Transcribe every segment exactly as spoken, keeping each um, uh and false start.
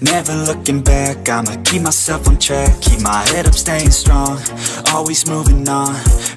Never looking back, I'ma keep myself on track. Keep my head up, staying strong, always moving on.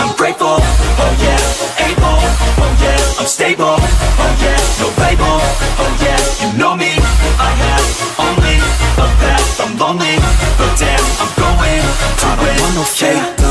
I'm grateful, oh yeah, able, oh yeah, I'm stable, oh yeah. No label, oh yeah, you know me. I have only a path, I'm lonely, but damn, I'm going to win. I don't want no fake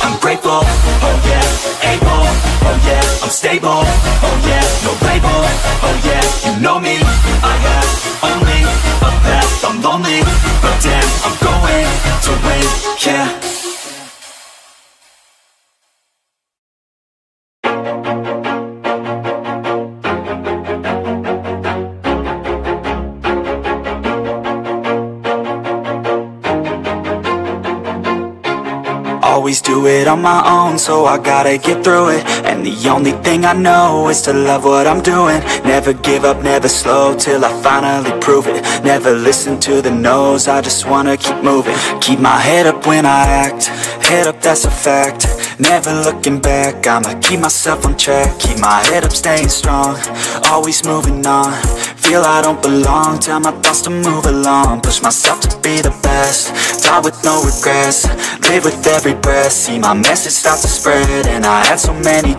I'm grateful, oh yeah, able, oh yeah, I'm stable, oh yeah, no label, oh yeah, you know me. I have only a path, I'm lonely, but damn, I'm going to win, yeah. Always do it on my own, so I gotta get through it. And the only thing I know is to love what I'm doing. Never give up, never slow, till I finally prove it. Never listen to the no's, I just wanna keep moving. Keep my head up when I act, head up, that's a fact. Never looking back, I'ma keep myself on track. Keep my head up, staying strong, always moving on. Feel I don't belong, tell my thoughts to move along. Push myself to be the best, die with no regrets. Live with every breath, see my message start to spread. And I had so many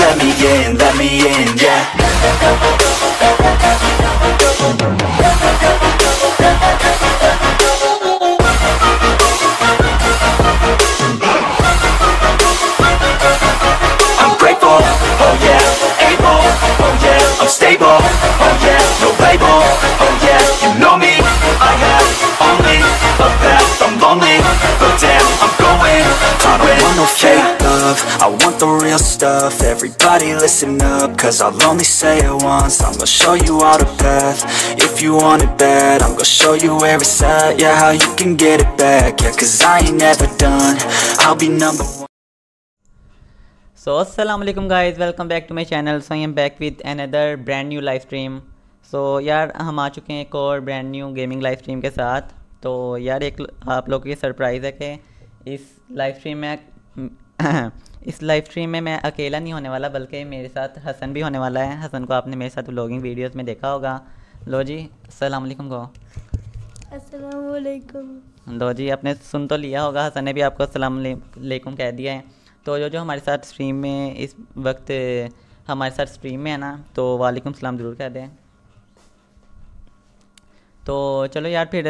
let me in, let me in, yeah. I'm grateful, oh yeah, able, oh yeah, I'm stable, oh yeah, no label, oh yeah, you know me. I have only a path, I'm lonely, but damn, I'm going to win. I don't want no fake love, I want the real stuff. Everybody listen up, cause I'll only say it once. I'm gonna show you all the path, if you want it bad. I'm gonna show you where it's at, yeah, how you can get it back. Yeah, cause I ain't never done, I'll be number one. So अस्सलाम वालेकुम guys, welcome back to my channel. So I am back with another brand new live stream. So यार हम आ चुके हैं एक और brand new gaming live stream के साथ। तो यार एक आप लोगों की सरप्राइज़ है कि इस लाइव स्ट्रीम में इस लाइव स्ट्रीम में मैं अकेला नहीं होने वाला, बल्कि मेरे साथ हसन भी होने वाला है। हसन को आपने मेरे साथ व्लॉगिंग वीडियोस में देखा होगा। लो जी अस्सलाम वालेकुम को अस्सलाम वालेकुम। लो जी आपने सुन तो लिया होगा, हसन ने भी आपको अस्सलाम वालेकुम कह दिया है। तो जो जो हमारे साथ स्ट्रीम में इस वक्त हमारे साथ स्ट्रीम में है ना, तो वालेकुम सलाम ज़रूर कह दें। तो चलो यार फिर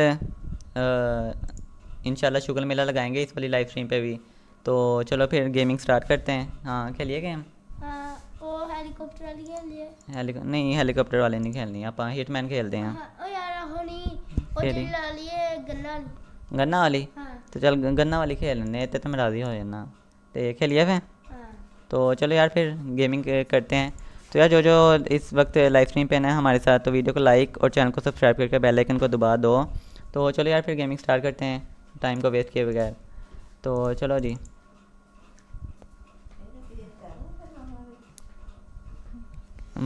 इंशाल्लाह शुक्र मेला लगाएंगे इस वाली लाइव स्ट्रीम पे भी। तो चलो फिर गेमिंग स्टार्ट करते हैं। हाँ खेलिए गेम। हाँ वो हेलीकॉप्टर वाली खेलिए। हेली नहीं हेलीकॉप्टर वाले नहीं खेलनी, आप हिटमैन खेलते हैं। ओ यार होनी गन्ना गन्ना वाली। तो चल गन्ना वाली खेलने तो तुम राजी हो जाना, तो खेलिए फिर। तो चलो यार फिर गेमिंग करते हैं। तो यार जो जो इस वक्त लाइव स्ट्रीम पे ना हमारे साथ, तो वीडियो को लाइक और चैनल को सब्सक्राइब करके बेल आइकन को दबा दो। तो चलो यार फिर गेमिंग स्टार्ट करते हैं टाइम को वेस्ट किए बगैर। तो चलो जी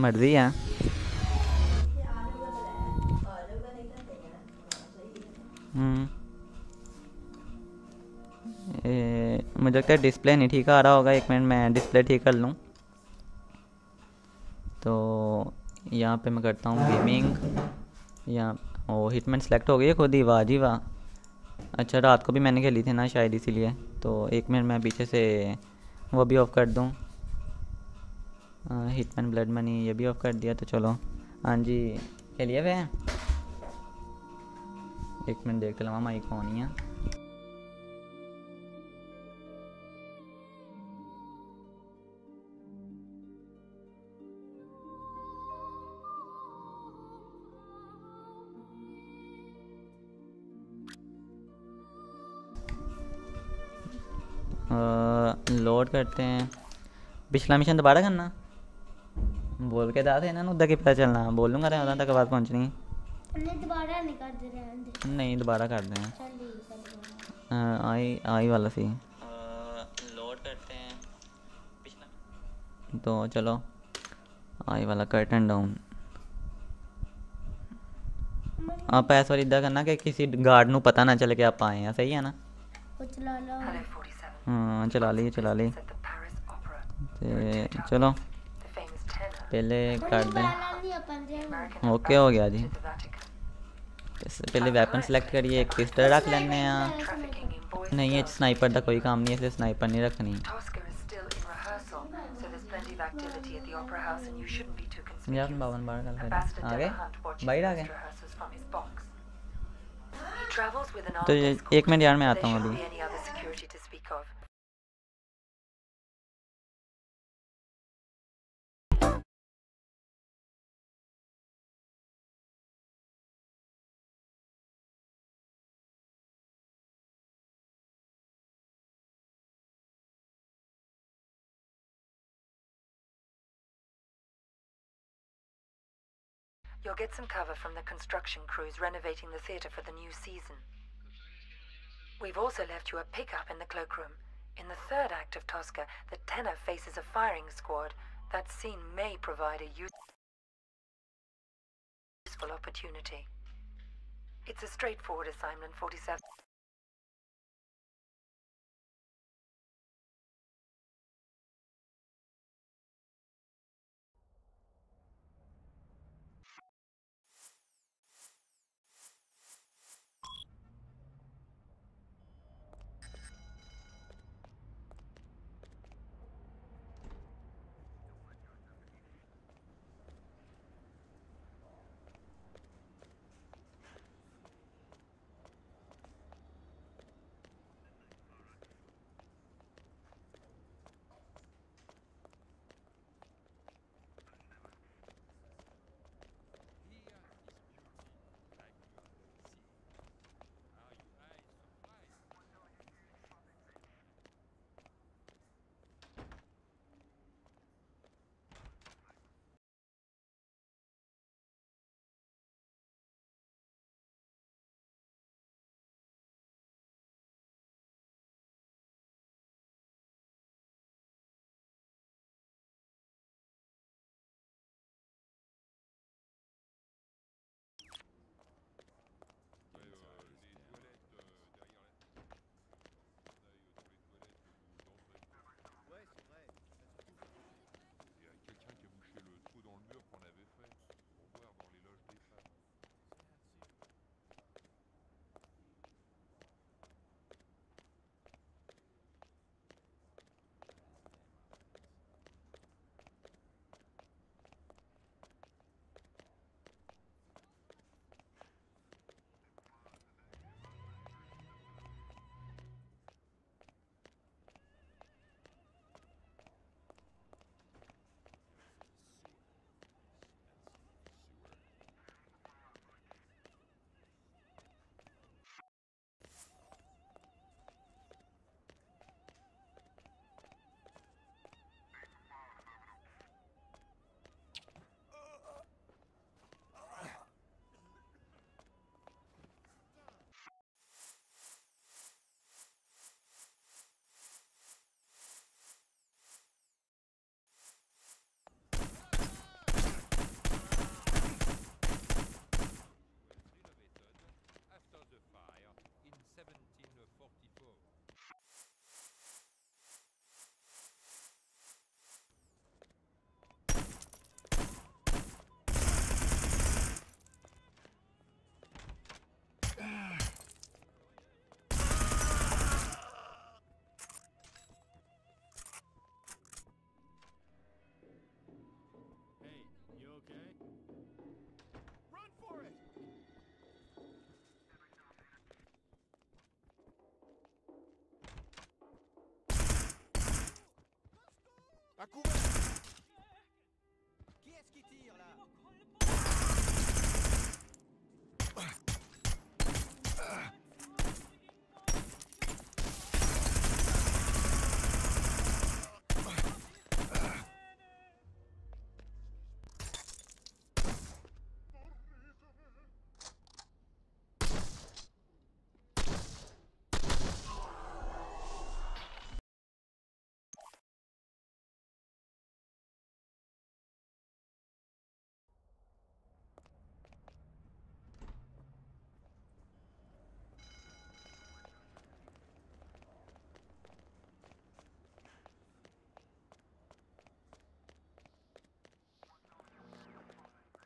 मर्जी है। ए, मुझे लगता है डिस्प्ले नहीं ठीक आ रहा होगा। एक मिनट मैं डिस्प्ले ठीक कर लूँ। तो यहाँ पे मैं करता हूँ गेमिंग। यहाँ ओ हिटमैन सेलेक्ट हो गई है खुद ही, वाह जी वाह। अच्छा रात को भी मैंने खेली थी ना शायद इसीलिए। तो एक मिनट मैं पीछे से वो भी ऑफ कर दूँ, हिटमैन ब्लड मनी ये भी ऑफ कर दिया। तो चलो हाँ जी खेलिए वे। एक मिनट देख लूँ माइक कौन ही है। लोड करते हैं। पिछला मिशन दोबारा करना बोल के दास है ना, उधर की पता चलना बोलूँगा उधर तक आवाज़ पहुँचनी नहीं। दोबारा कर दें आई आई वाला सी लोड करते हैं पिछला। तो चलो आई वाला कर्टन डाउन। आप ऐसा इधर करना कि किसी गार्ड को पता ना चले कि आप आए हैं, सही है ना। हाँ चला ली चला ली। चलो पहले काट दें। ओके हो गया जी। पहले वेपन सिलेक्ट करिए, एक पिस्टल रख लेने। नहीं है स्नाइपर का कोई काम नहीं है, इसलिए स्नाइपर नहीं रखनी। यार बावन बार कर आगे बाहर आ गए। तो एक मिनट यार मैं आता हूँ अभी। You'll get some cover from the construction crews renovating the theater for the new season. We've also left you a pickup in the cloakroom. In the third act of Tosca, the tenor faces a firing squad. That scene may provide a useful opportunity. It's a straightforward assignment forty-seven.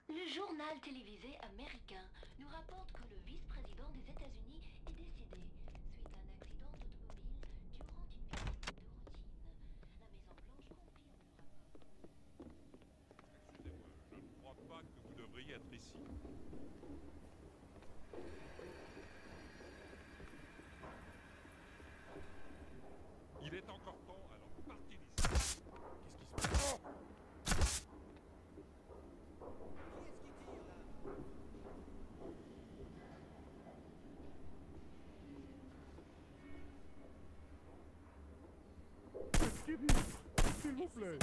Le journal télévisé américain nous rapporte que le vice-président des États-Unis est décédé suite à un accident d'automobile durant une visite de routine. La Maison Blanche confirme le rapport. Excusez-moi, je ne crois pas que vous devriez être ici. Il est encore temps, alors partez d'ici. Qu'est-ce qui se passe? Oh, s'il vous plaît.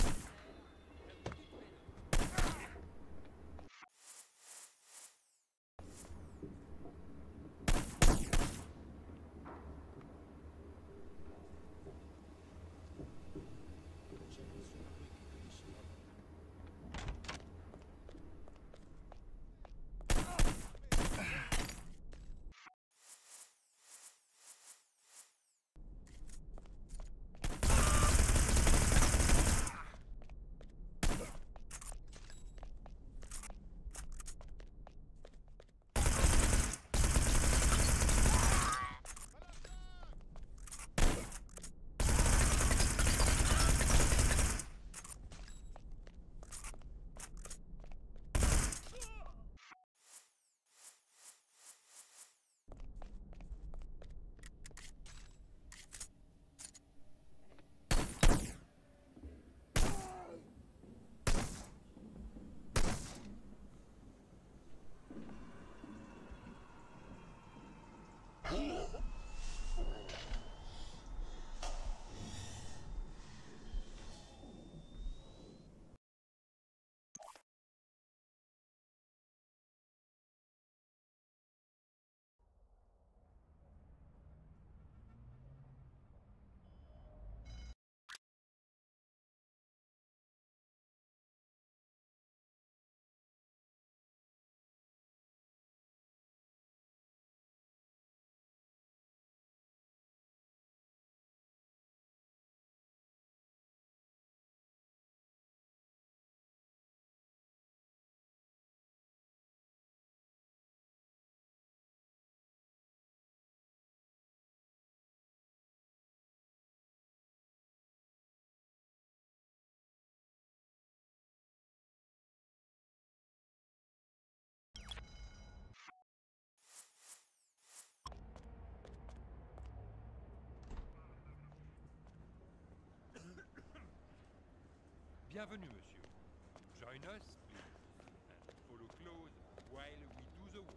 Bienvenue, monsieur. Join us, please, and follow close while we do the work.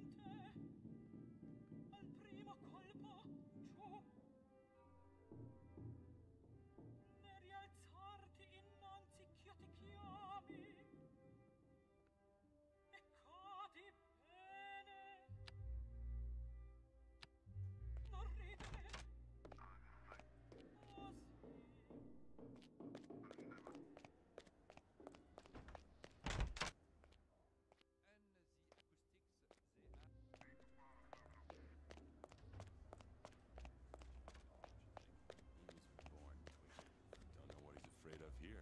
Here.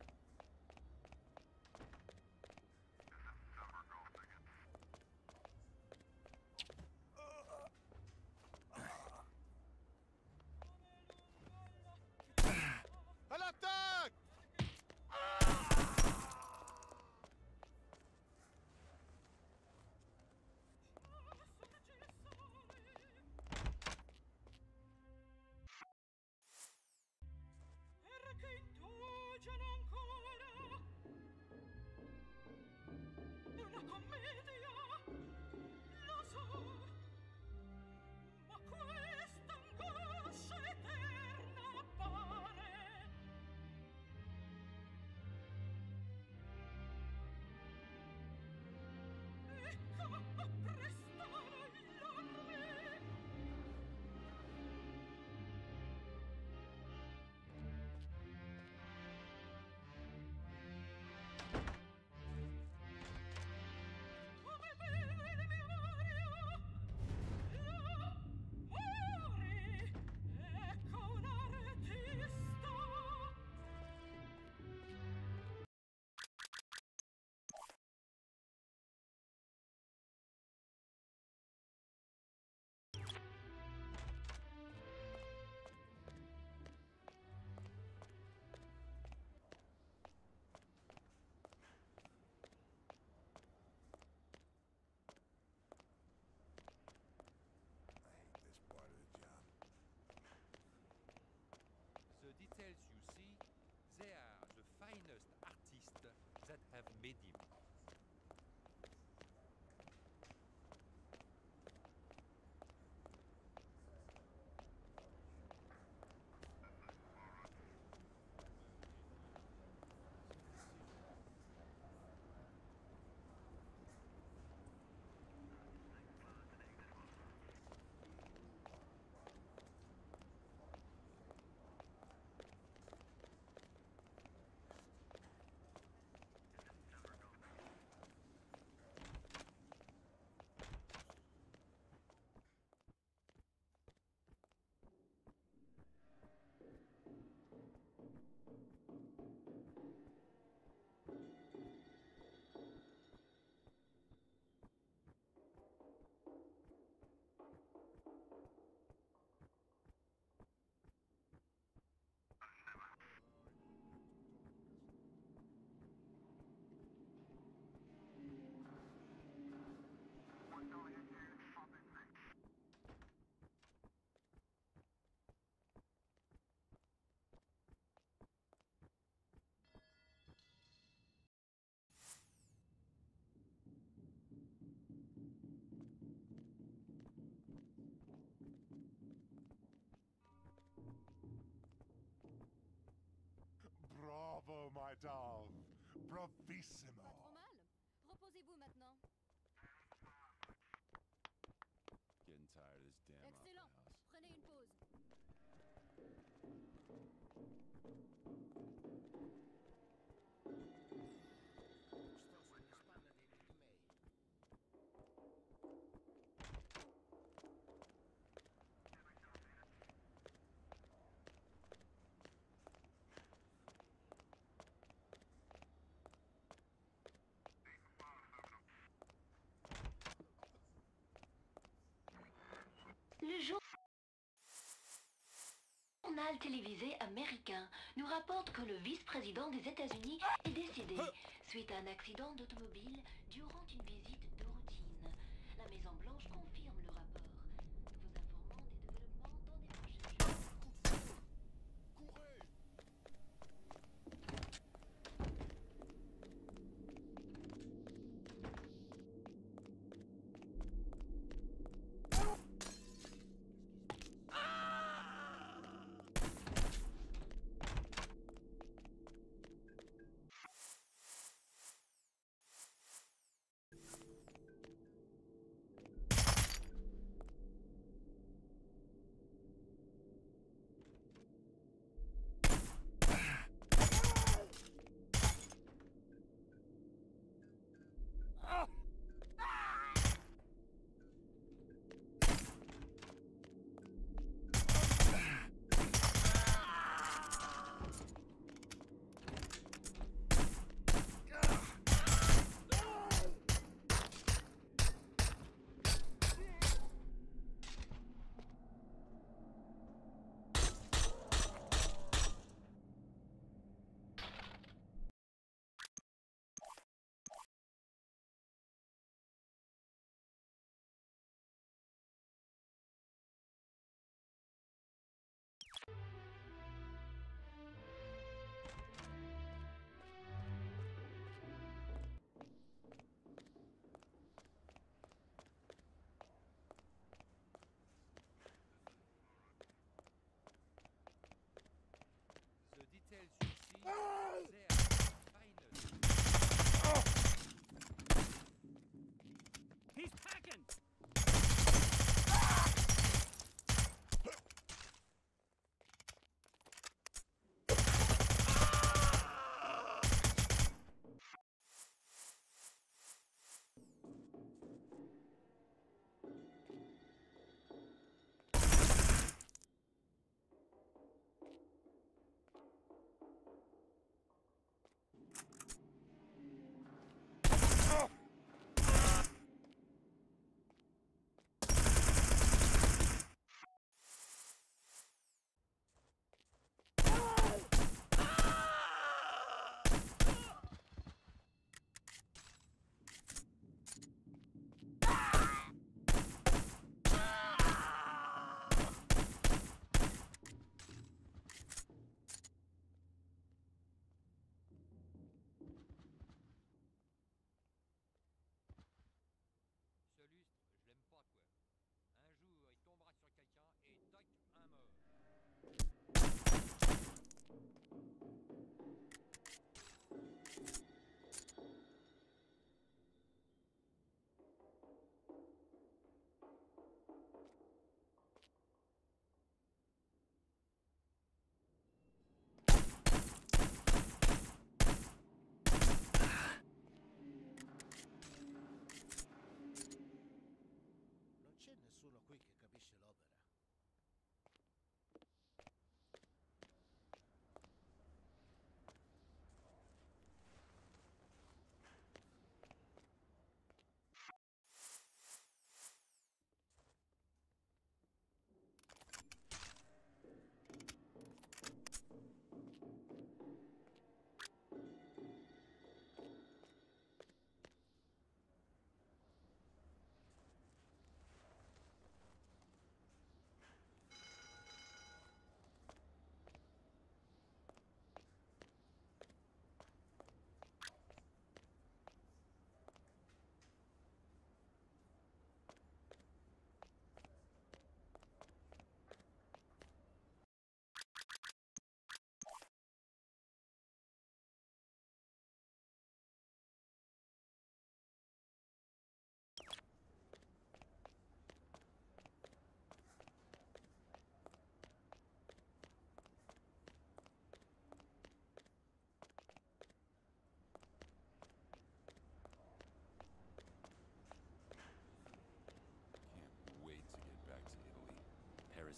Details you see, they are the finest artists that have made him. Bravo, my dove! Bravissimo! Pas trop mal. Reposez-vous maintenant. Getting tired of this damn house. Excellent. Prenez une pause. Le journal télévisé américain nous rapporte que le vice-président des États-Unis est décédé suite à un accident d'automobile durant une visite de routine. La Maison-Blanche confirme le rapport. Nous vous informons des développements dans des prochaines jours. Courez !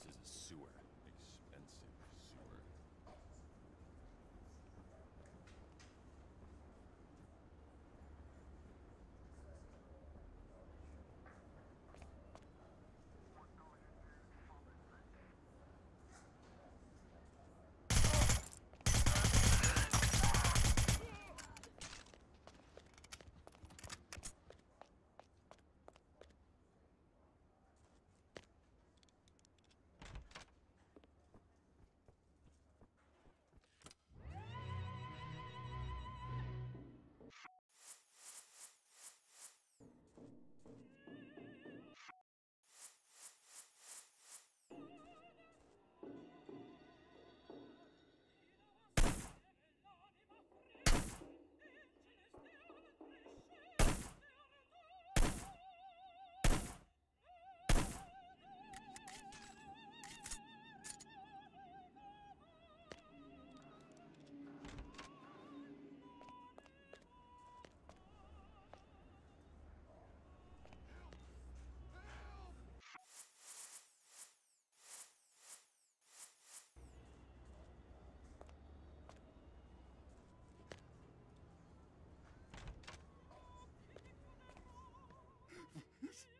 This is a sewer. Expensive sewer.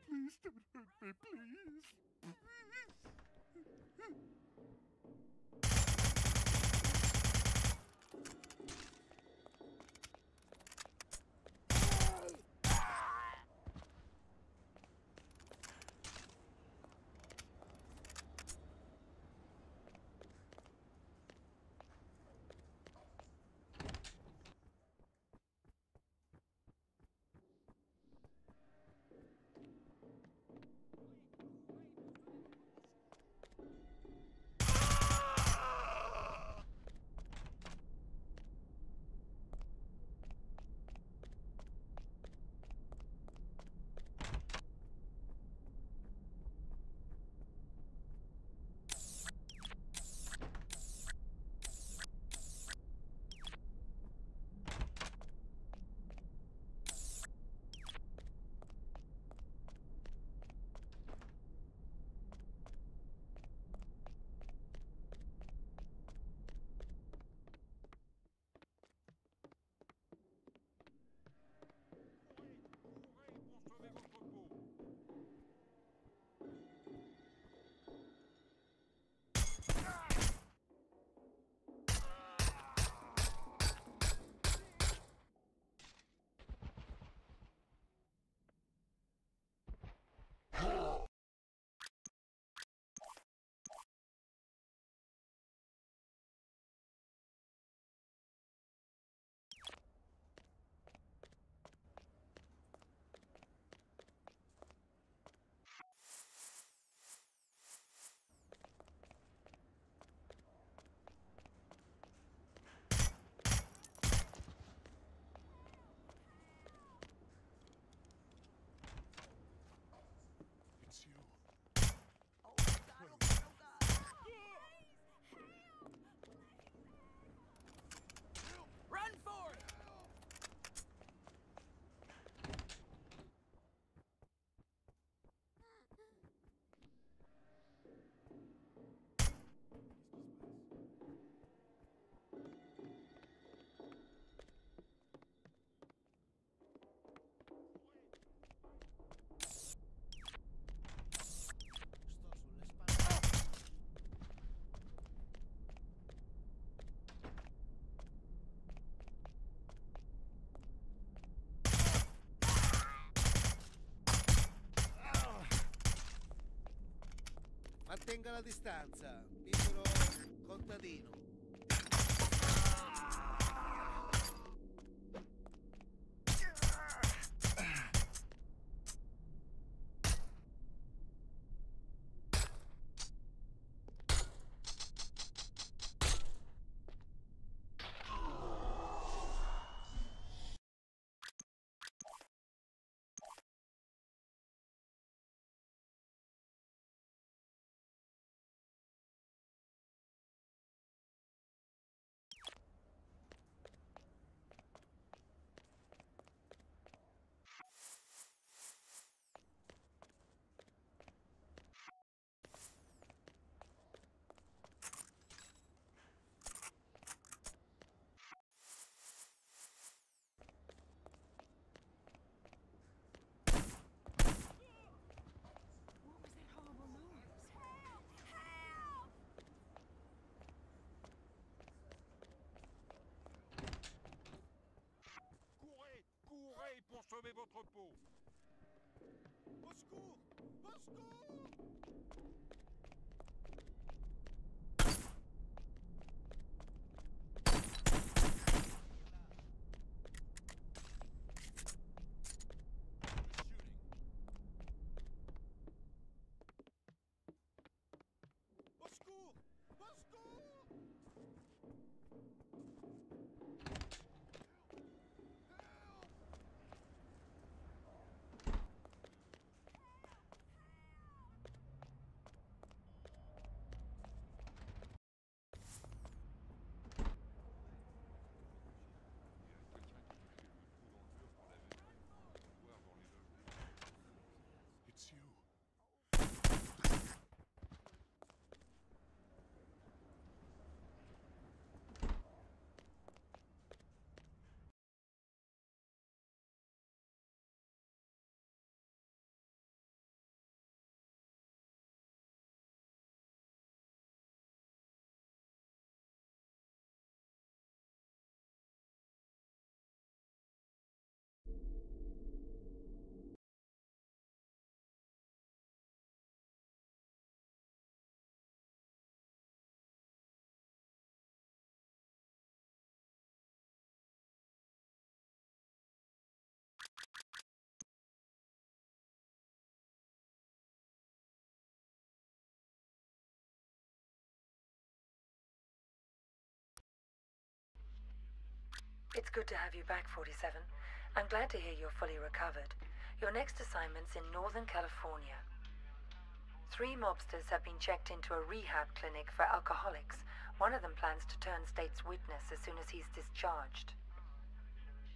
Please don't hurt me, please. Thank you. Mantenga la distanza, piccolo contadino. Pour sauver votre peau. Au secours! Au secours! It's good to have you back, forty-seven. I'm glad to hear you're fully recovered. Your next assignment's in Northern California. Three mobsters have been checked into a rehab clinic for alcoholics. One of them plans to turn state's witness as soon as he's discharged.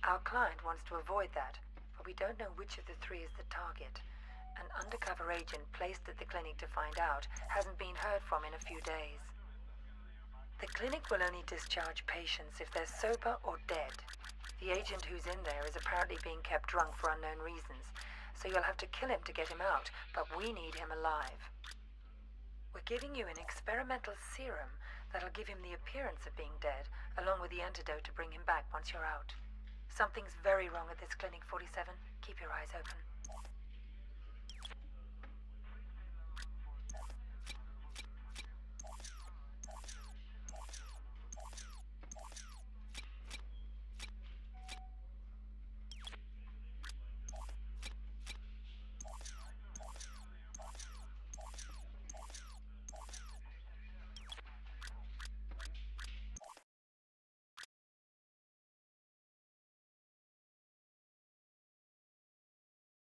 Our client wants to avoid that, but we don't know which of the three is the target. An undercover agent placed at the clinic to find out hasn't been heard from in a few days. The clinic will only discharge patients if they're sober or dead. The agent who's in there is apparently being kept drunk for unknown reasons, so you'll have to kill him to get him out, but we need him alive. We're giving you an experimental serum that'll give him the appearance of being dead, along with the antidote to bring him back once you're out. Something's very wrong at this clinic, forty-seven. Keep your eyes open.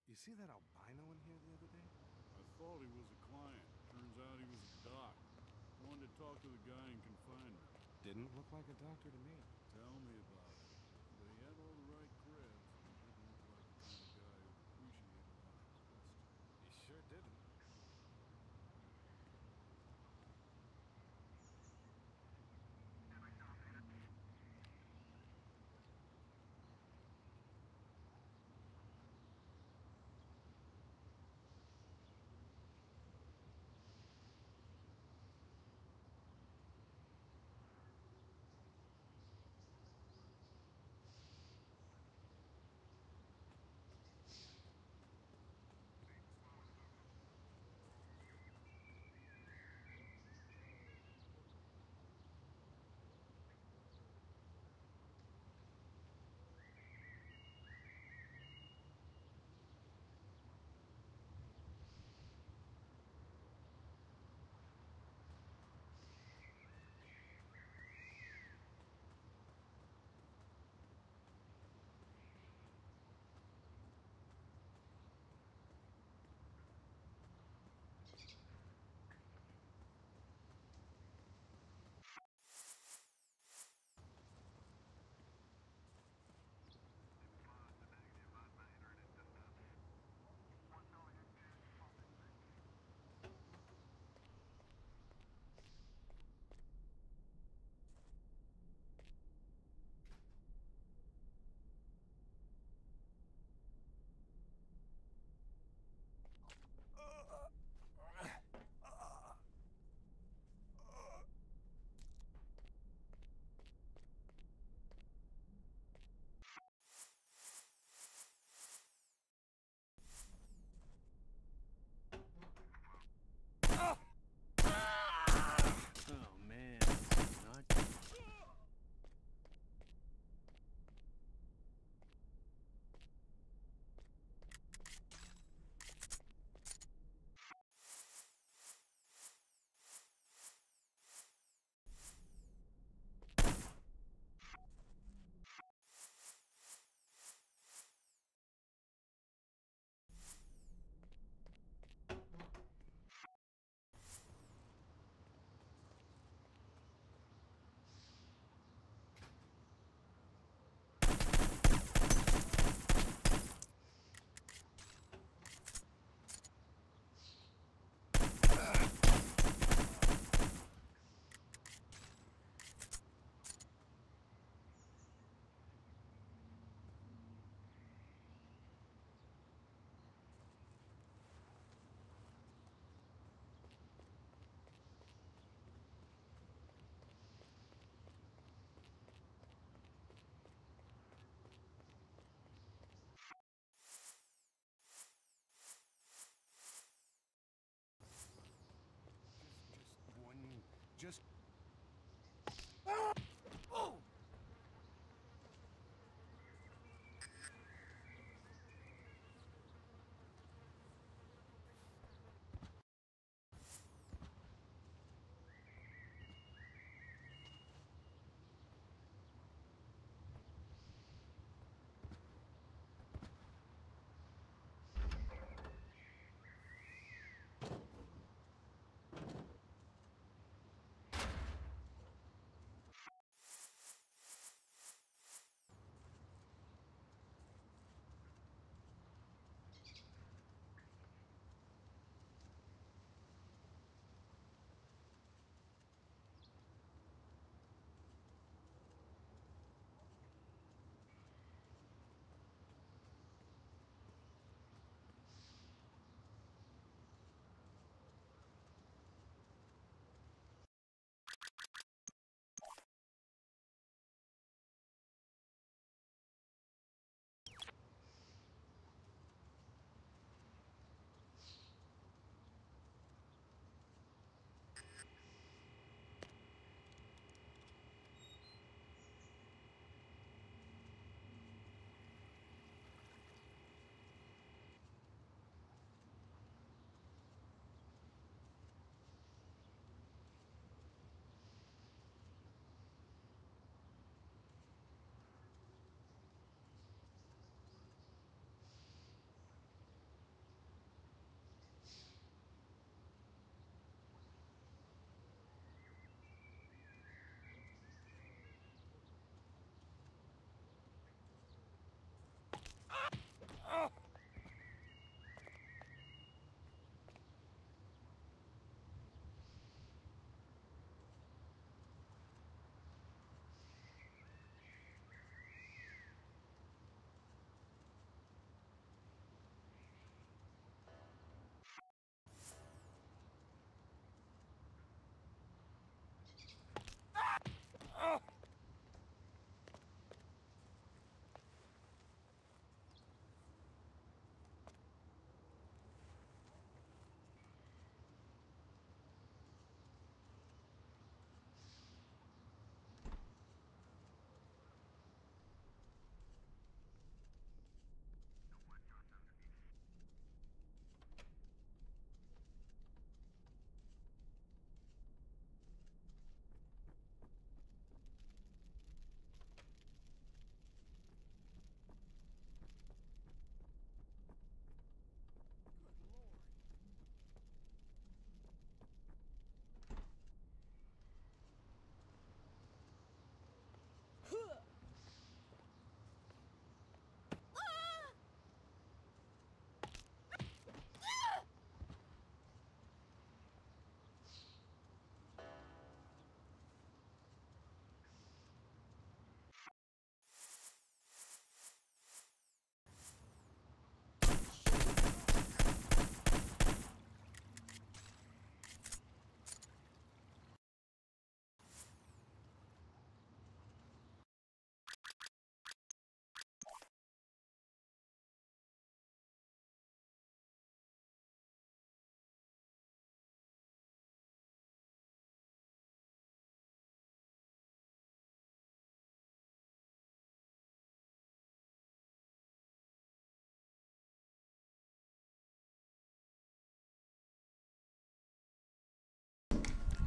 You see that albino in here the other day? I thought he was a client. Turns out he was a doc. Wanted to talk to the guy in confinement. Didn't look like a doctor to me. Tell me about it. But he had all the right creds. He didn't look like the kind of guy who appreciated his best. He sure didn't.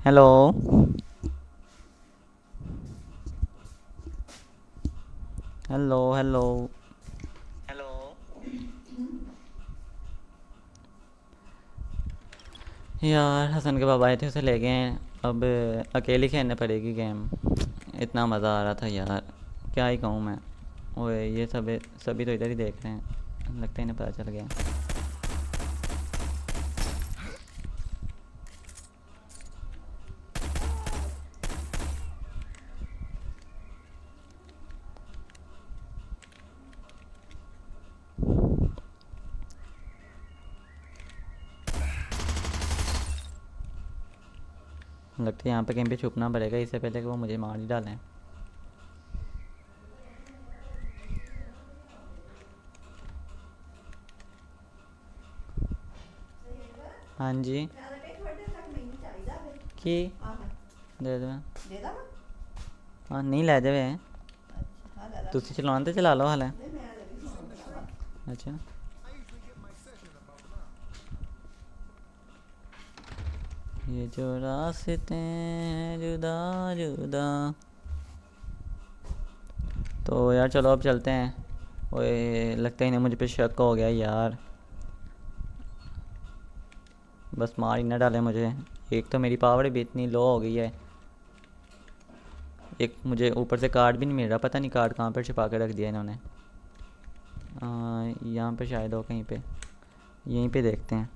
Hello hello hello hello यार, हसन के बाबा आए थे, उसे ले गए। अब अकेली खेलने पड़ेगी गेम। इतना मज़ा आ रहा था यार, क्या ही कहूँ मैं। ओए ये सब सभी तो इधर ही देख रहे हैं, लगता है इन्हें पता चल गया। लगता है यहाँ पे कहीं पे छुपना पड़ेगा इससे पहले कि वो मुझे मार ही डालें। हाँ जी की दे दो। हाँ नहीं लै जावे, तुसी चलाना तो चला लो हाल। अच्छा ये जो रास्ते हैं जुदा जुदा। तो यार चलो अब चलते हैं। ओए लगता ही नहीं, मुझे पे शक हो गया यार। बस मार ही ना डाले मुझे। एक तो मेरी पावर भी इतनी लो हो गई है, एक मुझे ऊपर से कार्ड भी नहीं मिल रहा। पता नहीं कार्ड कहाँ पर छिपा के रख दिया इन्होंने। यहाँ पे शायद हो, कहीं पे यहीं पे देखते हैं।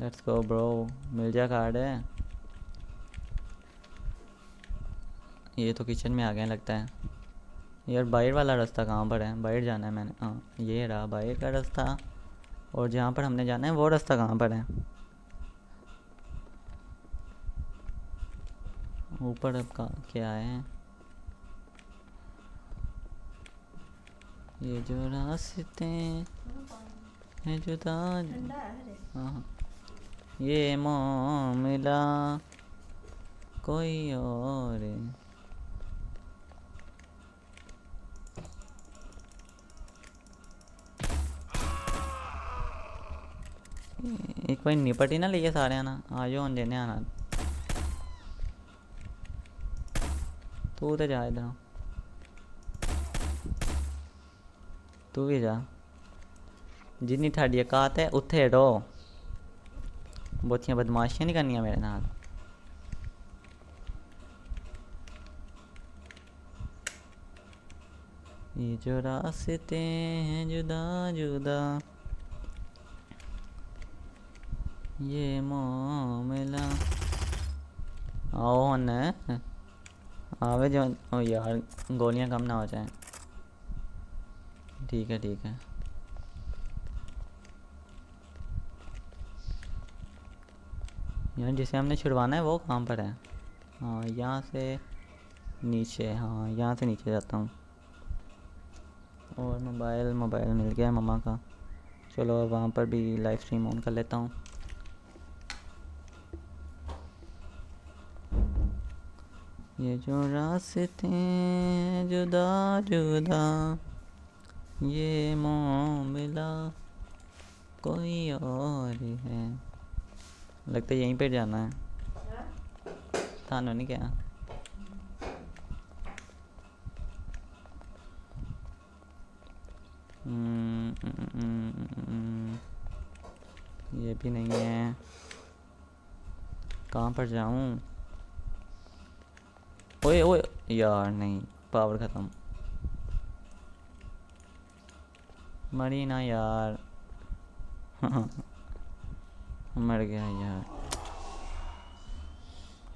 लेट्स गो ब्रो, मिल जाए कार्ड है। ये तो किचन में आ गए लगता है। यार बाहर वाला रास्ता कहाँ पर है? बाहर जाना है मैंने। हाँ ये रहा बाहर का रास्ता, और जहाँ पर हमने जाना है वो रास्ता कहाँ पर है? ऊपर अब का क्या है? ये जो रास्ते हैं जुदा। हाँ ये मामला कोई और। एक बार निपट ही ना लिया सारे आना। आज हूँ देने आना तू तो जा, इधर तू भी जा। जिन्नी थोड़ी औकात है उत्थे रहो, बहुतियाँ बदमाशियाँ नहीं करनी मेरे नाल। ये जो रास्ते हैं जुदा जुदा, ये मामला। आओ न आवे जो। ओ यार गोलियां कम ना हो जाए। ठीक है ठीक है, यार जिसे हमने छुड़वाना है वो कहाँ पर है? हाँ यहाँ से नीचे। हाँ यहाँ से नीचे जाता हूँ। और मोबाइल मोबाइल मिल गया मम्मा का। चलो वहाँ पर भी लाइव स्ट्रीम ऑन कर लेता हूँ। ये जो रास्ते हैं जुदा जुदा, ये मामला कोई और है। लगता है यहीं पे जाना है। था नहीं क्या? हम्म हम्म ये भी नहीं है। कहाँ पर जाऊँ? ओए ओए यार नहीं, पावर ख़त्म। मरी ना यार। मर गया यार,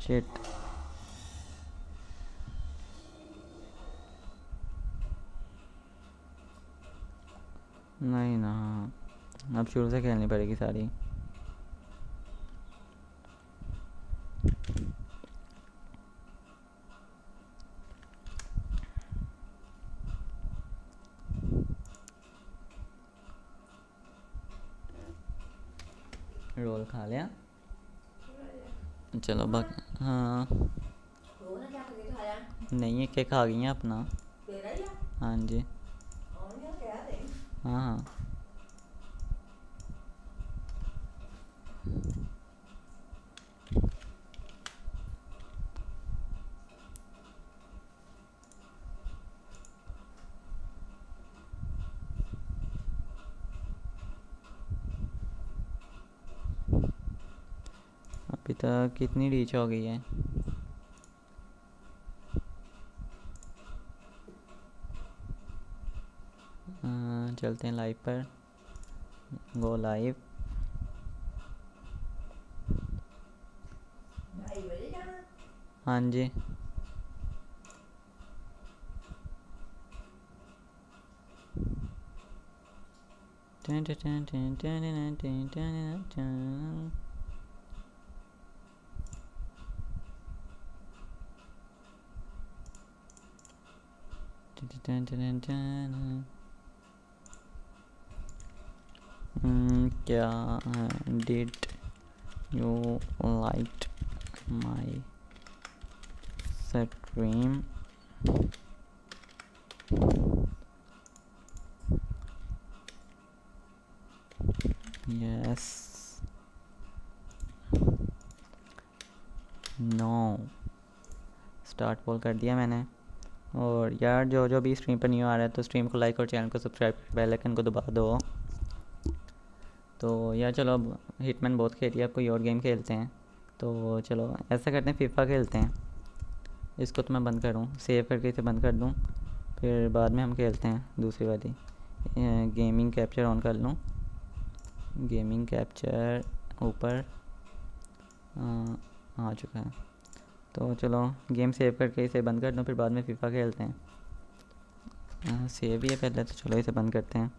शिट। नहीं ना, अब शुरू से खेलनी पड़ेगी सारी। रोल खा लिया, चलो बाकी। हाँ नहीं है केक खा गई है अपना। हाँ जी हाँ हाँ अभी तक कितनी रीच हो गई है? आ, चलते हैं लाइव पर, गो लाइव। हाँ जी, ten ten ten ten ten ten ten क्या did you like my stream? Yes, no, start call कर दिया मैंने। और यार जो जो भी स्ट्रीम पर न्यू आ रहा है तो स्ट्रीम को लाइक और चैनल को सब्सक्राइब कर बेल आइकन को दबा दो। तो यार चलो, अब हिटमैन बहुत खेली, अब कोई और गेम खेलते हैं। तो चलो ऐसा करते हैं, फीफा खेलते हैं। इसको तो मैं बंद करूँ, सेव करके इसे बंद कर दूँ, फिर बाद में हम खेलते हैं दूसरी वाली। गेमिंग कैप्चर ऑन कर लूँ, गेमिंग कैप्चर ऊपर आ चुका है। तो चलो गेम सेव करके इसे बंद कर दूँ, फिर बाद में फीफा खेलते हैं। सेव ही है पहले, तो चलो इसे बंद करते हैं।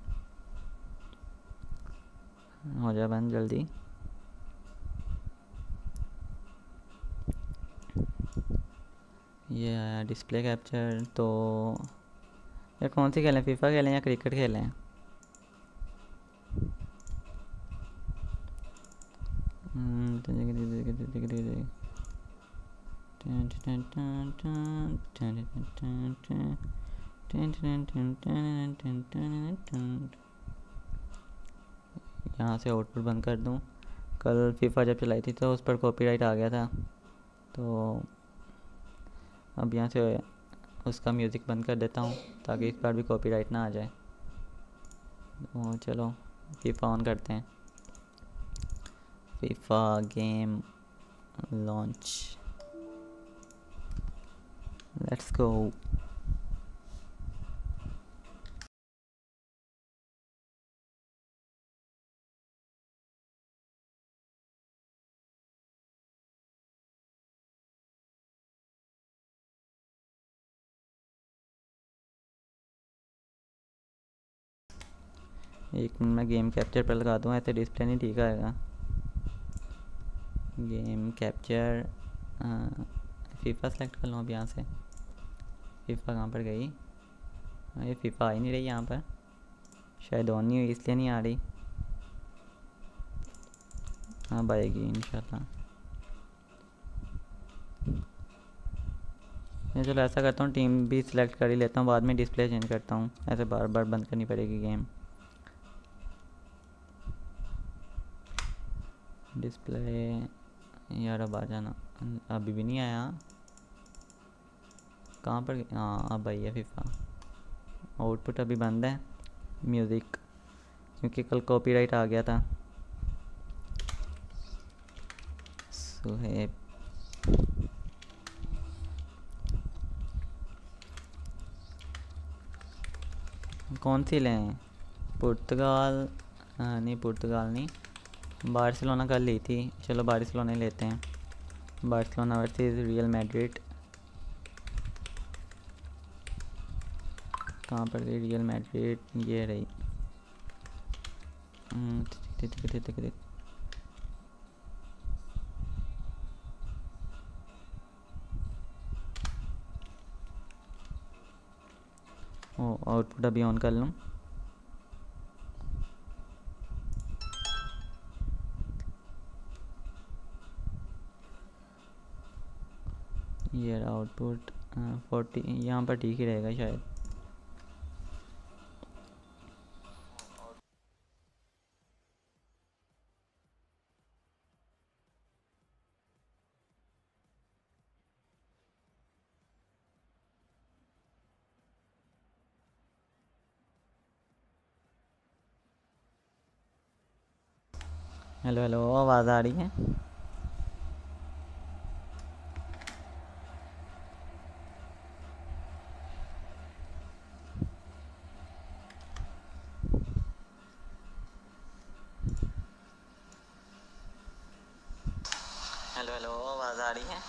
हो जा बंद जल्दी। ये आया डिस्प्ले कैप्चर। तो यार कौन सी खेलें, फीफा खेलें या क्रिकेट खेलें? यहाँ से आउटपुट बंद कर दूँ। कल फीफा जब चलाई थी तो उस पर कॉपीराइट आ गया था, तो अब यहाँ से उसका म्यूज़िक बंद कर देता हूँ ताकि इस बार भी कॉपीराइट ना आ जाए। तो चलो फीफा ऑन करते हैं। FIFA game launch, let's go. एक मिनट में गेम कैप्चर पर लगा दूँ, ऐसे डिस्प्ले नहीं ठीक आएगा। गेम कैप्चर फीफा सेलेक्ट कर लूँ अब यहाँ से। फीफा कहाँ पर गई? ये फीफा आ ही नहीं रही यहाँ पर, शायद ऑन नहीं हुई इसलिए नहीं आ रही। अब आएगी इंशाल्लाह। चलो ऐसा करता हूँ, टीम भी सिलेक्ट कर ही लेता हूँ, बाद में डिस्प्ले चेंज करता हूँ। ऐसे बार बार बंद करनी पड़ेगी गेम। डिस्प्ले यार अब आ जाना, अभी भी नहीं आया। कहाँ पर? हाँ अब आई है फीफा। आउटपुट अभी बंद है, म्यूज़िक, क्योंकि कल कॉपीराइट आ गया था। सोहेब कौन सी लें? पुर्तगाल नहीं, पुर्तगाल नहीं, बार्सिलोना कल ली थी। चलो बार्सिलोना लेते हैं। Barcelona versus Real Madrid. कहाँ पर गई रियल मैड्रिड? ये रही। ओ आउटपुट अभी ऑन कर लूँ। ये आउटपुट फोर्टी यहाँ पर ठीक ही रहेगा शायद। हेलो हेलो, आवाज़ आ रही है? हेलो हेलो, आवाज आ रही है?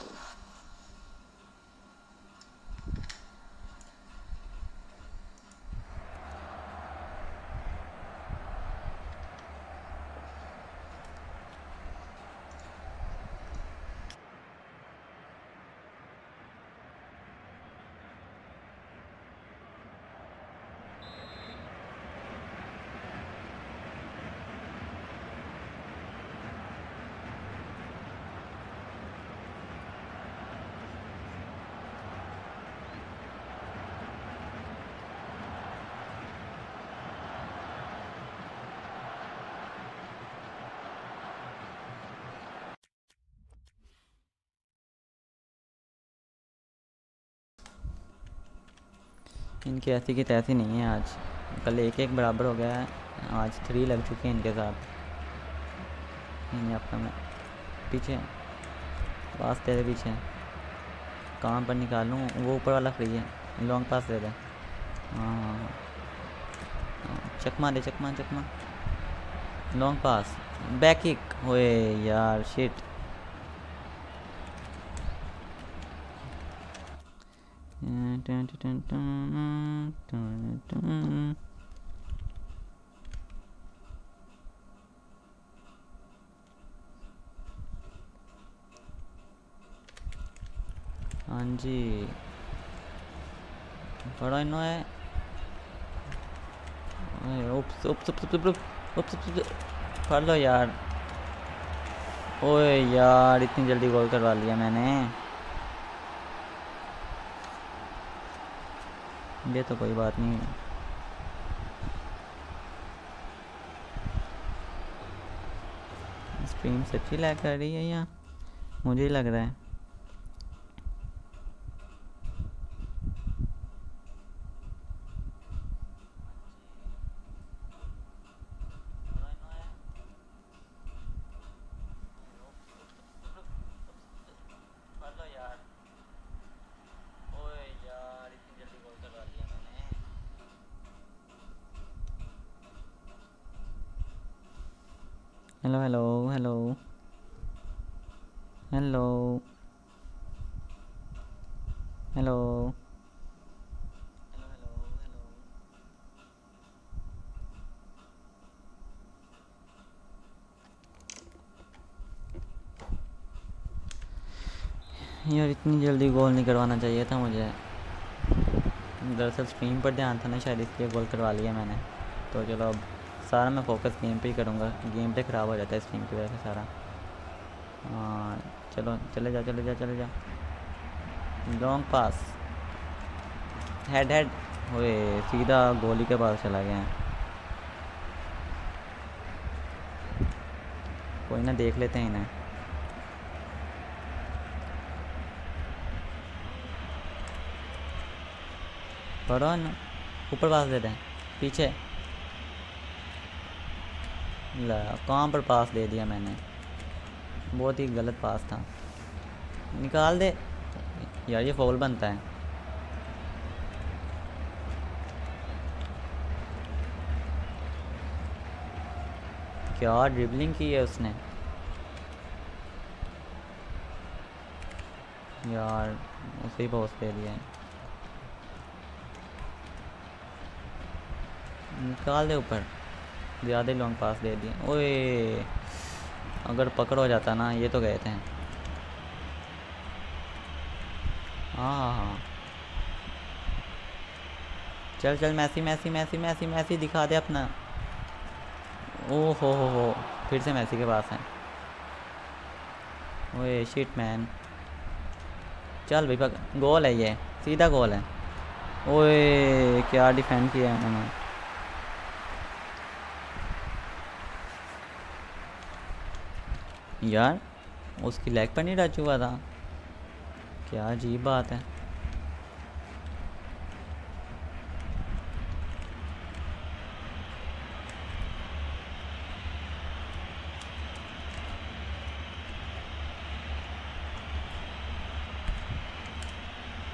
इनकी ऐसी की तैसी नहीं है। आज कल एक एक बराबर हो गया है, आज थ्री लग चुके हैं इनके साथ। नहीं आपका मैं पीछे पास तेरे पीछे कहाँ पर निकालूँ? वो ऊपर वाला फ्री है, लॉन्ग पास दे दे। हाँ चकमा दे, चकमा चकमा लॉन्ग पास बैक किक। ओए यार शिट, हाँ जी बड़ा इनो है। Oops oops oops oops oops पढ़ लो यार। ओए यार इतनी जल्दी गोल करवा लिया मैंने, ये तो कोई बात नहीं है। स्ट्रीम सच्ची लैग कर रही है या मुझे ही लग रहा है? Hello hello hello hello hello यार इतनी जल्दी गोल नहीं करवाना चाहिए था मुझे। दरअसल स्ट्रीम पर ध्यान था ना, शायद इसलिए गोल करवा लिया मैंने। तो चलो अब सारा मैं फोकस गेम पे ही करूँगा, गेम पे ख़राब हो जाता है स्ट्रीम की वजह से सारा। आ, चलो चले जा चले जा चले जा लॉन्ग पास हेड हेड। ओए सीधा गोली के पास चला गया है। कोई ना, देख लेते हैं इन्हें। पढ़ो ना, ऊपर पास देते हैं पीछे। ला कहाँ पर पास दे दिया मैंने, बहुत ही गलत पास था। निकाल दे यार, ये फॉल बनता है। क्या ड्रिबलिंग की है उसने यार, उसे ही पास दे दिया। निकाल दे ऊपर, ज़्यादा लॉन्ग पास दे दिए। ओए अगर पकड़ हो जाता ना, ये तो गए थे। हाँ हाँ चल चल Messi Messi Messi Messi Messi दिखा दे अपना। ओ हो हो हो फिर से मैसी के पास है। ओए शिट मैन, चल भाई पकड़, गोल है ये, सीधा गोल है। ओए क्या डिफेंड किया है उन्होंने। यार उसकी लेग पर नहीं टच हुआ था, क्या अजीब बात है।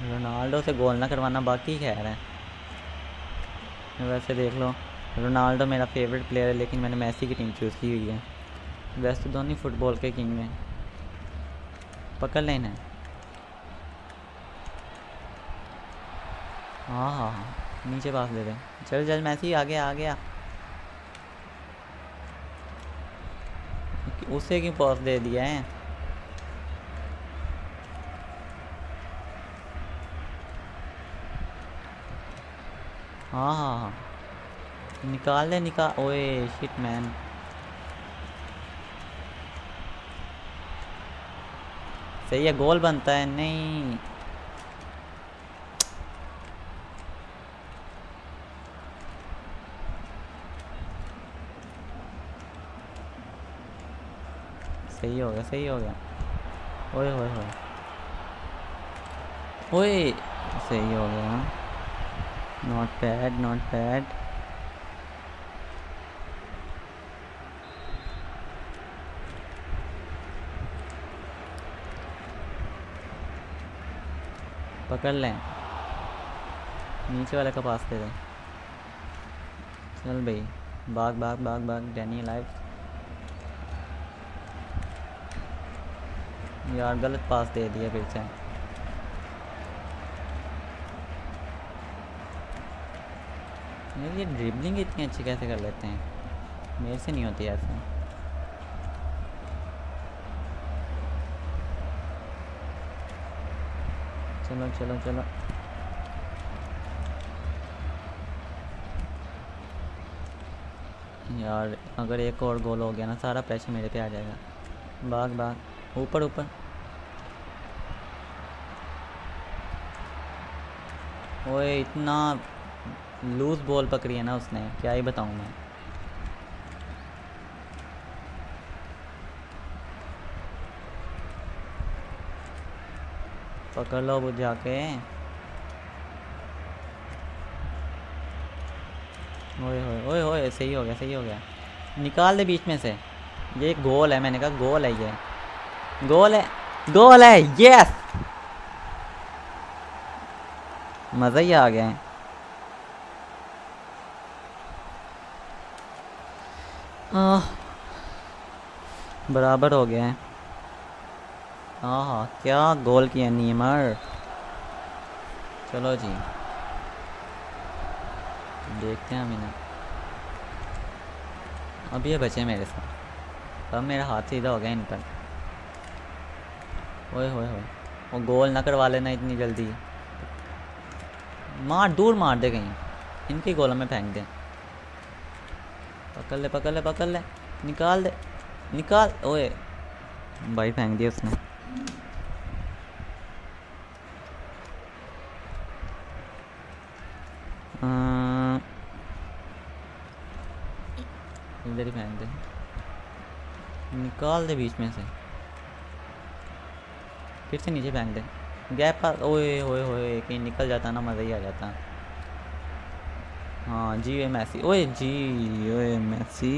रोनाल्डो से गोल ना करवाना बाकी खैर है। वैसे देख लो, रोनाल्डो मेरा फेवरेट प्लेयर है, लेकिन मैंने मेसी की टीम चूज़ की हुई है। वैसे धोनी फुटबॉल के किंग में पकड़ लेना है। हाँ हाँ हाँ नीचे पास दे रहे। चल चल मैसी आ गया आ गया। उसे क्यों पास दे दिया है? हाँ हाँ हाँ निकाल ले निकाल। ओए शिट मैन। सही है गोल बनता है। नहीं सही हो गया सही हो गया। ओए ओए ओए ओए सही हो गया। Not bad not bad. पकड़ लें नीचे वाले का पास दे दे। चल भाई भाग भाग भाग भाग। डैनी लाइफ यार गलत पास दे दिया फिर से। यार ये ड्रिबलिंग इतनी अच्छी कैसे कर लेते हैं? मेरे से नहीं होती ऐसा। चलो चलो चलो यार अगर एक और गोल हो गया ना सारा प्रेशर मेरे पे आ जाएगा। भाग भाग ऊपर ऊपर। ओए इतना लूज बॉल पकड़ी है ना उसने क्या ही बताऊं मैं। पकड़ लो वो जाके। ओए ओए ओए ओए सही हो गया सही हो गया। निकाल दे बीच में से। ये गोल है मैंने कहा गोल है ये गोल है गोल है। यस मज़ा ही आ गया है। आ, बराबर हो गया है। हाँ क्या गोल किया नेमार। चलो जी देखते हैं अमीना। अब ये बचे मेरे साथ। अब मेरा हाथ सीधा हो गया इन पर। ओए होए होए वो गोल ना करवा लेना इतनी जल्दी। मार दूर मार दे कहीं। इनके गोलों में फेंक दे। पकड़ ले पकड़ ले पकड़ ले। निकाल दे निकाल। ओए भाई फेंक दिया उसने। इधर ही फेंक दे। निकाल दे बीच में से। फिर से नीचे फेंक दे गैप पास। ओए ओए ओए कहीं निकल जाता ना मज़ा ही आ जाता। हाँ जी ओए मैसी। ओए जी ओए मैसी।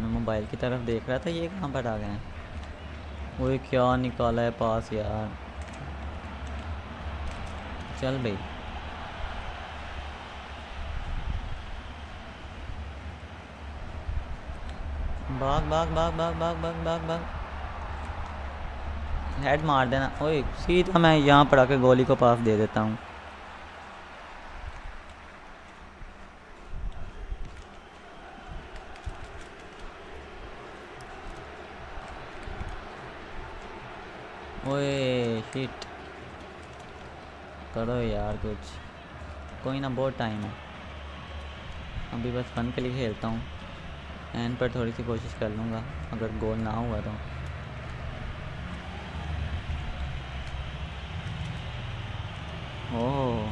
मैं मोबाइल की तरफ देख रहा था ये कहाँ पर आ गए। ओए क्या निकाला है पास यार। चल भाई भाग भाग भाग भाग भाग भाग भाग भाग। हेड मार देना। ओए सीधा मैं यहाँ पर आके गोली को पास दे देता हूँ। ओए शिट करो यार कुछ। कोई ना बहुत टाइम है अभी बस फन के लिए खेलता हूँ। एंड पर थोड़ी सी कोशिश कर लूँगा अगर गोल ना हुआ तो। ओह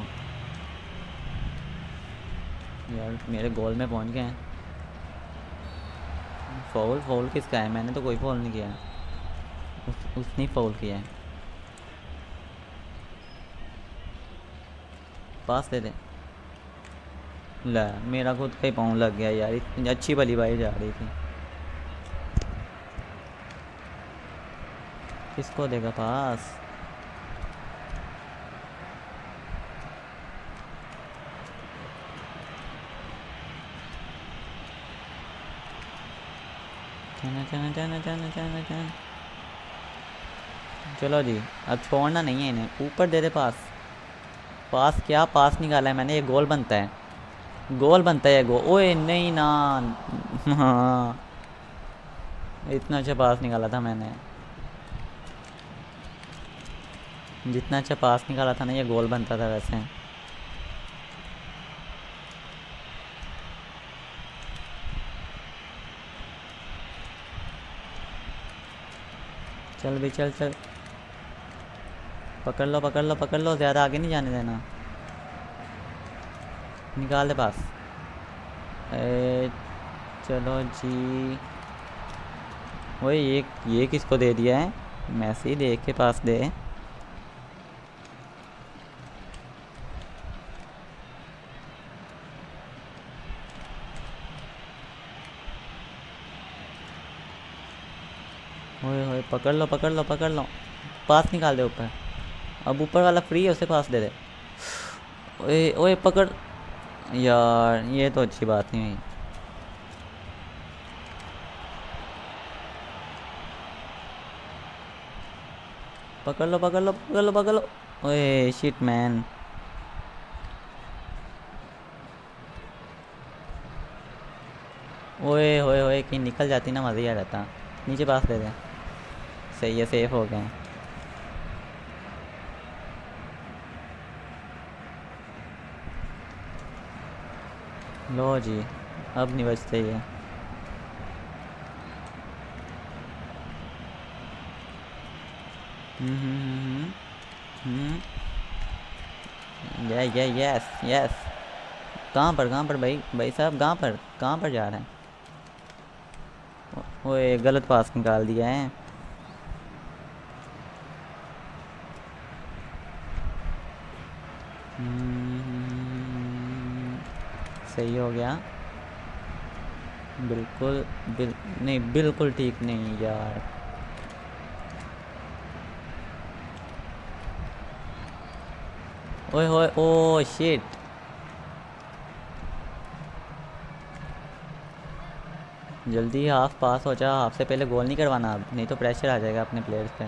यार मेरे गोल में पहुँच गए हैं। फाउल फाउल किसका है? मैंने तो कोई फाउल नहीं किया। उस, उसने फाउल किया है। पास दे दे। ला मेरा खुद का ही पाँव लग गया यार। इतनी अच्छी भली भाई जा रही थी। किसको देगा पास? जाना जाना जाना जाना जाना चलो जी, अब छोड़ना नहीं है इन्हें। ऊपर दे दे पास, पास क्या पास निकाला है मैंने। ये गोल बनता है, गोल बनता है गोल। ओए नहीं ना, हाँ इतना अच्छा पास निकाला था मैंने, जितना अच्छा पास निकाला था ना ये गोल बनता था वैसे। चल भी चल चल, पकड़ लो पकड़ लो पकड़ लो, ज़्यादा आगे नहीं जाने देना। निकाल दे पास। ए, चलो जी। ओए ये ये किसको दे दिया है? मैसी, देख के पास दे। ओए ओए पकड़ लो पकड़ लो पकड़ लो, पास निकाल दे ऊपर। अब ऊपर वाला फ्री है, उसे पास दे दे। ओए ओए पकड़ यार, ये तो अच्छी बात नहीं हुई। पकड़ लो पकड़ लो पकड़ लो पकड़ लो। ओए शिट मैन, ओए ओए ओए कहीं निकल जाती ना, मज़ा ही आ जाता। नीचे पास दे दे, सही है, सेफ हो गए। लो जी, अब नहीं बचते ये। Yes yes yes. कहाँ पर कहाँ पर भाई भाई साहब, कहाँ पर कहाँ पर जा रहे हैं? ओए गलत पास निकाल दिया है। सही हो गया, बिल्कुल बिल नहीं, बिल्कुल ठीक नहीं यार। ओए ओए ओ शिट, जल्दी हाफ पास हो जा, हाफ से पहले गोल नहीं करवाना अब, नहीं तो प्रेशर आ जाएगा अपने प्लेयर्स पे।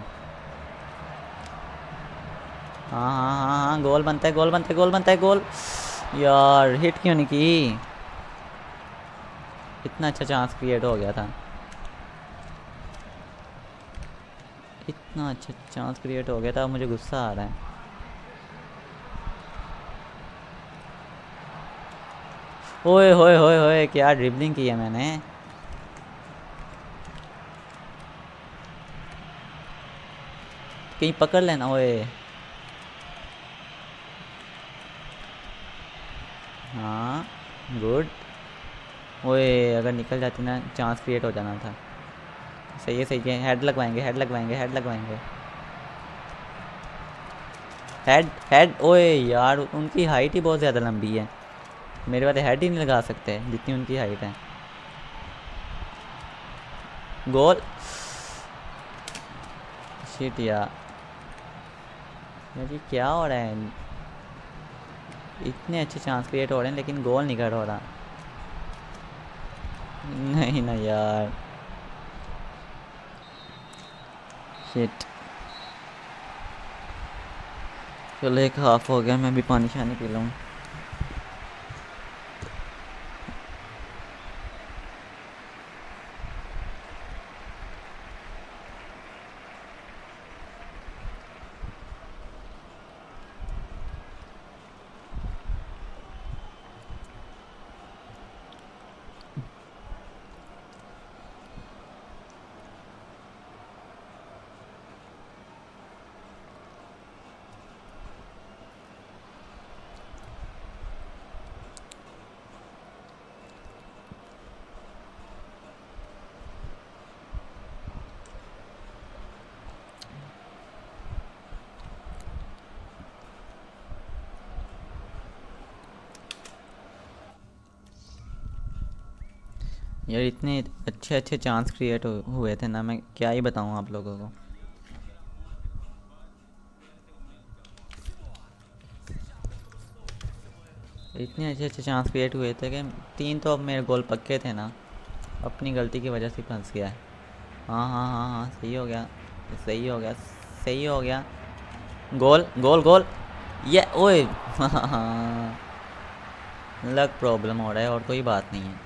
हाँ हाँ हाँ हाँ गोल बनता है गोल बनता है गोल बनता है गोल। यार हिट क्यों नहीं की? इतना अच्छा चांस क्रिएट हो गया था, इतना अच्छा चांस क्रिएट हो गया था। मुझे गुस्सा आ रहा है। ओए होए होए होए क्या ड्रिबलिंग की है मैंने। कहीं पकड़ लेना। ओए हाँ गुड। ओए अगर निकल जाती ना, चांस क्रिएट हो जाना था। सही है सही है, हेड लगवाएंगे हेड लगवाएंगे हेड लगवाएंगे हेड हेड। ओए यार उनकी हाइट ही बहुत ज़्यादा लंबी है, मेरे वाले हेड ही नहीं लगा सकते जितनी उनकी हाइट है। गोल शिट यार, ये क्या हो रहा है? इतने अच्छे चांस क्रिएट हो रहे हैं लेकिन गोल नहीं कर हो रहा। नहीं ना यार शिट। चलो एक हाफ हो गया, मैं भी पानी शानी पी लूँ। यार इतने अच्छे अच्छे चांस क्रिएट हुए थे ना, मैं क्या ही बताऊं आप लोगों को। इतने अच्छे अच्छे चांस क्रिएट हुए थे कि तीन तो अब मेरे गोल पक्के थे ना, अपनी गलती की वजह से फंस गया है। हाँ हाँ हाँ हाँ सही हो गया सही हो गया सही हो गया। गोल गोल गोल ये ओए हाँ हाँ लग प्रॉब्लम हो रहा है और कोई बात नहीं है।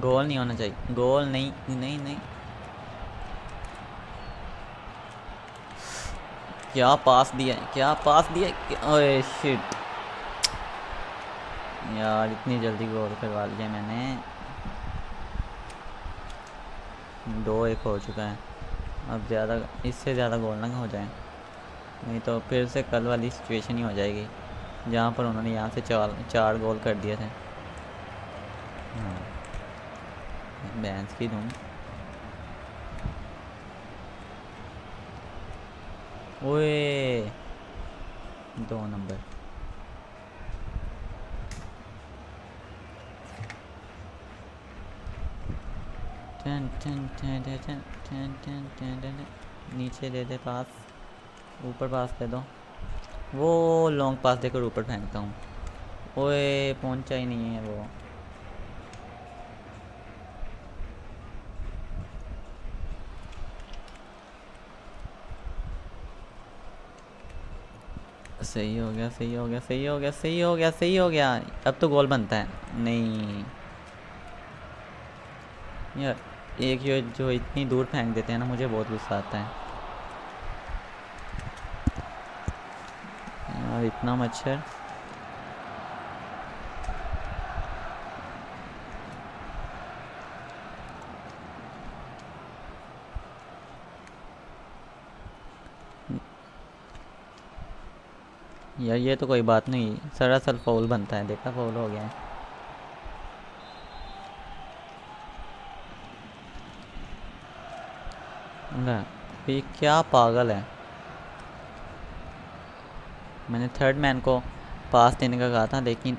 गोल नहीं होना चाहिए, गोल नहीं नहीं नहीं। क्या पास दिया क्या पास दिया ओए शिट यार, इतनी जल्दी गोल करवा लिया मैंने। दो एक हो चुका है, अब ज़्यादा इससे ज़्यादा गोल ना हो जाए, नहीं तो फिर से कल वाली सिचुएशन ही हो जाएगी जहाँ पर उन्होंने यहाँ से चार चार गोल कर दिए थे। बैंस की दूँ ओए दो नंबर। टन टन टन टन टन टन नीचे दे दे पास, ऊपर पास दे दो। वो लॉन्ग पास देकर ऊपर फेंकता हूँ, ओए पहुँचा ही नहीं है वो। सही हो गया सही हो गया सही हो गया सही हो गया सही हो गया। अब तो गोल बनता है। नहीं यार एक ये जो इतनी दूर फेंक देते हैं ना, मुझे बहुत गुस्सा आता है यार, इतना मच्छर। यार ये तो कोई बात नहीं, सरासर फाउल बनता है। देखा फाउल हो गया है। ये क्या पागल है, मैंने थर्ड मैन को पास देने का कहा था लेकिन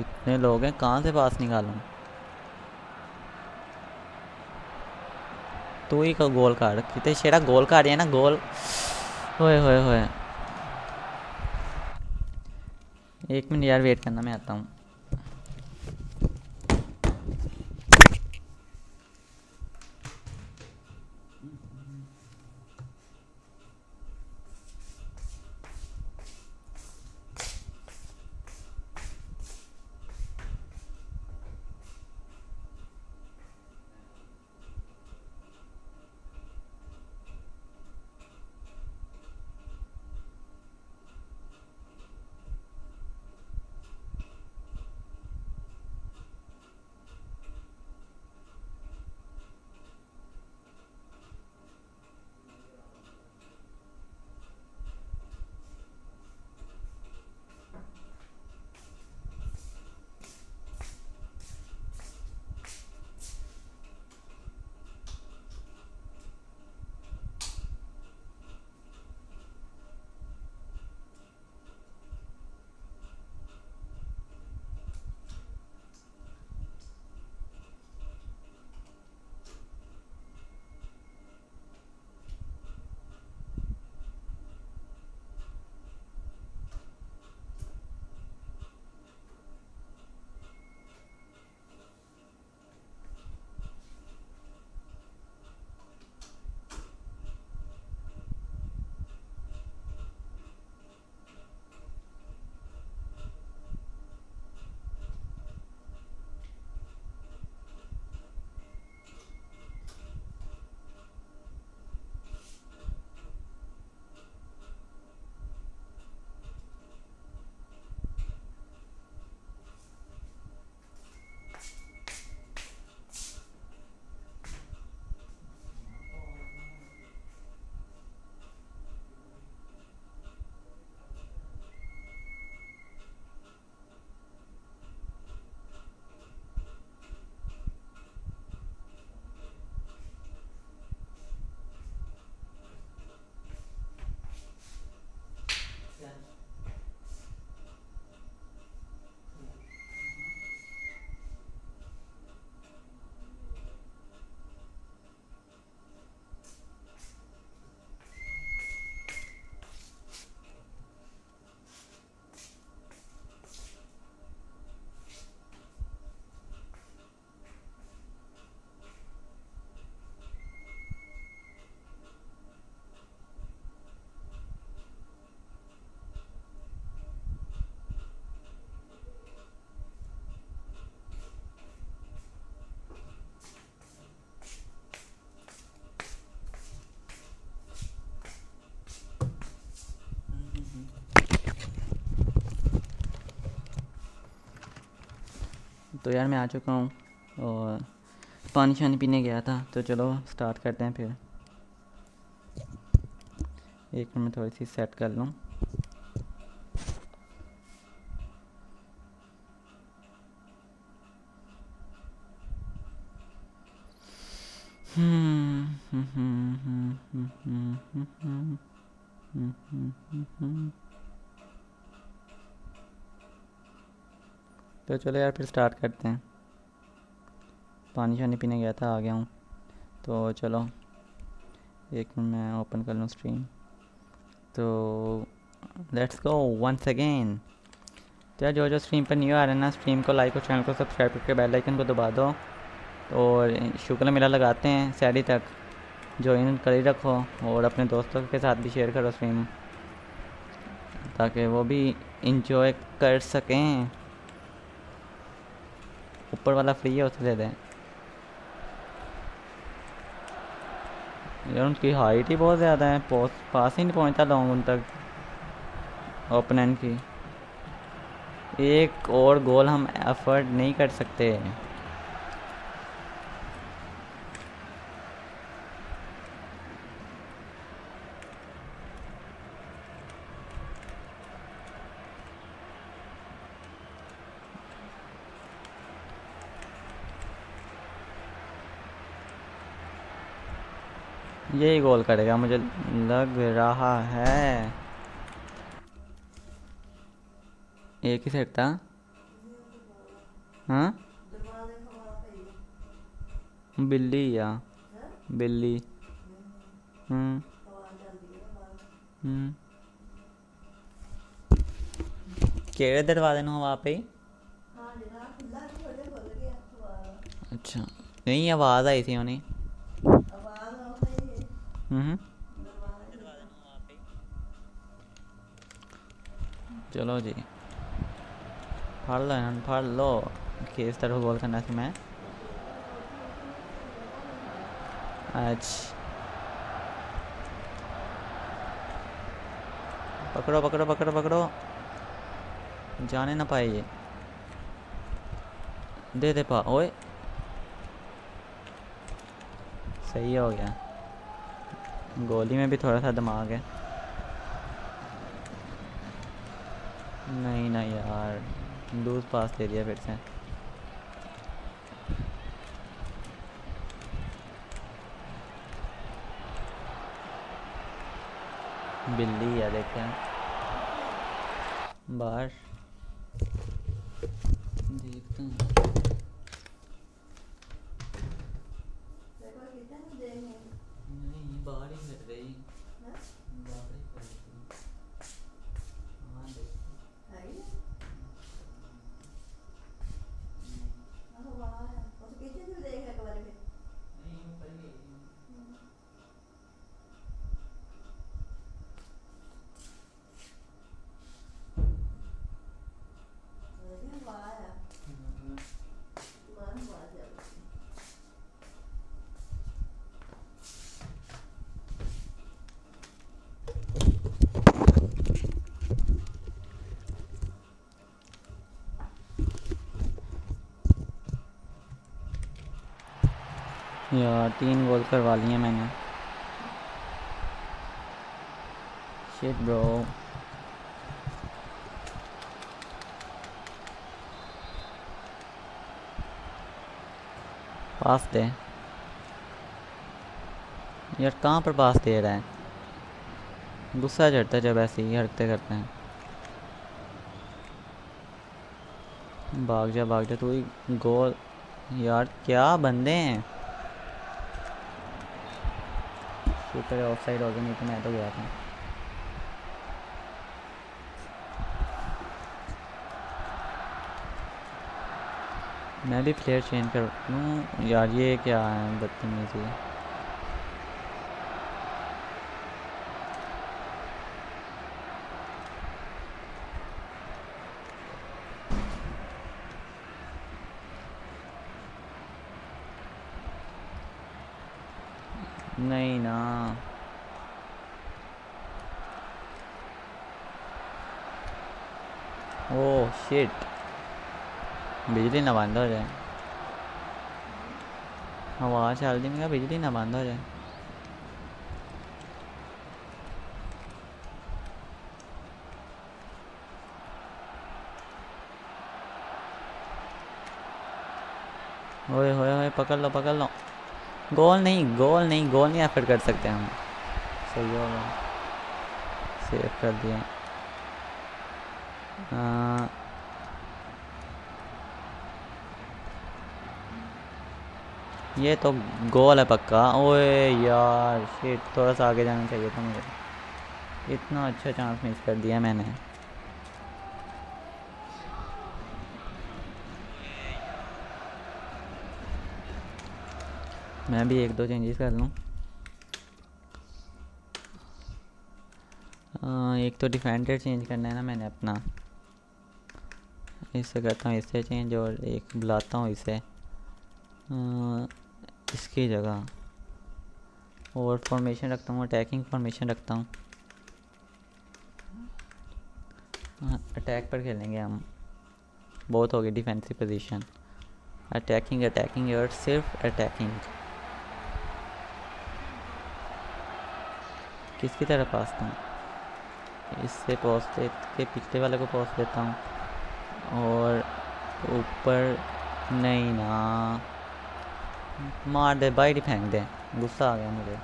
इतने लोग हैं, कहाँ से पास निकालूं। तू ही का गोल काट कितने शेरा, गोल काट है ना गोल। होए होए होए एक मिनट यार वेट करना, मैं आता हूँ। तो यार मैं आ चुका हूँ और पानी शानी पीने गया था, तो चलो स्टार्ट करते हैं। फिर एक मिनट में थोड़ी सी सेट कर लूँ। तो चलो यार फिर स्टार्ट करते हैं। पानी शानी पीने गया था, आ गया हूँ। तो चलो एक मिनट मैं ओपन कर लूँ स्ट्रीम। तो लेट्स गो वंस अगेन। तो यार जो जो स्ट्रीम पर न्यू आ रहे हैं ना, स्ट्रीम को लाइक और चैनल को सब्सक्राइब करके बेल आइकन को दबा दो और शुक्र मेला लगाते हैं सैरी तक ज्वाइन कर ही रखो और अपने दोस्तों के साथ भी शेयर करो स्ट्रीम, ताकि वो भी इंजॉय कर सकें। ऊपर वाला फ्री है, उसे दे दें। यार उनकी हाइट ही बहुत ज़्यादा है, पास ही नहीं पहुंचता लॉन्ग उन तक ओपोनेंट की। एक और गोल हम एफर्ट नहीं कर सकते। यही गोल करेगा मुझे लग रहा है। एक ही सेट था। हाँ बिल्ली या बिल्ली। हम्म हम्म केड़े दरवाजे ना वहाँ पे। अच्छा नहीं आवाज़ आई थी उन्हें। चलो जी फाड़ लो यार, फाड़ लो। किस तरह गोल करना है मैं आज। पकड़ो पकड़ो पकड़ो पकड़ो, जाने ना पाए ये। दे दे पा। ओए सही हो गया। गोली में भी थोड़ा सा दिमाग है। नहीं ना यार, लूज पास दे दिया फिर से। बिल्ली या देखते हैं बाहर, देखते हैं। यार तीन गोल करवा लिए मैंने। Shit bro. पास दे यार, कहाँ पर पास दे रहा है। गुस्सा चढ़ता है जब ऐसे ही हरकतें करते हैं। भाग जा भाग जा तू ही। गोल यार, क्या बंदे हैं। ऊपर ऑफ साइड हो गया, नहीं तो मैं तो गया था। मैं भी प्लेयर चेंज कर लूँ यार। ये क्या है बदतमीजी। नहीं ना ओ शिट। बिजली ना बंद हो जाए, हवा चल दी मैं, बिजली ना बंद हो जाए। ओए होए होए, पकड़ लो पकड़ लो, गोल नहीं गोल नहीं गोल नहीं एफर्ट कर सकते हम। सही हो गया, सेव कर दिया। आ... ये तो गोल है पक्का। ओए यार शिट, थोड़ा सा आगे जाना चाहिए था मुझे, इतना अच्छा चांस मिस कर दिया मैंने। मैं भी एक दो चेंजेस कर लूँ। एक तो डिफेंडर चेंज करना है ना मैंने अपना, इससे करता हूँ इससे चेंज, और एक बुलाता हूँ इसे इसकी जगह, और फॉर्मेशन रखता हूँ अटैकिंग फॉर्मेशन रखता हूँ। अटैक पर खेलेंगे हम, बहुत हो गई डिफेंसिव पोजीशन। अटैकिंग अटैकिंग और सिर्फ अटैकिंग। किसकी तरफ पास दूँ? इससे पॉस के पिछले वाले को पॉस देता हूँ, और ऊपर नहीं ना, मार दे बाइट फेंक दे। गुस्सा आ गया मुझे।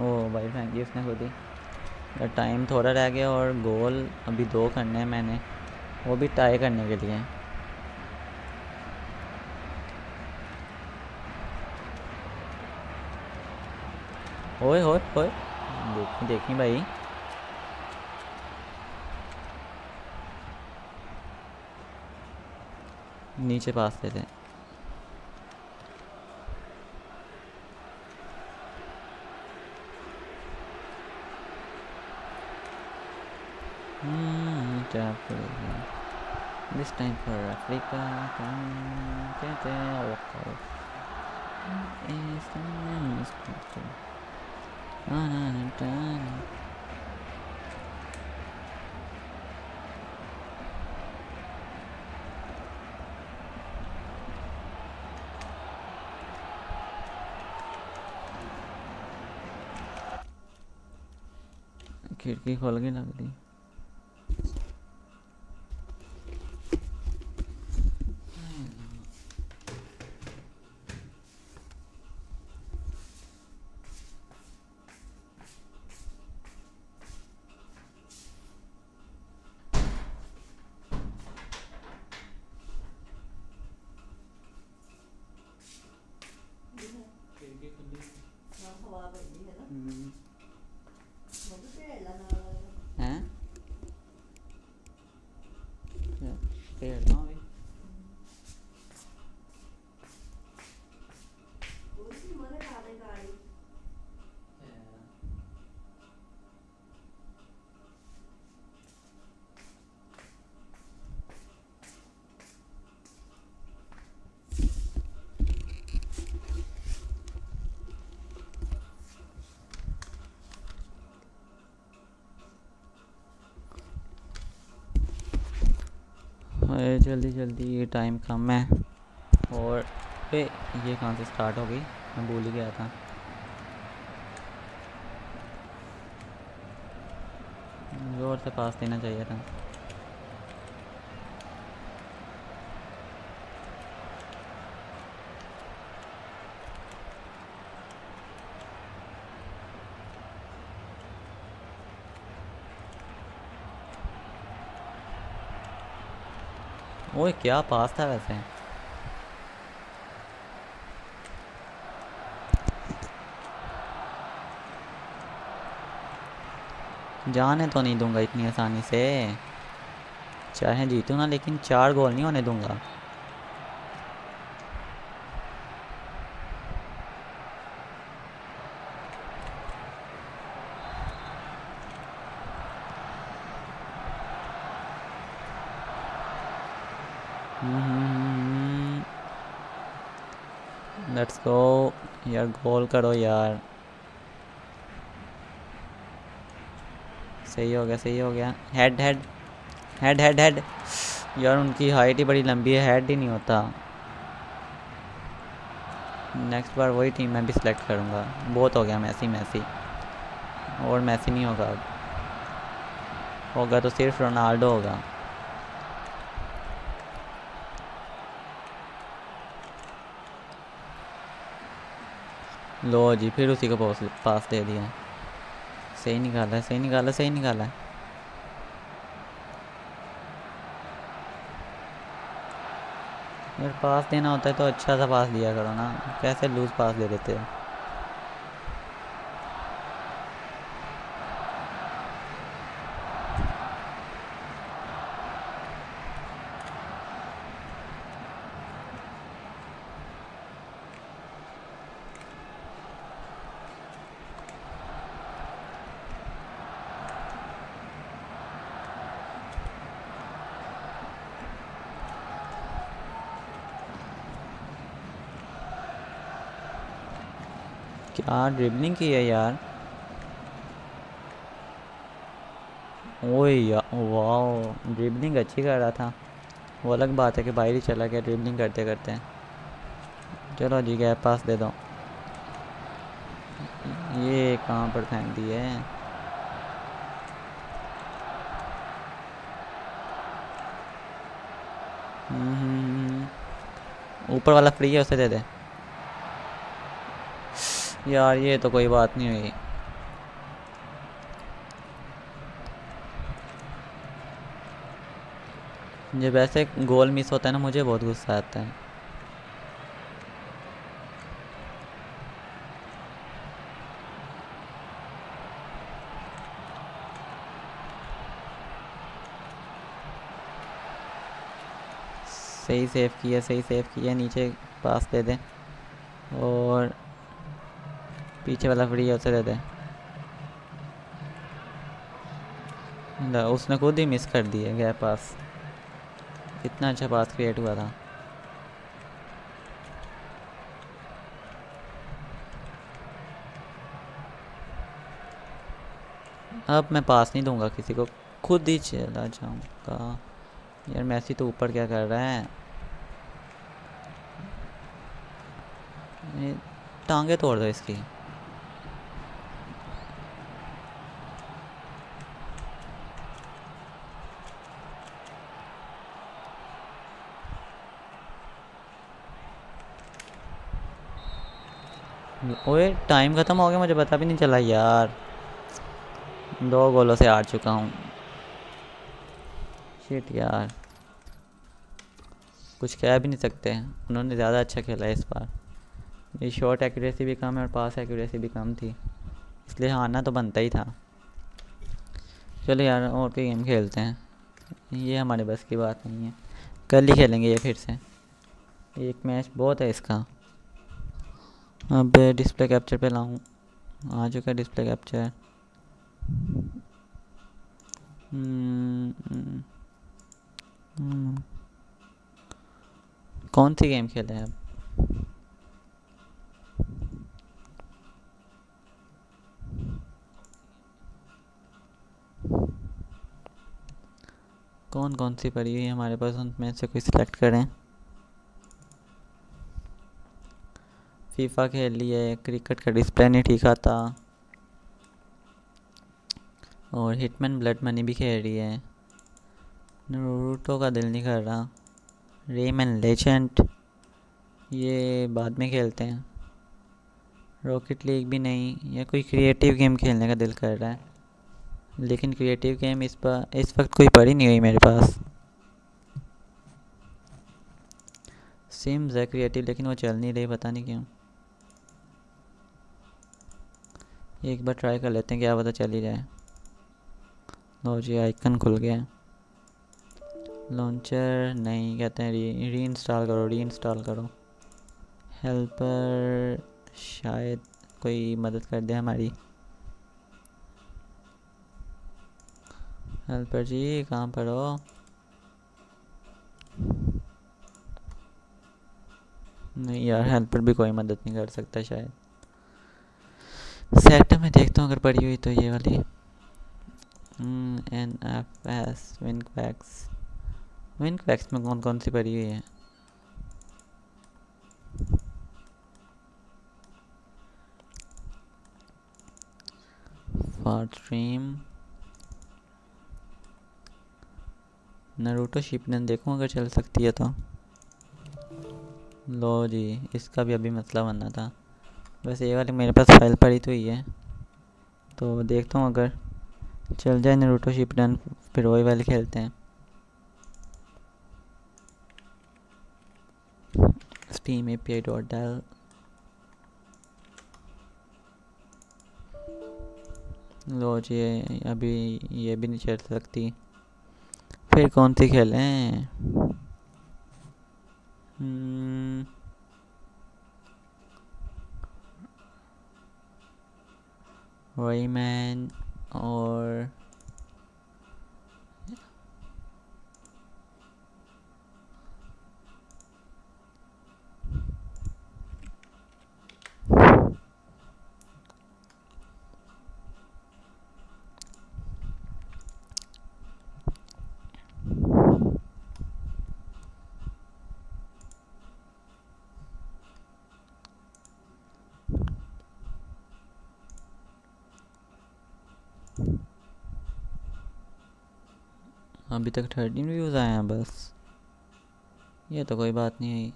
ओ भाई फेंक दिया उसने खुद ही। टाइम थोड़ा रह गया और गोल अभी दो करने हैं मैंने, वो भी टाई करने के लिए। ओए होए होए, देखी देखी भाई। नीचे पास देते हैं। This time for Africa, get the walkout. Is the most important. Na na na na. खिड़की खोल के लग दी। जल्दी जल्दी, टाइम कम है। और ए, ये कहाँ से स्टार्ट हो गई, मैं भूल ही गया था। जोर से पास देना चाहिए था। ओए क्या पास था वैसे। जाने तो नहीं दूंगा इतनी आसानी से, चाहे जीतूं ना, लेकिन चार गोल नहीं होने दूंगा। लेट्स गो यार, गोल करो यार। सही हो गया, सही हो गया। Head head head head head यार, उनकी हाइट ही बड़ी लंबी है, हेड ही नहीं होता। नेक्स्ट बार वही टीम मैं भी सिलेक्ट करूँगा। बहुत हो गया, मैसी मैसी और मैसी नहीं होगा, होगा तो सिर्फ रोनाल्डो होगा। लो जी, फिर उसी को पास पास दे दिया। सही निकाला, सही निकाला, सही निकाला। अगर पास देना होता है तो अच्छा सा पास दिया करो ना, कैसे लूज पास दे देते हो। क्या ड्रिबलिंग की है यार। ओए यार, वाह, ड्रिबलिंग अच्छी कर रहा था। वो अलग बात है कि बाहर ही चला गया ड्रिबलिंग करते करते। चलो जी, गैप पास दे दो। ये कहाँ पर फेंक दी है। ऊपर वाला फ्री है, उसे दे दे यार। ये तो कोई बात नहीं हुई। जब ऐसे गोल मिस होता है ना, मुझे बहुत गुस्सा आता है। सही सेव किया, सही सेव किया। नीचे पास दे दे, और पीछे वाला फ्री है, उसे दे दे। उसने खुद ही मिस कर दिया गया पास। कितना अच्छा पास क्रिएट हुआ था। अब मैं पास नहीं दूंगा किसी को, खुद ही चला जाऊंगा। यार मैसी तो ऊपर क्या कर रहा है, टांगे तोड़ दो इसकी। ओए, टाइम ख़त्म हो गया, मुझे पता भी नहीं चला यार। दो गोलों से हार चुका हूँ। शिट यार, कुछ कह भी नहीं सकते। उन्होंने ज़्यादा अच्छा खेला इस बार। मेरी शॉट एक्यूरेसी भी कम है और पास एक्यूरेसी भी कम थी, इसलिए हारना तो बनता ही था। चलो यार, और कोई गेम खेलते हैं। ये हमारे बस की बात नहीं है, कल ही खेलेंगे ये फिर से। एक मैच बहुत है इसका। अब डिस्प्ले कैप्चर पे लाऊं। आ चुका डिस्प्ले कैप्चर। कौन सी गेम खेले हैं अब? कौन कौन सी पड़ी हुई है हमारे पास, उनमें से कोई सिलेक्ट करें। फीफा खेल ली है, क्रिकेट का डिस्प्ले नहीं ठीक आता, और हिटमैन ब्लड मनी भी खेल रही है। नरूटो का दिल नहीं कर रहा। रेमैन लेजेंड ये बाद में खेलते हैं। रॉकेट लीग भी नहीं। या कोई क्रिएटिव गेम खेलने का दिल कर रहा है, लेकिन क्रिएटिव गेम इस पर इस वक्त कोई पड़ी नहीं हुई मेरे पास। सिम्स है क्रिएटिव, लेकिन वो चल नहीं रही, पता नहीं क्यों। एक बार ट्राई कर लेते हैं, क्या पता चल ही जाए। लो जी, आइकन खुल गया। लॉन्चर नहीं, कहते हैं री री इंस्टॉल करो, री इंस्टॉल करो। हेल्पर शायद कोई मदद कर दे हमारी। हेल्पर जी कहाँ पर हो? नहीं यार, हेल्पर भी कोई मदद नहीं कर सकता शायद। सेक्टर में देखता हूँ अगर पड़ी हुई तो ये वाली एन एफ एस विनक्वैक्स। विनक्वैक्स में कौन कौन सी पड़ी हुई है? फार्ट्रीम, नारुतो शिपनन देखूँ अगर चल सकती है तो। लो जी, इसका भी अभी मसला बनना था। वैसे ये वाली मेरे पास फाइल पड़ी तो ही है, तो देखता हूँ अगर चल जाए नारुतो शिपनन, फिर वही वाले खेलते हैं। Steam A P I dot डाल, लो जी अभी ये भी नहीं चल सकती। फिर कौन सी खेलें? रैमैन और अभी तक थर्टीन व्यूज़ आए हैं बस, ये तो कोई बात नहीं है।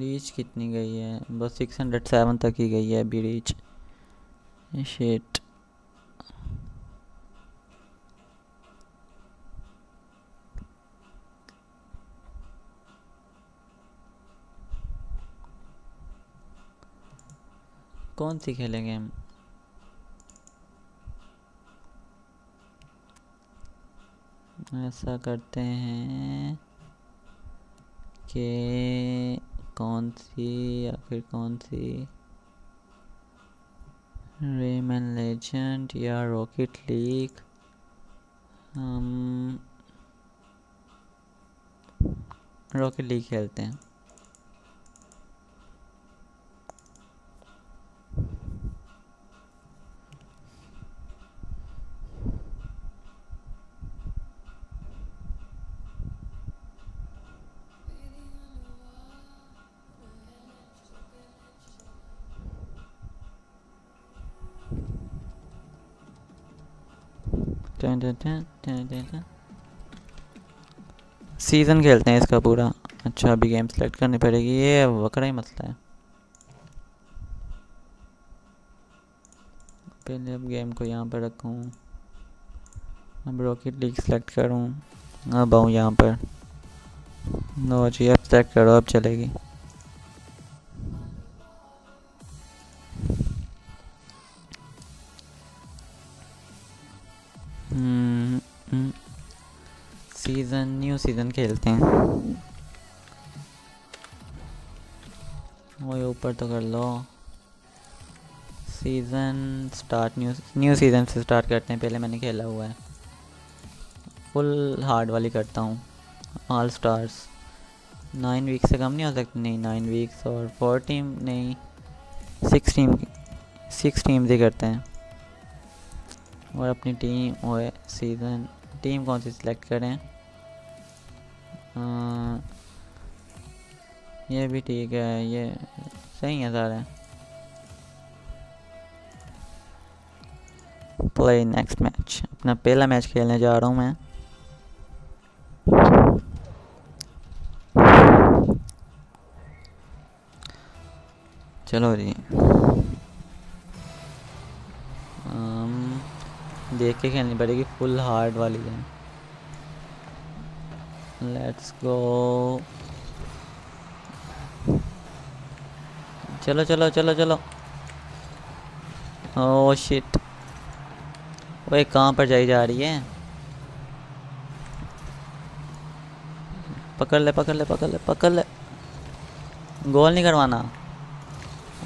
रीच कितनी गई है? बस सिक्स हंड्रेड सेवन तक ही गई है अभी रीच। शिट, कौन सी खेलेंगे हम? ऐसा करते हैं कि कौन सी या फिर कौन सी, रेमन लेजेंड या रॉकेट लीग। हम रॉकेट लीग खेलते हैं। सीज़न खेलते हैं इसका पूरा। अच्छा, अभी गेम सेलेक्ट करनी पड़ेगी, ये वकरा ही मसला है। पहले अब गेम को यहाँ पर रखूँ, अब रॉकेट लीग सेलेक्ट करूँ, अब आऊँ यहाँ पर। लो जी, अब सेलेक्ट करो, अब चलेगी। सीज़न, न्यू सीज़न खेलते हैं। वो ऊपर तो कर लो। Season start, new new season से स्टार्ट करते हैं। पहले मैंने खेला हुआ है, फुल हार्ड वाली करता हूँ। ऑल स्टार्स नाइन वीक से कम नहीं हो सकती। नहीं, नाइन वीक्स और फोर टीम नहीं, सिक्स टीम सिक्स टीम से करते हैं। और अपनी टीम और सीज़न टीम कौन सी सिलेक्ट करें? आ, ये भी ठीक है, ये सही है सारे। प्ले नेक्स्ट मैच, अपना पहला मैच खेलने जा रहा हूँ मैं। चलो जी, देख के खेलनी पड़ेगी, फुल हार्ड वाली है। लेट्स गो, चलो चलो चलो चलो। ओह शिट, ओए कहाँ पर जाई जा रही है? पकड़ ले पकड़ ले पकड़ ले पकड़ ले, गोल नहीं करवाना।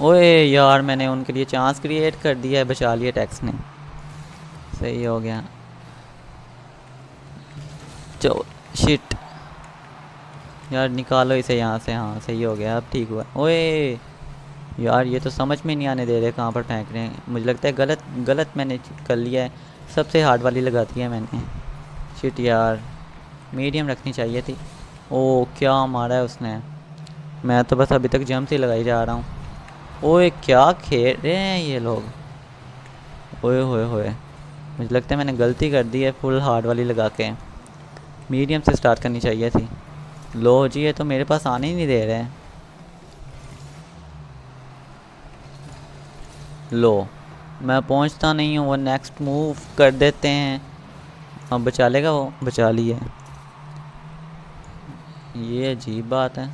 ओए यार, मैंने उनके लिए चांस क्रिएट कर दिया है, बचा लिया टैक्स ने, सही हो गया। चलो शिट यार, निकालो इसे यहाँ से। हाँ सही हो गया, अब ठीक हुआ। ओए यार ये तो समझ में नहीं आने दे रहे, कहाँ पर फेंक रहे हैं। मुझे लगता है गलत गलत मैंने कर लिया है, सबसे हार्ड वाली लगाती है मैंने। शिट यार मीडियम रखनी चाहिए थी। ओ क्या मारा है उसने, मैं तो बस अभी तक जंप से लगाई जा रहा हूँ। ओए क्या खेल रहे हैं ये लोग। ओए होए होए, मुझे लगता है मैंने गलती कर दी है, फुल हार्ड वाली लगा के मीडियम से स्टार्ट करनी चाहिए थी। लो जी ये तो मेरे पास आने ही नहीं दे रहे हैं। लो मैं पहुंचता नहीं हूँ, वो नेक्स्ट मूव कर देते हैं। अब बचा लेगा वो, बचा लिए। ये अजीब बात है।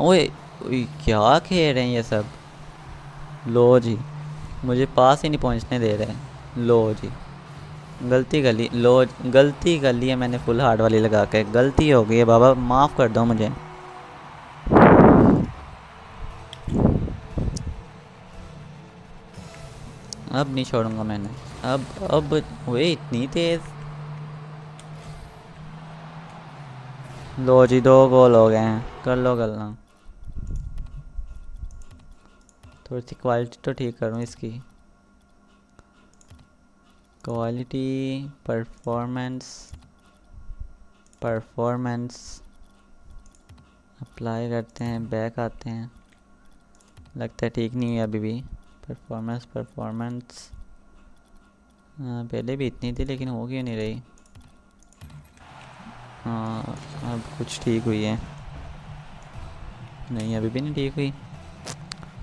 ओए क्या खेल रहे हैं ये सब। लो जी मुझे पास ही नहीं पहुंचने दे रहे हैं। लो जी गलती कर ली, लो गलती कर ली है मैंने, फुल हार्ड वाली लगा के गलती हो गई है। बाबा माफ़ कर दो मुझे। अब नहीं छोड़ूंगा मैंने, अब अब वे इतनी तेज़। लो जी दो गोल हो गए हैं, कर लो गलना। थोड़ी सी क्वालिटी तो ठीक करूँ इसकी, क्वालिटी परफॉर्मेंस परफॉर्मेंस अप्लाई करते हैं, बैक आते हैं। लगता है ठीक नहीं है अभी भी। परफॉर्मेंस परफॉर्मेंस पहले भी इतनी थी लेकिन हो क्यों नहीं रही। हाँ अब कुछ ठीक हुई है, नहीं अभी भी नहीं ठीक हुई।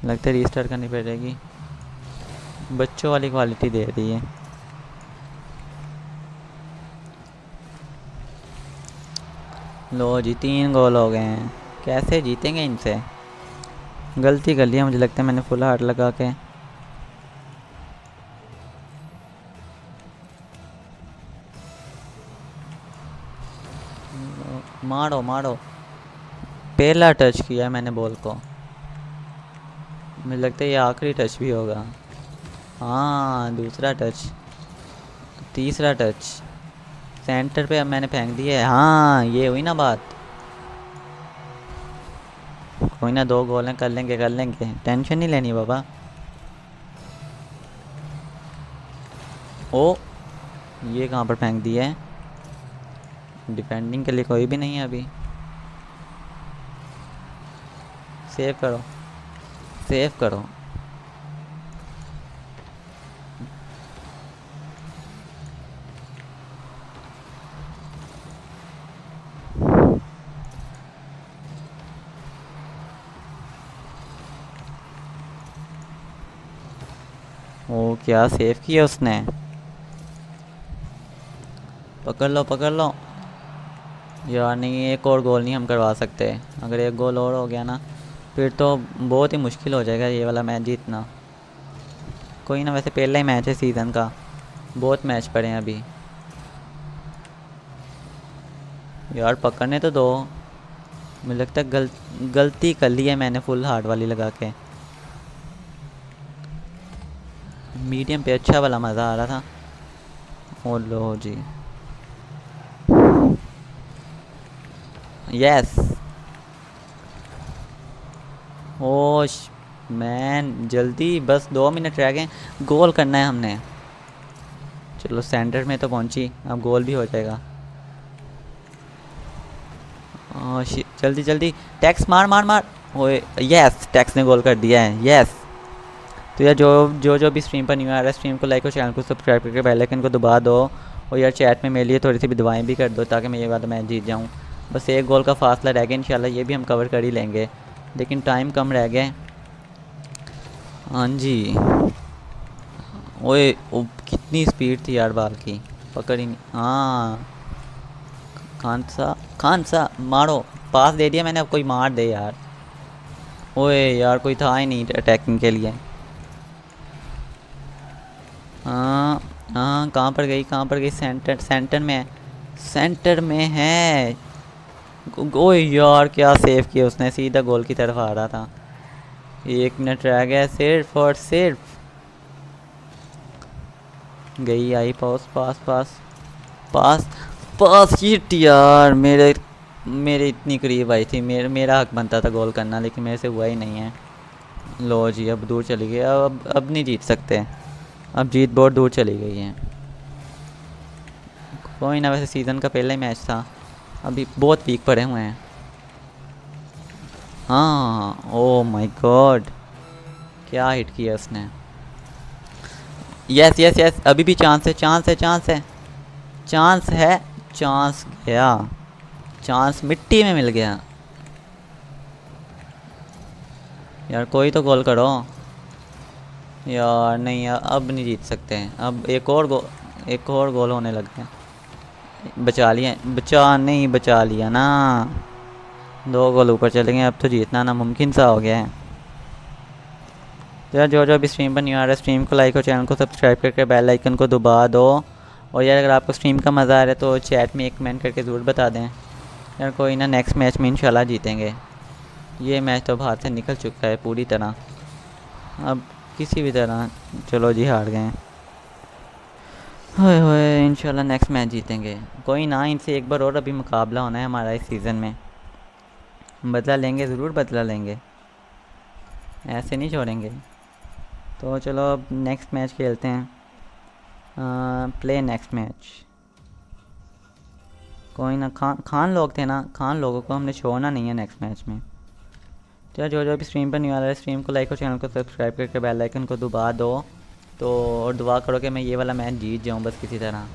लगता है रीस्टार्ट करनी पड़ेगी, बच्चों वाली क्वालिटी दे रही है। लो जी तीन गोल हो गए हैं, कैसे जीतेंगे इनसे। गलती कर लिया मुझे लगता है मैंने, फुल हार्ट लगा के। मारो मारो, पहला टच किया है मैंने बॉल को। मुझे लगता है ये आखिरी टच भी होगा। हाँ दूसरा टच, तीसरा टच, सेंटर पे अब मैंने फेंक दी है। हाँ ये हुई ना बात। कोई ना दो गोल हैं, कर लेंगे कर लेंगे, टेंशन नहीं लेनी बाबा। ओ ये कहाँ पर फेंक दी है, डिफेंडिंग के लिए कोई भी नहीं है अभी। सेव करो सेव करो। ओ क्या सेव किया उसने। पकड़ लो पकड़ लो। यार नहीं एक और गोल नहीं हम करवा सकते, अगर एक गोल और हो गया ना फिर तो बहुत ही मुश्किल हो जाएगा ये वाला मैच जीतना। कोई ना, वैसे पहला ही मैच है सीज़न का, बहुत मैच पड़े हैं अभी। यार पकड़ने तो दो। मुझे लगता है गल, गलती कर ली है मैंने, फुल हार्ड वाली लगा के। मीडियम पे अच्छा वाला मज़ा आ रहा था। ओ लो जी यस। ओश मैन जल्दी, बस दो मिनट रह गए, गोल करना है हमने। चलो सेंटर में तो पहुंची, अब गोल भी हो जाएगा। ओश जल्दी जल्दी टैक्स मार मार मार। ओए यस टैक्स ने गोल कर दिया है। यस तो यार जो जो जो भी स्ट्रीम पर नहीं आ रहा है, स्ट्रीम को लाइक और चैनल को सब्सक्राइब करके बेल आइकन को दबा दो। और यार चैट में मेरे लिए थोड़ी सी भी दुआएं भी कर दो ताकि मैं ये वाला मैच जीत जाऊँ। बस एक गोल का फासला रह गया, इंशाल्लाह ये भी हम कवर कर ही लेंगे, लेकिन टाइम कम रह गए। हाँ जी ओए ओ, कितनी स्पीड थी यार बाल की, पकड़ ही नहीं। हाँ खान सा खान सा मारो, पास दे दिया मैंने, अब कोई मार दे यार। ओए यार कोई था ही नहीं अटैकिंग के लिए। हाँ हाँ कहाँ पर गई कहाँ पर गई। सेंटर सेंटर में है, सेंटर में है। ओ यार क्या सेव किया उसने, सीधा गोल की तरफ आ रहा था। एक मिनट रह गया सिर्फ और सिर्फ। गई आई पास पास पास पास पास हिट यार, मेरे मेरे इतनी करीब आई थी, मेर, मेरा हक बनता था गोल करना, लेकिन मेरे से हुआ ही नहीं है। लो जी अब दूर चली गई, अब अब नहीं जीत सकते, अब जीत बहुत दूर चली गई है। कोई ना, वैसे सीज़न का पहला ही मैच था, अभी बहुत वीक पड़े हुए हैं। हाँ ओ माय गॉड, क्या हिट किया उसने। यस यस यस, अभी भी चांस है, चांस है, चांस है, चांस है, चांस गया, चांस मिट्टी में मिल गया। यार कोई तो गोल करो यार। नहीं यार अब नहीं जीत सकते हैं, अब एक और गो एक और गोल होने लग गया। बचा लिया, बचा नहीं, बचा लिया ना, दो गोल ऊपर चले गए। अब तो जीतना नामुमकिन सा हो गया है। यार जो जो अभी स्ट्रीम पर नहीं आ रहा है, स्ट्रीम को लाइक और चैनल को सब्सक्राइब करके बेल आइकन को दबा दो। और यार अगर आपको स्ट्रीम का मज़ा आ रहा है तो चैट में एक कमेंट करके ज़रूर बता दें। यार कोई ना, नेक्स्ट मैच में इंशाल्लाह जीतेंगे। ये मैच तो हाथ से निकल चुका है पूरी तरह, अब किसी भी तरह। चलो जी हार गए, होए होए, इंशाल्लाह नेक्स्ट मैच जीतेंगे। कोई ना, इनसे एक बार और अभी मुकाबला होना है हमारा इस सीज़न में, बदला लेंगे, ज़रूर बदला लेंगे, ऐसे नहीं छोड़ेंगे। तो चलो अब नेक्स्ट मैच खेलते हैं। आ, प्ले नेक्स्ट मैच। कोई ना, खान खान लोग थे ना, खान लोगों को हमने छोड़ना नहीं है नेक्स्ट मैच में। तो जो जो अभी स्ट्रीम पर नहीं आ रहा है, स्ट्रीम को लाइक और चैनल को सब्सक्राइब करके बेल आइकन को दबा दो। तो और दुआ करो कि मैं ये वाला मैच जीत जाऊँ बस किसी तरह।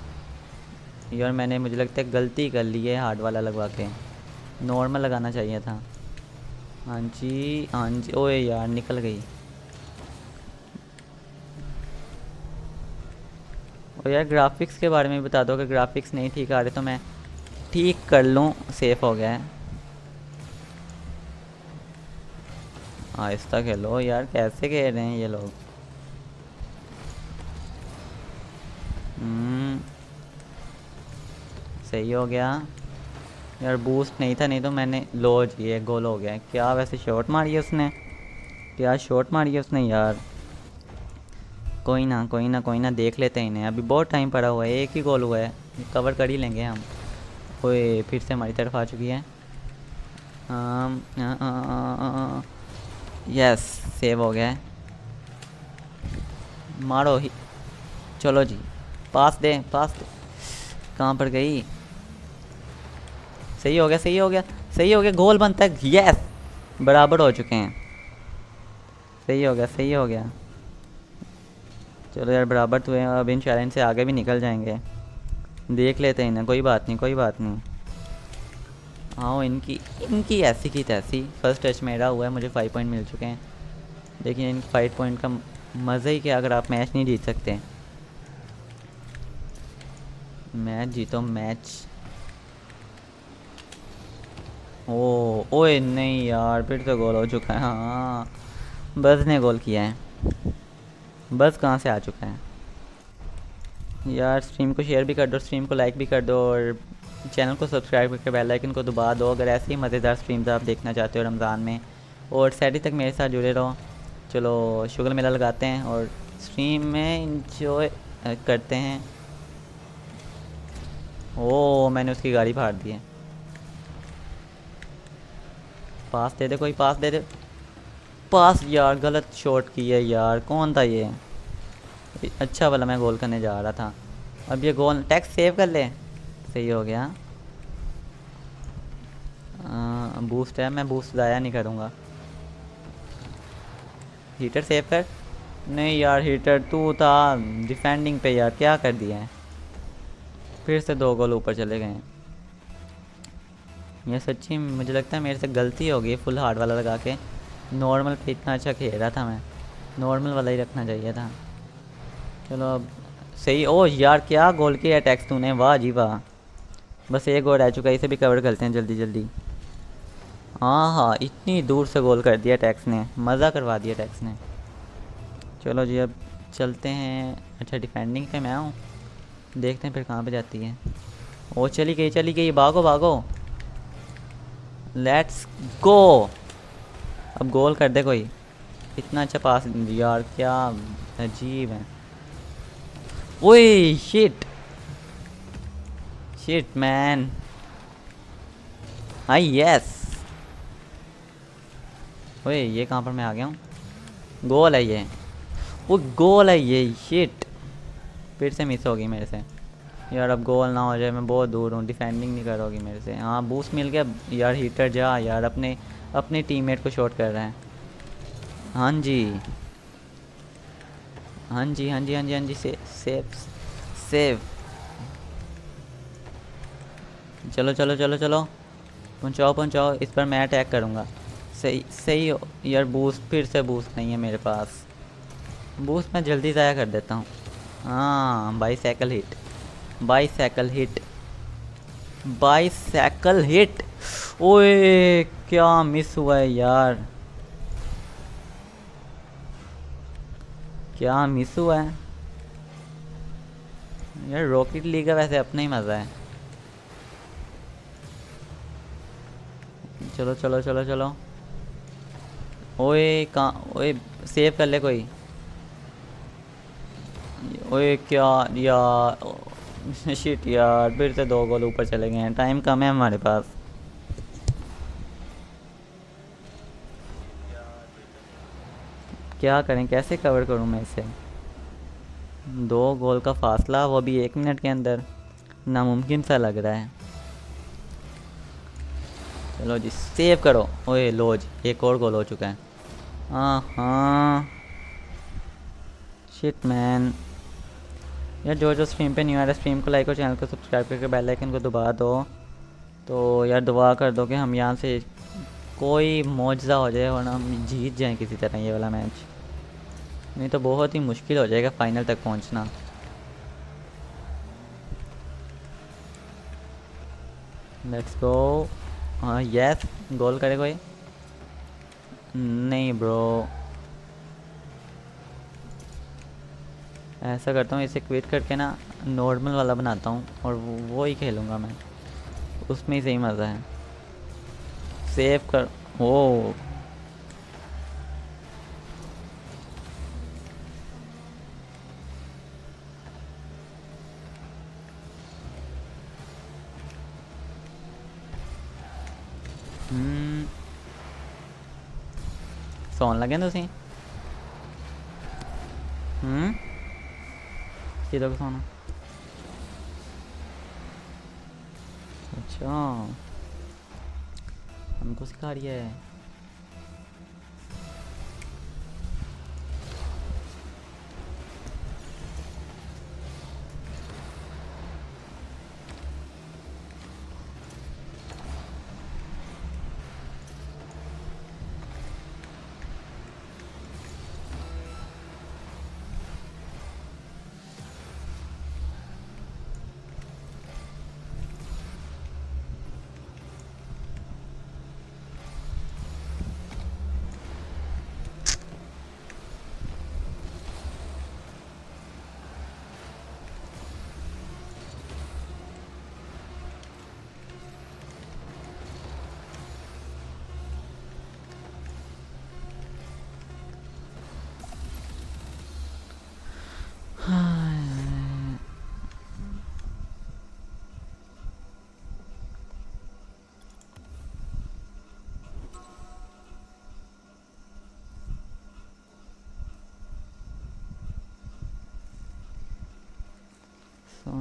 यार मैंने, मुझे लगता है गलती कर ली है हार्ड वाला लगवा के, नॉर्मल लगाना चाहिए था। हाँ जी हाँ जी, ओए यार निकल गई। और यार ग्राफिक्स के बारे में बता दो, अगर ग्राफिक्स नहीं ठीक आ रहे तो मैं ठीक कर लूँ। सेफ हो गया है, आहिस्ता खेलो यार, कैसे खेल रहे हैं ये लोग। सही हो गया यार, बूस्ट नहीं था, नहीं तो मैंने, लो जी ये गोल हो गया। क्या वैसे शॉट मारी है उसने, क्या शॉट मारी है उसने यार। कोई ना कोई ना कोई ना, देख लेते हैं इन्हें, अभी बहुत टाइम पड़ा हुआ है, एक ही गोल हुआ है, कवर कर ही लेंगे हम। ओए फिर से हमारी तरफ आ चुकी है। आम, आ, आ, आ, आ, आ, यस yes, सेव हो गया है। मारो ही, चलो जी पास दे, पास दे, कहाँ पर गई। सही हो गया, सही हो गया, सही हो गया, गोल बनता है। यस बराबर हो चुके हैं, सही हो गया, सही हो गया। चलो यार बराबर तो है, अब इन चैलेंज से आगे भी निकल जाएंगे, देख लेते हैं ना। कोई बात नहीं, कोई बात नहीं। आओ इनकी इनकी ऐसी की तैसी। फर्स्ट टच मेरा हुआ है, मुझे फाइव पॉइंट मिल चुके हैं, लेकिन इनके फाइव पॉइंट का मज़ा ही क्या अगर आप मैच नहीं जीत सकते। मैच जीतो, मैच। ओ ओए नहीं यार, फिर तो गोल हो चुका है। हाँ बस ने गोल किया है। बस कहाँ से आ चुका है यार। स्ट्रीम को शेयर भी कर दो, स्ट्रीम को लाइक भी कर दो, और चैनल को सब्सक्राइब करके बेल आइकन को दबा दो अगर ऐसे ही मज़ेदार स्ट्रीम्स आप देखना चाहते हो रमज़ान में। और सैटरडे तक मेरे साथ जुड़े रहो। चलो शुगर मेला लगाते हैं और स्ट्रीम में इंजॉय करते हैं। ओ मैंने उसकी गाड़ी फाड़ दी है। पास दे दे, कोई पास दे दे। पास यार गलत शॉट की है यार, कौन था ये। अच्छा भला मैं गोल करने जा रहा था, अब ये गोल। टैक्स सेव कर ले, सही हो गया। आ, बूस्ट है, मैं बूस्ट ज़ाया नहीं करूँगा। हीटर सेव कर। नहीं यार हीटर तू था डिफेंडिंग पे यार, क्या कर दिया है। फिर से दो गोल ऊपर चले गए हैं। ये सच्ची मुझे लगता है मेरे से गलती हो गई, फुल हार्ड वाला लगा के। नॉर्मल पे इतना अच्छा खेल रहा था मैं, नॉर्मल वाला ही रखना चाहिए था। चलो अब सही। ओ यार क्या गोल किया टैक्स तूने, वाह जी वाह। बस एक गोल रह चुका है, इसे भी कवर करते हैं जल्दी जल्दी। हाँ हाँ इतनी दूर से गोल कर दिया टैक्स ने, मज़ा करवा दिया टैक्स ने। चलो जी अब चलते हैं। अच्छा डिफेंडिंग पे मैं हूँ, देखते हैं फिर कहाँ पे जाती है। ओ चली गई, चली गई, भागो भागो, लेट्स गो। अब गोल कर दे कोई, इतना अच्छा पास। यार क्या अजीब है। ओए शिट Shit man. हाँ यस। ओए ये कहाँ पर मैं आ गया हूँ। गोल है ये, वो गोल है ये। शिट फिर से मिस होगी मेरे से यार। अब गोल ना हो जाए, मैं बहुत दूर हूँ, डिफेंडिंग नहीं करोगी मेरे से। हाँ बूस्ट मिल गया यार। हीटर जा यार, अपने अपने टीममेट को शॉट कर रहा है। हाँ जी हाँ जी हाँ जी हाँ जी हाँ जी। से, सेव सेव। चलो चलो चलो चलो पहुँचाओ पहुँचाओ। इस पर मैं अटैक करूँगा। सही सही हो यार। बूस्ट फिर से बूस्ट नहीं है मेरे पास। बूस्ट मैं जल्दी ज़ाया कर देता हूँ। हाँ bicycle hit bicycle hit bicycle hit. ओए क्या मिस हुआ है यार, क्या मिस हुआ है यार। रॉकेट लीग का वैसे अपना ही मज़ा है। चलो चलो चलो चलो। ओए कहाँ, ओए सेव कर ले कोई। ओए क्या यार, शिट यार फिर से दो गोल ऊपर चले गए हैं। टाइम कम है हमारे पास। क्या करें, कैसे कवर करूं मैं इसे। दो गोल का फासला, वो भी एक मिनट के अंदर। नामुमकिन सा लग रहा है। चलो जी सेव करो। ओए लो जी एक और गोल हो चुका है। हाँ हाँ शिट मैन यार। जो जो स्ट्रीम पे न्यू आ रहा है, स्ट्रीम को लाइक और चैनल को सब्सक्राइब करके बेल आइकन को दबा दो। तो यार दुआ कर दो कि हम यहाँ से कोई मुआवजा हो जाए, वरना हम जीत जाएं किसी तरह ये वाला मैच। नहीं तो बहुत ही मुश्किल हो जाएगा फाइनल तक पहुँचना। Let's go. हाँ यस गोल करे कोई। नहीं ब्रो, ऐसा करता हूँ इसे क्विट करके ना नॉर्मल वाला बनाता हूँ और वो ही खेलूँगा मैं। उसमें ही सही मज़ा है। सेव कर। ओ सोन लगे तुसी। हम्म कि सोना। अच्छा हमको सिखा रही है।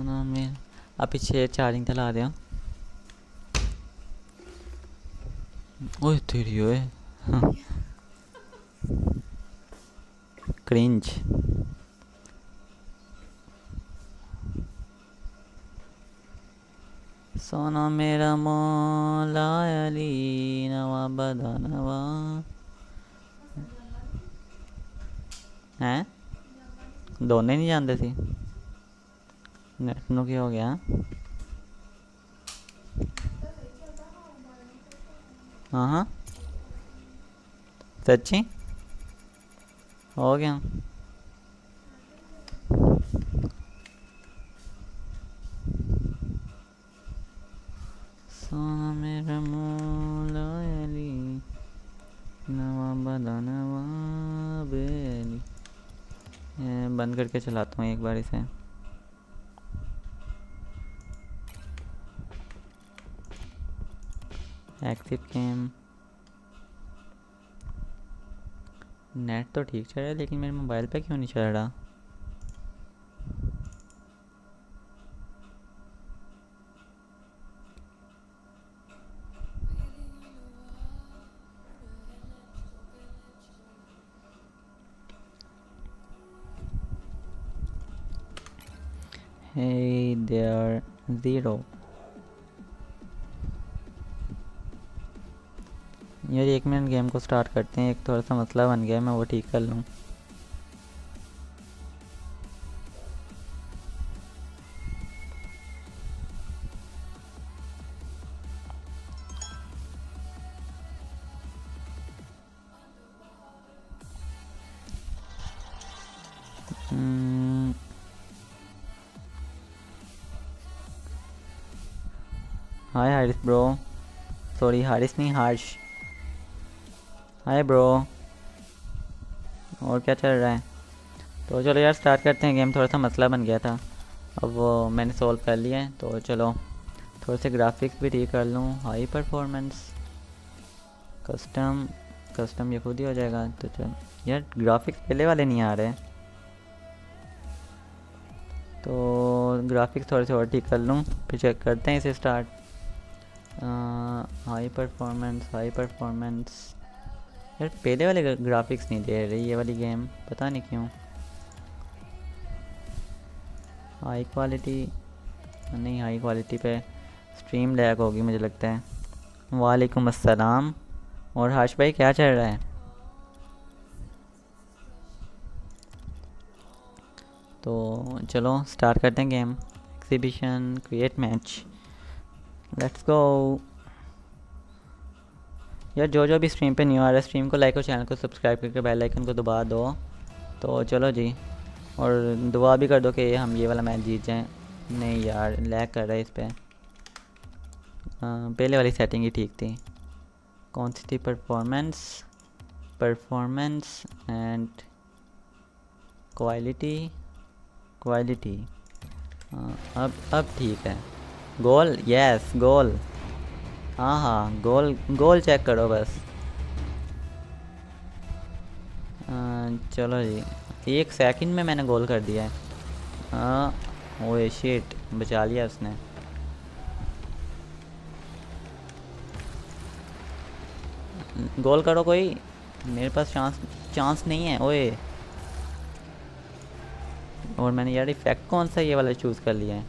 सोना में आप पीछे चार्जिंग तला दिया। ओए तेरी ओए क्रिंज। सोना मेरा मौला अली नवा बदा नवा हैं। दोनों नहीं जानते थे। नेट नो क्या हो गया। हाँ हाँ सच्ची हो गया। सोना मेरा मौला अली नवा बदा नवा बेली। बंद करके चलाता हूँ एक बार इसे। एक्टिव गेम नेट तो ठीक चल रहा है, लेकिन मेरे मोबाइल पे क्यों नहीं चल रहा? Hey, they are zero. यार एक मिनट गेम को स्टार्ट करते हैं, एक थोड़ा सा मसला बन गया है, मैं वो ठीक कर लूँ। Hi Haris bro, sorry Haris नहीं हार्श। हाय ब्रो, और क्या चल रहा है? तो चलो यार स्टार्ट करते हैं गेम, थोड़ा सा मसला बन गया था, अब वो मैंने सॉल्व कर लिया है। तो चलो थोड़े से ग्राफिक्स भी ठीक कर लूँ, हाई परफॉर्मेंस कस्टम कस्टम ये खुद ही हो जाएगा। तो चलो यार ग्राफिक्स पहले वाले नहीं आ रहे, तो ग्राफिक्स थोड़े से और ठीक कर लूँ, फिर चेक करते हैं इसे start. High performance high performance यार पहले वाले ग्राफिक्स नहीं दे रही ये वाली गेम, पता नहीं क्यों। हाई क्वालिटी नहीं, हाई क्वालिटी पे स्ट्रीम लैग होगी मुझे लगता है। वालेकुम अस्सलाम, और हर्ष भाई क्या चल रहा है? तो चलो स्टार्ट करते हैं game. Exhibition, create match, let's go. यार जो जो भी स्ट्रीम पे नहीं आ रहा है, स्ट्रीम को लाइक और चैनल को सब्सक्राइब करके बेल आइकन को दबा दो। तो चलो जी, और दुआ भी कर दो कि हम ये वाला मैच जीत जाएं। नहीं यार लैग कर रहा है इस पर, पहले वाली सेटिंग ही ठीक थी। कौन सी थी? Performance performance and quality quality अब अब ठीक है। गोल, यस गोल, हाँ हाँ गोल गोल चेक करो बस। आ, चलो जी, एक सेकंड में मैंने गोल कर दिया है। ओए शिट, बचा लिया उसने। गोल करो कोई, मेरे पास चांस चांस नहीं है। ओए, और मैंने यार इफेक्ट कौन सा ये वाला चूज़ कर लिया है,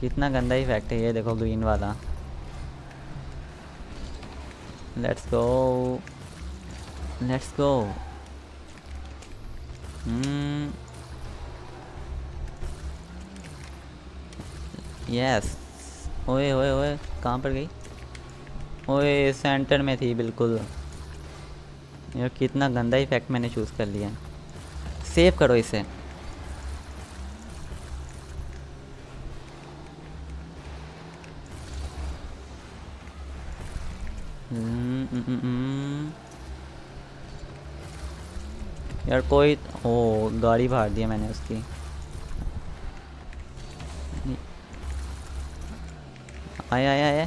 कितना गंदा इफेक्ट है ये देखो ग्रीन वाला। Let's go let's go. Yes, ओए ओए ओए कहाँ पर गई? ओए सेंटर में थी बिल्कुल। यार कितना गंदा इफेक्ट मैंने चूज़ कर लिया। सेव करो इसे। यार कोई, ओ गाड़ी भाड़ दिया मैंने उसकी। आए आए आए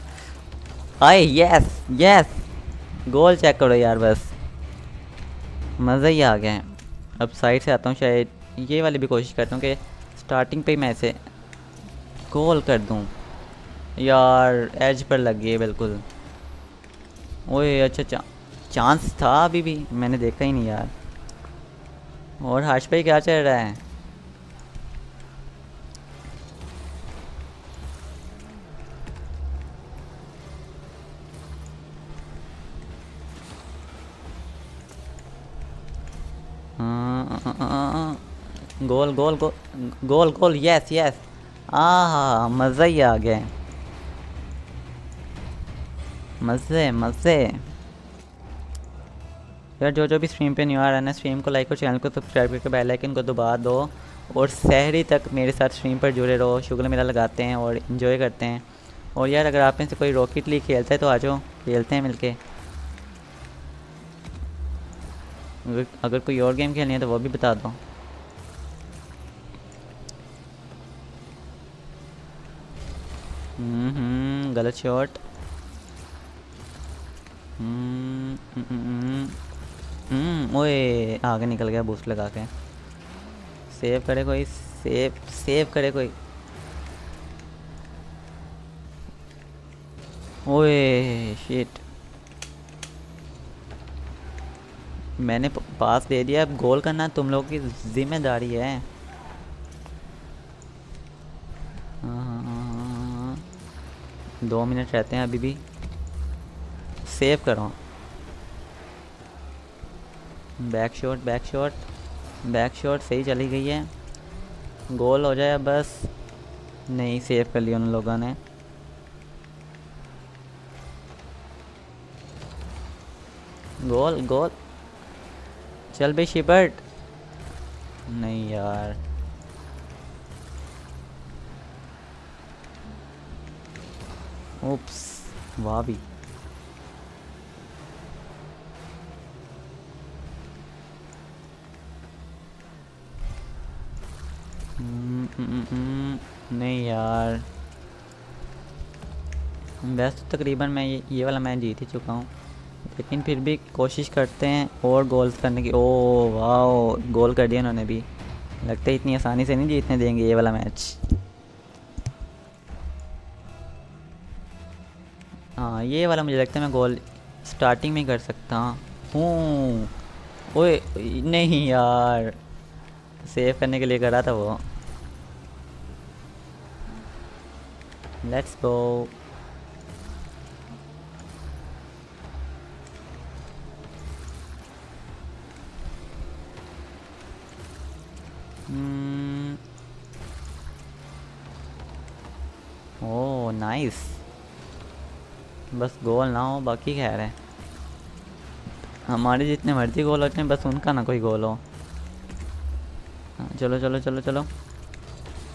आए, यस यस गोल चेक करो यार बस, मज़ा ही आ गया है। अब साइड से आता हूँ, शायद ये वाली भी कोशिश करता हूँ कि स्टार्टिंग पे ही मैं इसे गोल कर दूँ। यार एज पर लग गई है बिल्कुल। ओए अच्छा, चा, चांस था अभी भी, मैंने देखा ही नहीं यार। और हर्ष भाई क्या चल रहा है? हाँ गोल गोल गोल गोल गोल, यस यस, आहा मज़ा ही आ गया, मज़े मज़े। यार जो जो भी स्ट्रीम पे नहीं आ रहा है ना, स्ट्रीम को लाइक और चैनल को सब्सक्राइब करके बेल आइकन को दबा दो, और सहरी तक मेरे साथ स्ट्रीम पर जुड़े रहो। शुगर मेला लगाते हैं और इन्जॉय करते हैं। और यार अगर आप में से कोई रॉकेट लीग खेलता है तो आ जाओ, खेलते हैं मिलके। अगर, अगर कोई और गेम खेलनी है तो वो भी बता दो। गलत शॉट, हम्म ओए आगे निकल गया बूस्ट लगा के। सेव करे कोई, सेव सेव करे कोई। ओए शिट, मैंने पास दे दिया। अब गोल करना तुम लोग की जिम्मेदारी है। दो मिनट रहते हैं अभी भी। सेव करो। Back shot back shot back shot सही चली गई है। गोल हो जाए बस। नहीं सेव कर लिया उन लोगों ने। गोल गोल चल बे शिपर्ट। नहीं यार ओप्स वाह भी। हम्म हम्म नहीं यार वैसे तो तकरीबन मैं ये ये वाला मैच जीत ही चुका हूँ, लेकिन फिर भी कोशिश करते हैं और गोल्स करने की। ओ वाह गोल कर दिया उन्होंने भी। लगता है इतनी आसानी से नहीं जीतने देंगे ये वाला मैच। हाँ ये वाला मुझे लगता है मैं गोल स्टार्टिंग में कर सकता हूँ। ओए नहीं यार सेव करने के लिए कर रहा था वो। Let's go. ओ नाइस, बस गोल ना हो बाकी खैर है। हमारे जितने मर्जी गोल होते हैं बस उनका ना कोई गोल हो। चलो चलो चलो चलो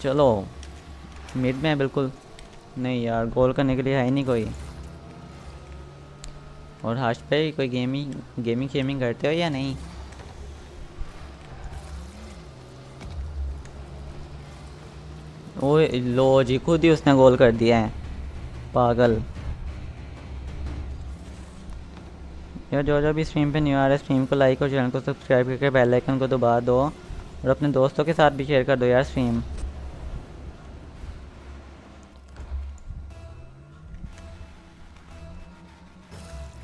चलो मिड में है बिल्कुल। नहीं यार गोल करने के लिए है ही नहीं कोई। और हाश पे कोई गेमिंग गेमिंग शेमिंग करते हो या नहीं? ओए लो जी खुद ही उसने गोल कर दिया है पागल। यार जो जो भी स्ट्रीम पे न्यू आ रहा है स्ट्रीम को लाइक और चैनल को सब्सक्राइब करके बेल आइकन को दबा दो और अपने दोस्तों के साथ भी शेयर कर दो यार स्ट्रीम।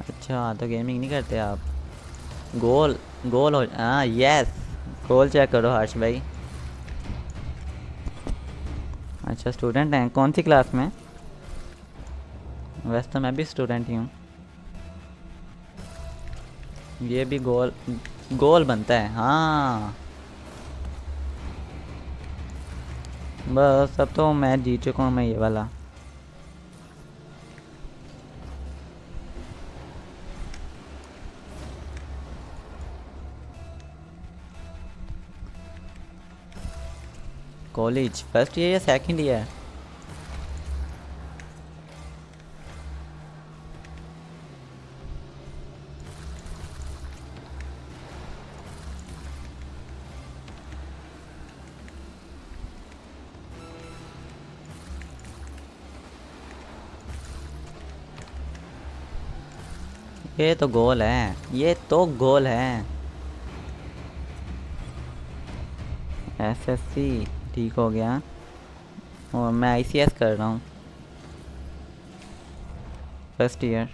अच्छा तो गेमिंग नहीं करते आप। गोल गोल हो हाँ यस गोल चेक करो हर्ष भाई। अच्छा स्टूडेंट हैं कौन सी क्लास में? वैसे तो मैं भी स्टूडेंट ही हूँ। ये भी गोल गोल बनता है हाँ। बस अब तो मैच जीत चुका हूँ मैं ये वाला। कॉलेज फर्स्ट ईयर या सेकंड ईयर? ये तो गोल है, ये तो गोल है। एसएससी ठीक हो गया और मैं आईसीएस कर रहा हूँ फर्स्ट ईयर।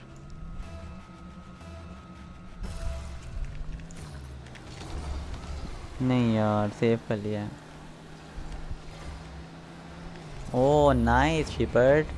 नहीं यार सेव कर लिया। ओ नाइस शिपर्ड।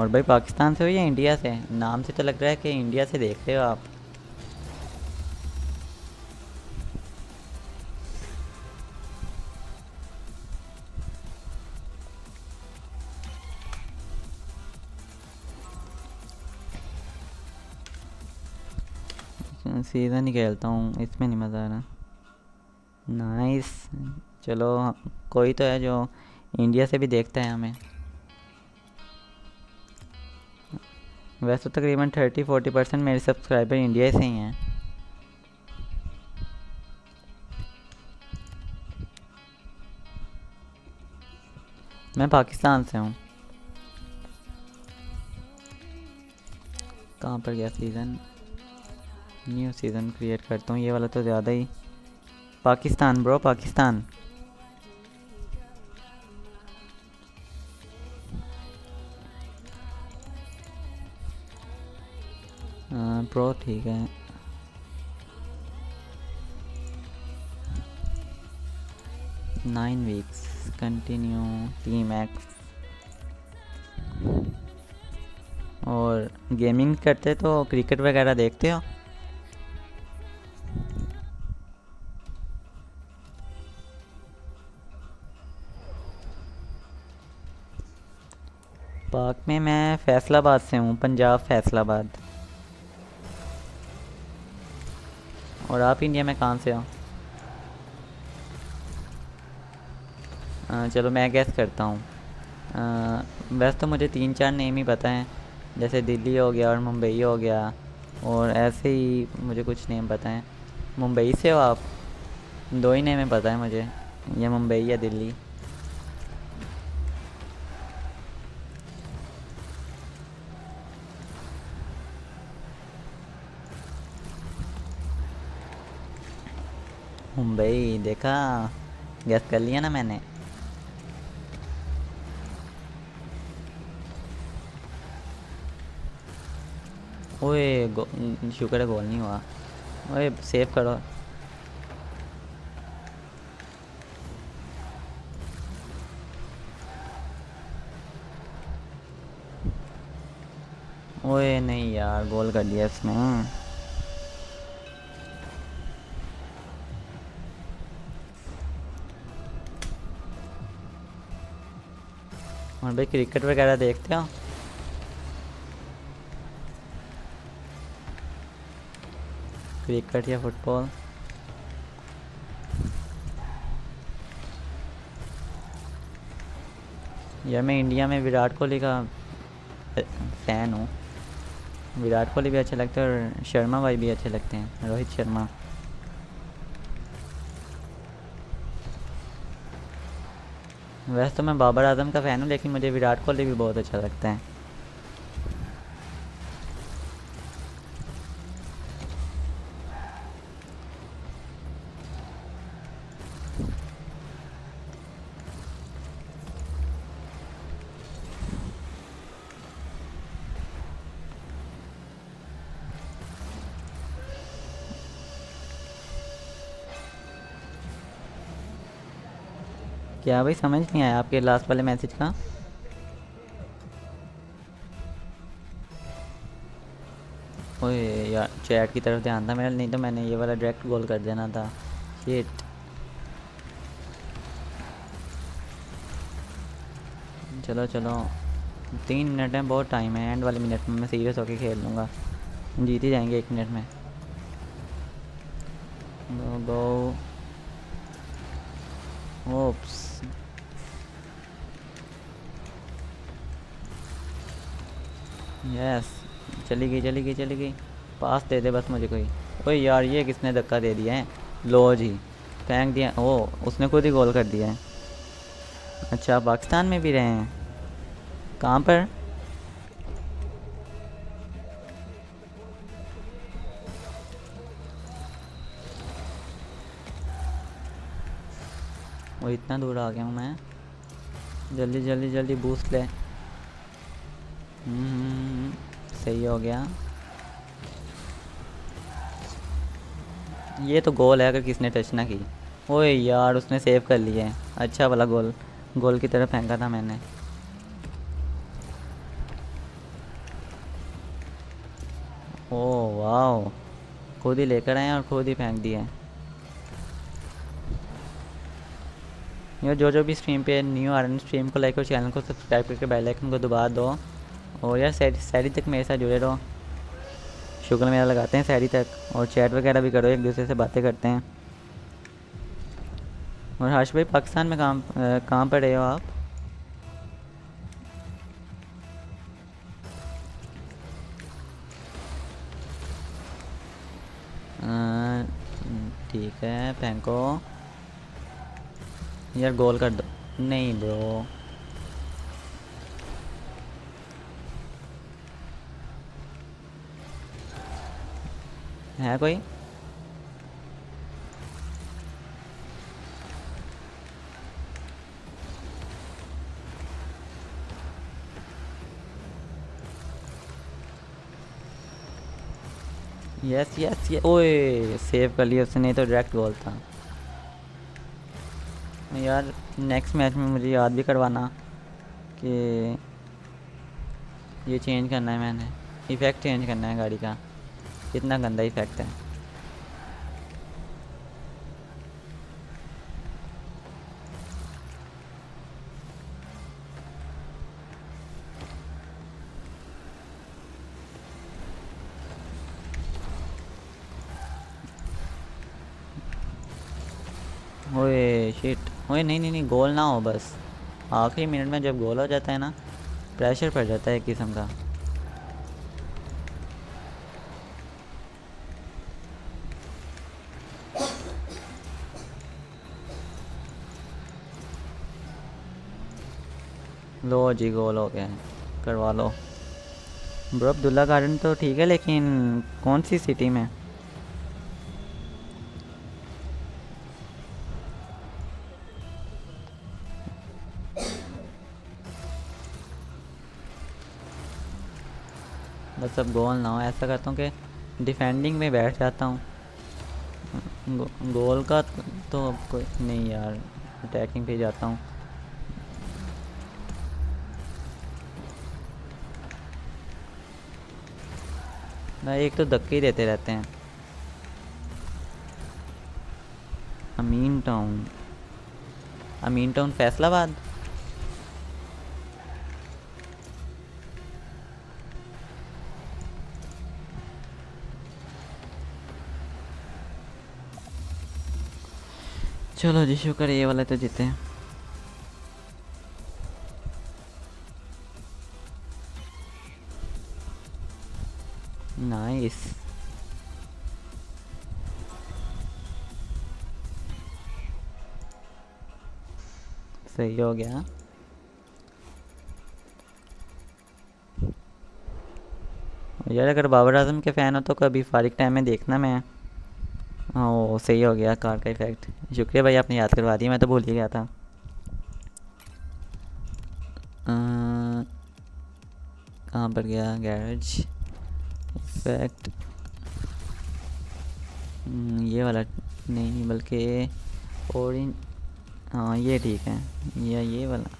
और भाई पाकिस्तान से हो या इंडिया से? नाम से तो लग रहा है कि इंडिया से देख रहे हो आप। सीज़न ही खेलता हूँ, इसमें नहीं मज़ा आ रहा। नाइस, चलो कोई तो है जो इंडिया से भी देखता है हमें। वैसे तकरीबन थर्टी फोर्टी परसेंट मेरे सब्सक्राइबर इंडिया से ही हैं। मैं पाकिस्तान से हूँ। कहाँ पर गया सीज़न? न्यू सीज़न क्रिएट करता हूँ। ये वाला तो ज़्यादा ही पाकिस्तान ब्रो, पाकिस्तान। आ, ब्रो ठीक है। Nine weeks continue team X. और गेमिंग करते तो क्रिकेट वगैरह देखते हो? पाक में मैं फैसलाबाद से हूँ, पंजाब फैसलाबाद। और आप इंडिया में कहाँ से हो? आ, चलो मैं गैस करता हूँ। वैसे तो मुझे तीन चार नेम ही पता हैं, जैसे दिल्ली हो गया और मुंबई हो गया, और ऐसे ही मुझे कुछ नेम पता हैं। मुंबई से हो आप? दो ही नेम पता है मुझे, या मुंबई या दिल्ली। मुंबई, देखा गैस कर लिया ना मैंने। ओए शुक्र है गोल नहीं हुआ। ओए सेव करो। ओए नहीं यार, गोल कर दिया इसने। और भाई क्रिकेट वगैरह देखते हो? क्रिकेट या फुटबॉल? यार मैं इंडिया में विराट कोहली का फैन हूँ। विराट कोहली भी अच्छे लगते हैं और शर्मा भाई भी अच्छे लगते हैं, रोहित शर्मा। वैसे तो मैं बाबर आजम का फ़ैन हूँ, लेकिन मुझे विराट कोहली भी बहुत अच्छा लगता है। क्या भाई समझ नहीं आया आपके लास्ट वाले मैसेज का? ओए यार चैट की तरफ ध्यान था मेरा, नहीं तो मैंने ये वाला डायरेक्ट गोल कर देना था। शिट, चलो चलो तीन मिनट में बहुत टाइम है। एंड वाले मिनट में मैं सीरियस होके खेल लूँगा, जीत ही जाएंगे एक मिनट में। गो गो ओप्स। यस चली गई चली गई चली गई। पास दे दे बस मुझे कोई। ओए यार ये किसने धक्का दे दिया है? लो जी फेंक दिया। ओ उसने खुद ही गोल कर दिया है। अच्छा पाकिस्तान में भी रहे हैं? कहाँ पर? वो इतना दूर आ गया हूँ मैं। जल्दी जल्दी जल्दी बूस्ट ले। हम्म सही हो गया। ये तो गोल है अगर किसने टच ना की। ओए यार उसने सेव कर लिया है। अच्छा वाला गोल, गोल की तरफ फेंका था मैंने। ओ वाओ, खुद ही लेकर आए और खुद ही फेंक दिया है। यार जो जो भी स्ट्रीम पे न्यू आ रहे हैं स्ट्रीम को लाइक और चैनल को सब्सक्राइब करके बेल आइकन को दबा दो। और यार सहरी तक मेरे साथ जुड़े रहो। शुक्र मेला लगाते हैं सहरी तक और चैट वगैरह भी करो, एक दूसरे से बातें करते हैं। और हर्ष भाई पाकिस्तान में काम कहाँ पर रहे हो आप? ठीक है फेंको यार, गोल कर दो। नहीं ब्रो है कोई? यस यस ये ओए सेव कर लिया उसने, नहीं तो डायरेक्ट गोल था यार। नेक्स्ट मैच में मुझे याद भी करवाना कि ये चेंज करना है, मैंने इफ़ेक्ट चेंज करना है गाड़ी का, कितना गंदा इफ़ेक्ट है। ओए शिट, ओए नहीं नहीं नहीं गोल ना हो बस। आखिरी मिनट में जब गोल हो जाता है ना प्रेशर पड़ जाता है एक किस्म का। लो जी गोल हो गया, करवा लो ब्रो। अब्दुल्ला गार्डन तो ठीक है, लेकिन कौन सी सिटी में? बस अब गोल ना हो। ऐसा करता हूँ कि डिफेंडिंग में बैठ जाता हूँ, गो, गोल का तो अब कोई नहीं यार, अटैकिंग पे जाता हूँ। एक तो धक्के ही देते रहते हैं। Amin town, Amin town Faisalabad. चलो जी शुक्र ये वाला तो जीते हैं। नाइस सही हो गया। यार अगर बाबर आजम के फ़ैन हो तो कभी फारिग टाइम में देखना। मैं ओ सही हो गया कार का इफेक्ट। शुक्रिया भाई आपने याद करवा दिया, मैं तो भूल ही गया था। कहाँ पर गया गैरेज इफेक्ट? ये वाला नहीं बल्कि ऑरेंज, हाँ ये ठीक है, या ये वाला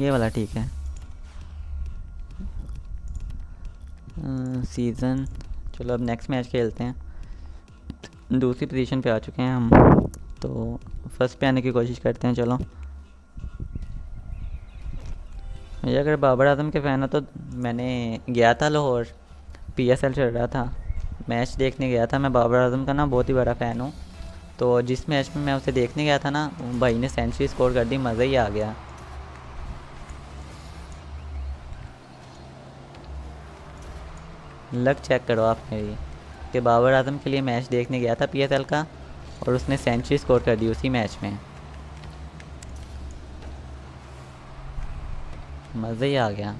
ये वाला ठीक है। सीज़न चलो अब नेक्स्ट मैच खेलते हैं। दूसरी पोजीशन पे आ चुके हैं हम, तो फर्स्ट पे आने की कोशिश करते हैं। चलो ये अगर बाबर आजम के फ़ैन हो तो मैंने गया था लाहौर, पीएसएल चल रहा था, मैच देखने गया था मैं। बाबर आजम का ना बहुत ही बड़ा फ़ैन हूँ, तो जिस मैच में मैं उसे देखने गया था ना भाई ने सेंचुरी स्कोर कर दी, मज़ा ही आ गया। लक चेक करो आप मेरी कि बाबर आजम के लिए मैच देखने गया था पीएसएल का और उसने सेंचुरी स्कोर कर दी उसी मैच में, मज़ा ही आ गया।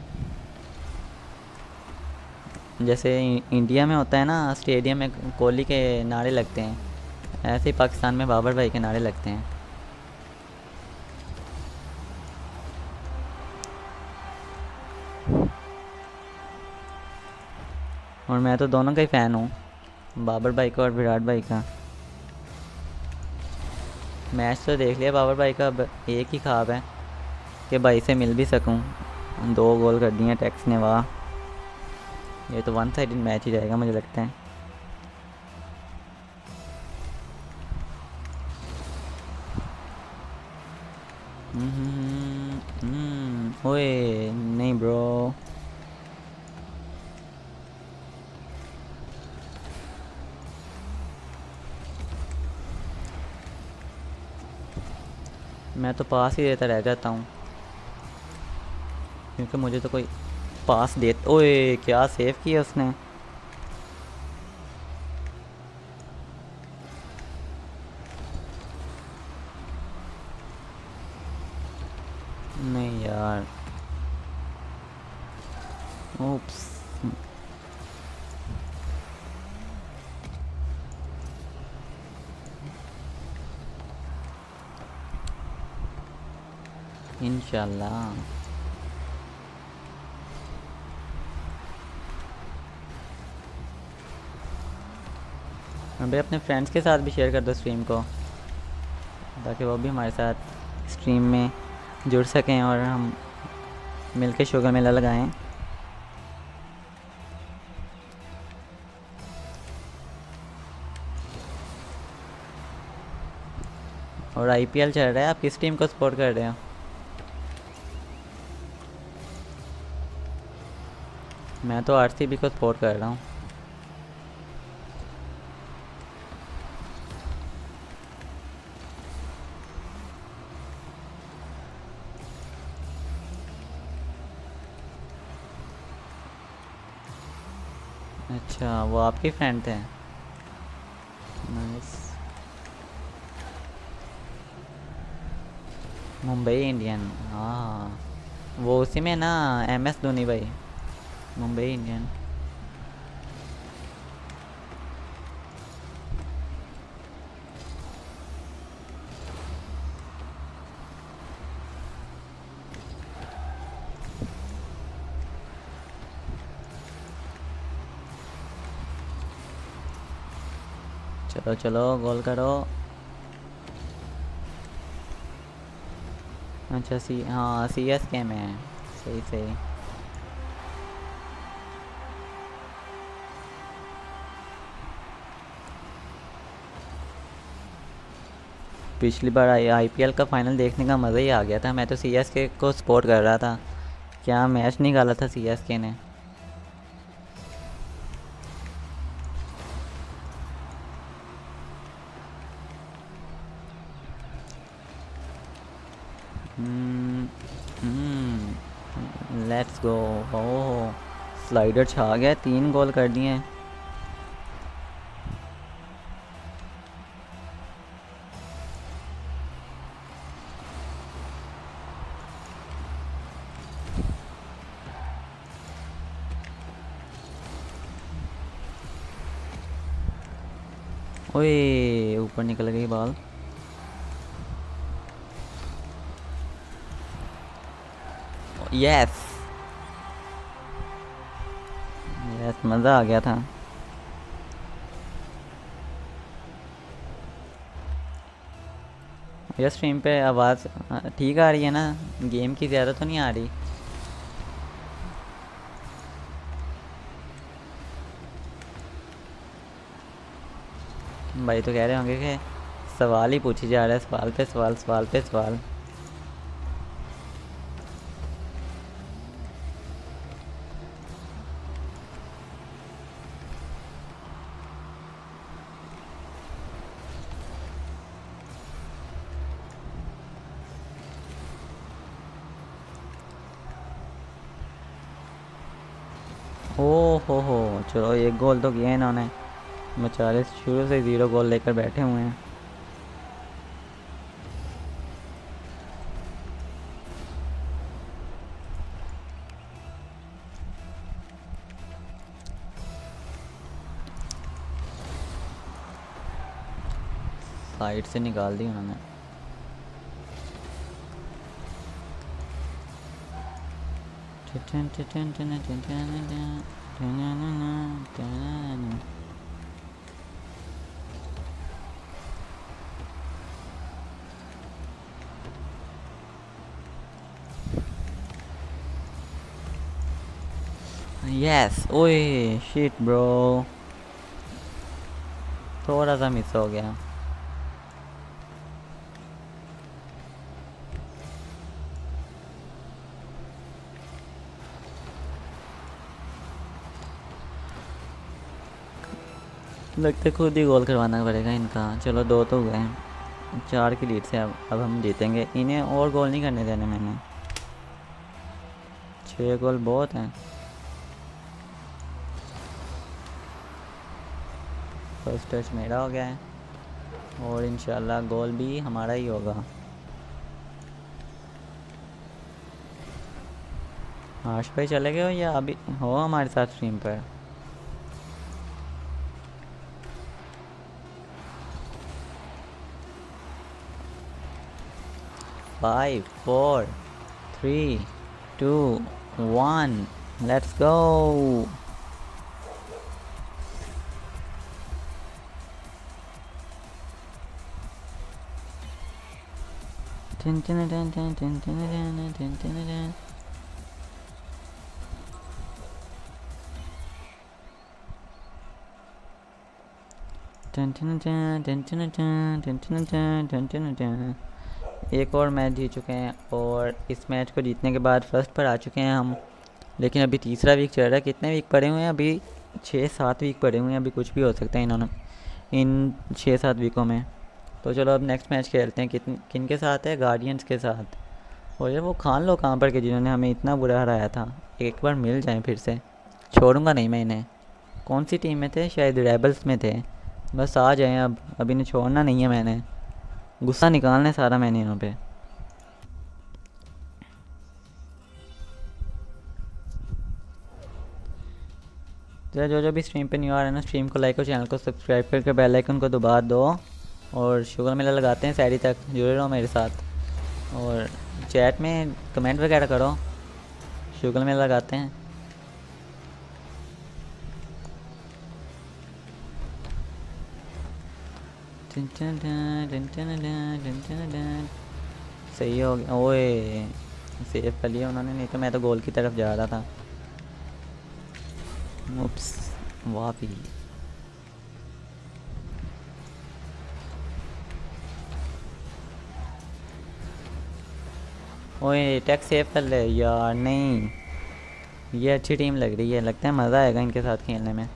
जैसे इंडिया में होता है ना स्टेडियम में कोहली के नारे लगते हैं, ऐसे ही पाकिस्तान में बाबर भाई के नारे लगते हैं। और मैं तो दोनों का ही फ़ैन हूँ, बाबर भाई का और विराट भाई का। मैच तो देख लिया बाबर भाई का, अब एक ही ख्वाब है कि भाई से मिल भी सकूँ। दो गोल कर दिए टैक्स ने, वाह। ये तो वन साइडेड मैच ही जाएगा मुझे लगता है। ओए नहीं ब्रो, मैं तो पास ही रहता रह जाता हूँ क्योंकि मुझे तो कोई पास दे। ओए क्या सेव किया उसने। नहीं यार ओप्स। इंशाल्लाह भाई अपने फ्रेंड्स के साथ भी शेयर कर दो स्ट्रीम को ताकि वो भी हमारे साथ स्ट्रीम में जुड़ सकें और हम मिलके शुगर मेला लगाएं। और आईपीएल चल रहा है, आप किस टीम को सपोर्ट कर रहे हो? मैं तो आरसीबी को सपोर्ट कर रहा हूँ। अच्छा वो आपके फ्रेंड थे, नाइस। मुंबई इंडियन, हाँ वो उसी में ना एम एस धोनी भाई, मुंबई इंडियन। चलो चलो गोल करो। अच्छा सी हाँ सी एस के में है, सही सही। पिछली बार आईपीएल का फाइनल देखने का मज़ा ही आ गया था। मैं तो सी एस के को सपोर्ट कर रहा था, क्या मैच निकाला था सी एस के ने। Let's go. ओह स्लाइडर छा गया, तीन गोल कर दिए। ओए ऊपर निकल गई बॉल। यस यस मज़ा आ गया था। ये स्ट्रीम पे आवाज़ ठीक आ रही है ना, गेम की ज़्यादा तो नहीं आ रही? भाई तो कह रहे होंगे कि सवाल ही पूछे जा रहा है, सवाल पे सवाल सवाल पे सवाल। हो हो चलो एक गोल तो किया इन्होंने, बेचारे शुरू से ज़ीरो गोल लेकर बैठे हुए हैं। साइड से निकाल दी उन्होंने। टिन टिन टिन टिन टिन टिन यस। ओए शिट ब्रो, थोड़ा सा मिस हो गया। लगता है खुद ही गोल करवाना पड़ेगा इनका। चलो दो तो गए। चार की लीड से अब अब हम जीतेंगे। इन्हें और गोल नहीं करने देने, मैंने छः गोल बहुत हैं। फर्स्ट टच मेरा हो गया है और इंशाल्लाह गोल भी हमारा ही होगा। आश भाई चले गए हो या अभी हो हमारे साथ स्ट्रीम पर? Five four three two one let's go. टिन टिन टिन टिन टिन टिन टिन टिन एक और मैच जीत चुके हैं और इस मैच को जीतने के बाद फर्स्ट पर आ चुके हैं हम। लेकिन अभी तीसरा वीक चल रहा है। कितने वीक पड़े हुए हैं अभी? छः सात वीक पड़े हुए हैं। अभी कुछ भी हो सकता है इन्होंने इन छः सात वीकों में। तो चलो अब नेक्स्ट मैच खेलते हैं। कितने किन के साथ है? गार्डियंस के साथ। और ये वो खान लो कहाँ पर के जिन्होंने हमें इतना बुरा हराया था। एक बार मिल जाएँ फिर से, छोड़ूंगा नहीं मैं इन्हें। कौन सी टीम में थे? शायद रेबल्स में थे। बस आ जाए अब, अभी इन्हें छोड़ना नहीं है। मैंने गुस्सा निकालना है सारा मैंने इन्हों पे। जरा जो जो भी स्ट्रीम पे न्यू आ रहा है ना, स्ट्रीम को लाइक और चैनल को सब्सक्राइब करके बेल आइकन को दबा दो। और शुगर मेला लगाते हैं सहरी तक, जुड़े रहो मेरे साथ। और चैट में कमेंट वगैरह करो, शुगर मेला लगाते हैं। सही हो गया। ओए सेफ कर लिया उन्होंने, नहीं तो मैं तो गोल की तरफ जा रहा था। वापी ओए टैक सेव कर ले यार। नहीं ये अच्छी टीम लग रही है, लगता है मज़ा आएगा इनके साथ खेलने में।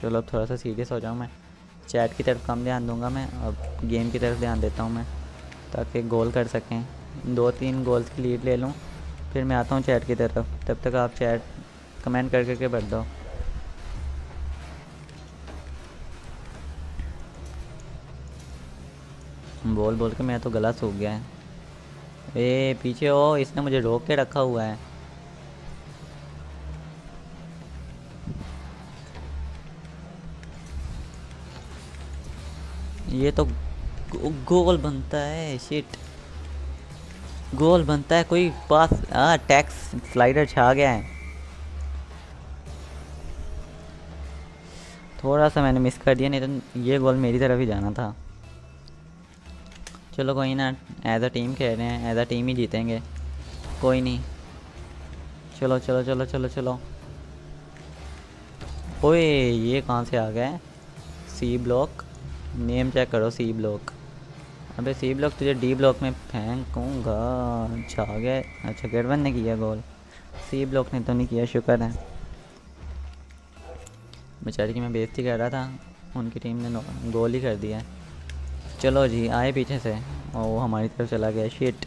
चलो अब थोड़ा सा सीरियस हो जाऊँ मैं, चैट की तरफ कम ध्यान दूंगा मैं, अब गेम की तरफ ध्यान देता हूं मैं, ताकि गोल कर सकें। दो तीन गोल्स की लीड ले लूं, फिर मैं आता हूं चैट की तरफ। तब तक आप चैट कमेंट कर करके भर दो। बोल बोल के मैं तो गला सूख गया है। ए पीछे हो, इसने मुझे रोक के रखा हुआ है। ये तो गो, गोल बनता है। शिट गोल बनता है। कोई पास आ, टैक्स स्लाइडर छा गया है। थोड़ा सा मैंने मिस कर दिया, नहीं तो ये गोल मेरी तरफ ही जाना था। चलो कोई ना, एज अ टीम खेल रहे हैं, एज अ टीम ही जीतेंगे, कोई नहीं। चलो चलो चलो चलो चलो। ओए ये कहाँ से आ गया है? सी ब्लॉक नेम चेक करो, सी ब्लॉक। अबे सी ब्लॉक तुझे डी ब्लॉक में फेंकूंगा। अच्छा आ गया। अच्छा गड़बन ने किया गोल, सी ब्लॉक ने तो नहीं किया, शुक्र है। बेचारे की मैं बेइज्जती कर रहा था, उनकी टीम ने गोल ही कर दिया। चलो जी आए पीछे से और वो हमारी तरफ चला गया। शिट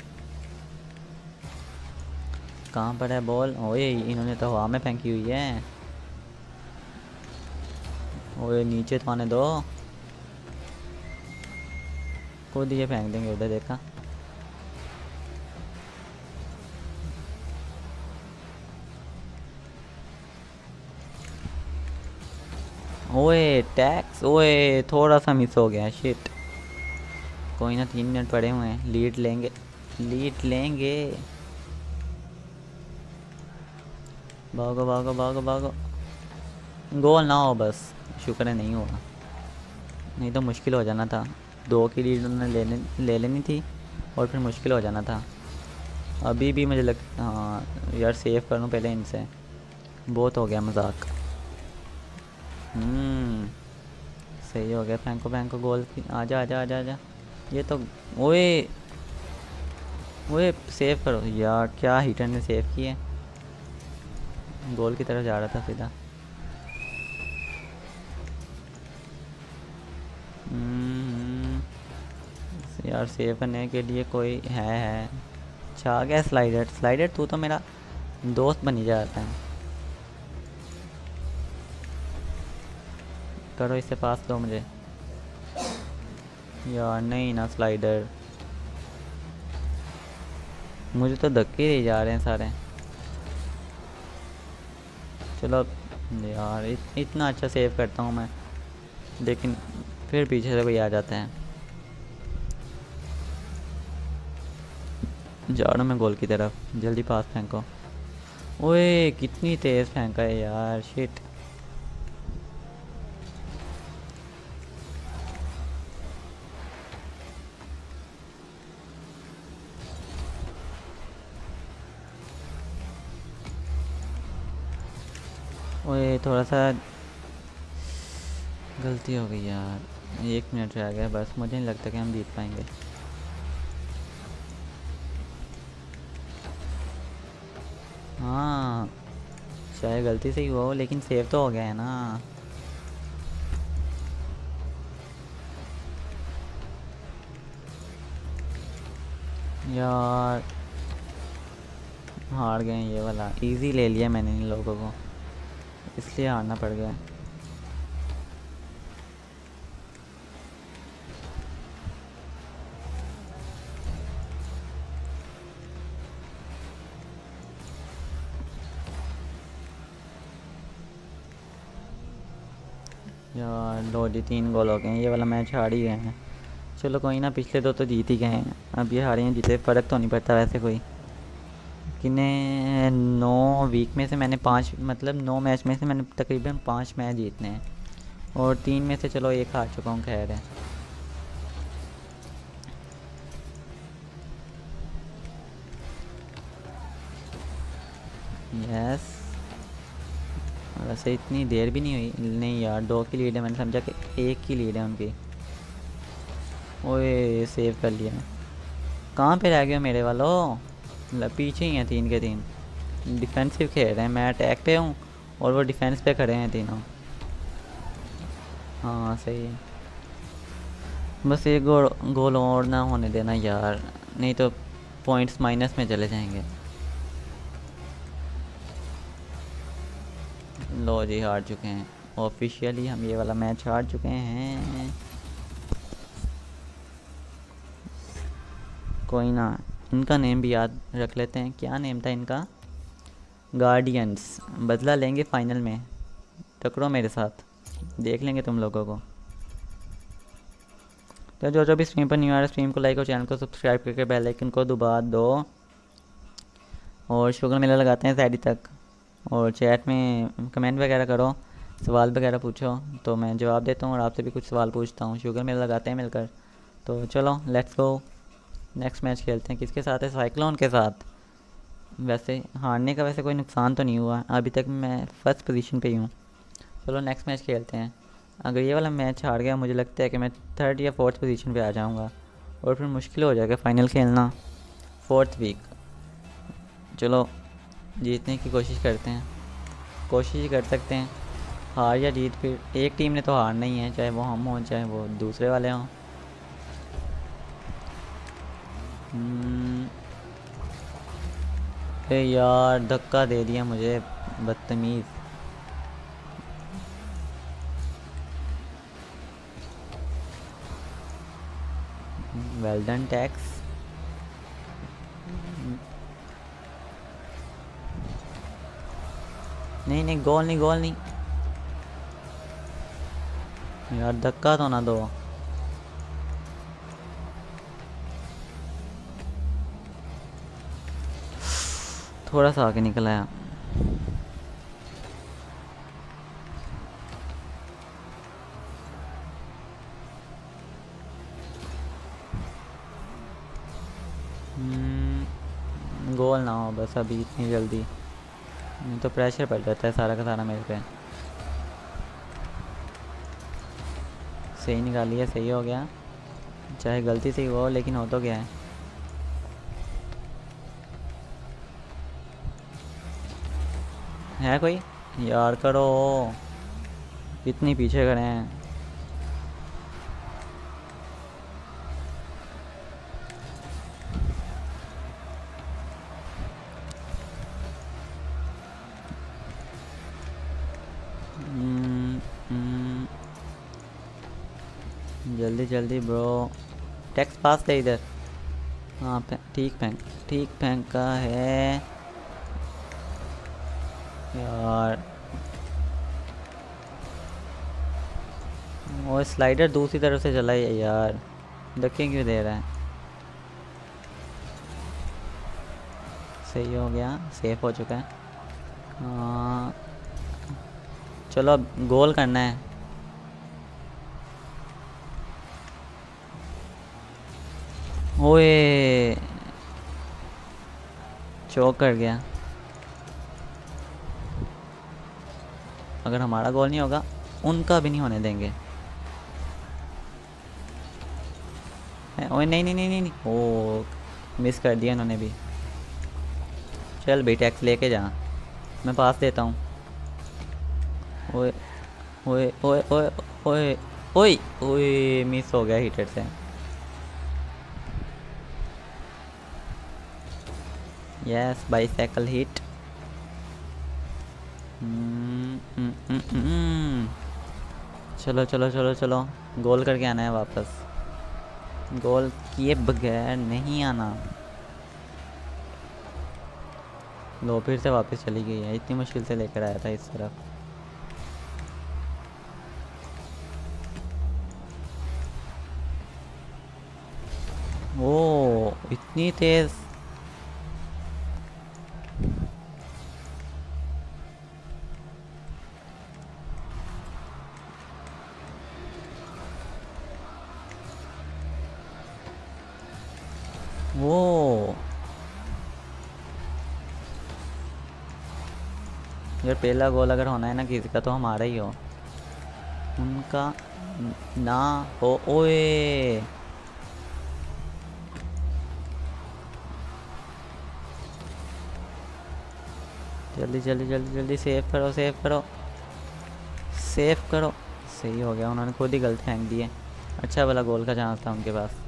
कहाँ पर है बॉल? ओए इन्होंने तो हवा में फेंकी हुई है। ओए नीचे तो आने दो, को दिए फेंक देंगे उधर। देखा ओए टैक्स। ओए थोड़ा सा मिस हो गया। शिट कोई ना, तीन मिनट पड़े हुए हैं, लीड लेंगे लीड लेंगे। भागो भागो भागो भागो। गोल ना हो बस, शुक्र है नहीं होगा, नहीं तो मुश्किल हो जाना था। दो की लीड उन्होंने लेने ले लेनी थी और फिर मुश्किल हो जाना था। अभी भी मुझे लग हाँ यार, सेव कर लूँ पहले इनसे, बहुत हो गया मजाक। हम्म सही हो गया। फेंको फेंको गोल की। आजा आजा आजा आजा। ये तो ओए ओए सेव करो यार। क्या हीटर ने सेव किए। गोल की तरफ जा रहा था सीधा। यार सेव करने के लिए कोई है है अच्छा आ गया स्लाइडर। स्लाइडर तू तो मेरा दोस्त बन ही जाता है। करो इससे पास दो मुझे यार। नहीं ना स्लाइडर, मुझे तो धक्के ही जा रहे हैं सारे। चलो यार इत, इतना अच्छा सेव करता हूँ मैं, लेकिन फिर पीछे से कोई आ जाता है। जा रहा हूँ मैं गोल की तरफ, जल्दी पास फेंको। ओए कितनी तेज़ फेंका है यार, शिट। ओए थोड़ा सा गलती हो गई यार। एक मिनट रह गया बस, मुझे नहीं लगता कि हम जीत पाएंगे। हाँ चाहे गलती से ही हुआ हो, लेकिन सेव तो हो गया है ना। यार हार गए, ये वाला इजी ले लिया मैंने इन लोगों को, इसलिए हारना पड़ गया। यार लो जी तीन गोल हो गए हैं, ये वाला मैच हार ही गए हैं। चलो कोई ना, पिछले दो तो जीत ही गए हैं, अब ये हारे हैं जीते फ़र्क तो नहीं पड़ता वैसे कोई। किन्ने नौ वीक में से मैंने पाँच मतलब नौ मैच में से मैंने तकरीबन पाँच मैच जीतने हैं, और तीन में से चलो एक हार चुका हूँ। खैर है यस। वैसे इतनी देर भी नहीं हुई। नहीं यार दो की लीड है, मैंने समझा कि एक की लीड है उनकी। ओए सेव कर लिया। कहाँ पे रह गए मेरे वालों, पीछे ही हैं तीन के तीन। डिफेंसिव खेल रहे हैं, मैं अटैक पे हूँ और वो डिफेंस पे खड़े हैं तीनों। हाँ सही है, बस एक गोल गोल और ना होने देना यार, नहीं तो पॉइंट्स माइनस में चले जाएंगे। लो जी हार चुके हैं ऑफिशियली, हम ये वाला मैच हार चुके हैं। कोई ना, इनका नेम भी याद रख लेते हैं। क्या नेम था इनका, गार्डियंस। बदला लेंगे फाइनल में, टकरो मेरे साथ, देख लेंगे तुम लोगों को। तो जो जो भी स्ट्रीम पर न्यू आ रहा है, स्ट्रीम को लाइक और चैनल को सब्सक्राइब करके बेल आइकन को दबा दो। और शुगर मेला लगाते हैं सैडी तक, और चैट में कमेंट वगैरह करो, सवाल वगैरह पूछो तो मैं जवाब देता हूँ, और आपसे भी कुछ सवाल पूछता हूँ। शुगर मेला लगाते हैं मिलकर। तो चलो लेट्स गो, नेक्स्ट मैच खेलते हैं। किसके साथ है, साइक्लोन के साथ। वैसे हारने का वैसे कोई नुकसान तो नहीं हुआ, अभी तक मैं फर्स्ट पोजीशन पे ही हूँ। चलो नेक्स्ट मैच खेलते हैं। अगर ये वाला मैच हार गया, मुझे लगता है कि मैं थर्ड या फोर्थ पोजीशन पर आ जाऊँगा, और फिर मुश्किल हो जाएगा फाइनल खेलना फोर्थ वीक। चलो जीतने की कोशिश करते हैं, कोशिश ही कर सकते हैं। हार या जीत फिर एक टीम ने तो हारना ही है, चाहे वो हम हों चाहे वो दूसरे वाले हों। अरे यार धक्का दे दिया मुझे बदतमीज़। वेल डन टैक्स। नहीं नहीं गोल नहीं, गोल नहीं यार, धक्का तो ना दो। थोड़ा सा आके निकल आया। गोल ना हो बस अभी, इतनी जल्दी नहीं तो प्रेशर पड़ जाता है सारा का सारा मेरे पे। सही निकाली है, सही हो गया, चाहे गलती से ही हो लेकिन हो तो गया है। है कोई यार, करो कितनी पीछे खड़े हैं। जल्दी जल्दी ब्रो। टैक्स पास है इधर। हाँ ठीक फेंक ठीक फेंक का है यार। वो स्लाइडर दूसरी तरफ से चला ही है यार, धक्के क्यों दे रहा है। सही हो गया, सेफ हो चुका है। आ, चलो अब गोल करना है। ओए चौक कर गया। अगर हमारा गोल नहीं होगा उनका भी नहीं होने देंगे। ओए नहीं नहीं नहीं नहीं, नहीं। ओ मिस कर दिया इन्होंने भी। चल भाई टैक्स लेके जा, मैं पास देता हूँ। ओए ओए ओए ओए ओए ओए ओए मिस हो गया हीटर से यस। Bicycle hit. चलो चलो चलो चलो गोल करके आना है वापस। गोल किए बगैर नहीं आना। लो फिर से वापस चली गई है, इतनी मुश्किल से लेकर आया था इस तरफ। ओ इतनी तेज। वो यार पहला गोल अगर होना है ना किसी का तो हमारा ही हो, उनका ना हो। ओए जल्दी जल्दी जल्दी जल्दी सेव करो सेव करो सेव करो। सही हो गया, उन्होंने खुद ही गलत फेंक दिए। अच्छा भला गोल का चांस था उनके पास।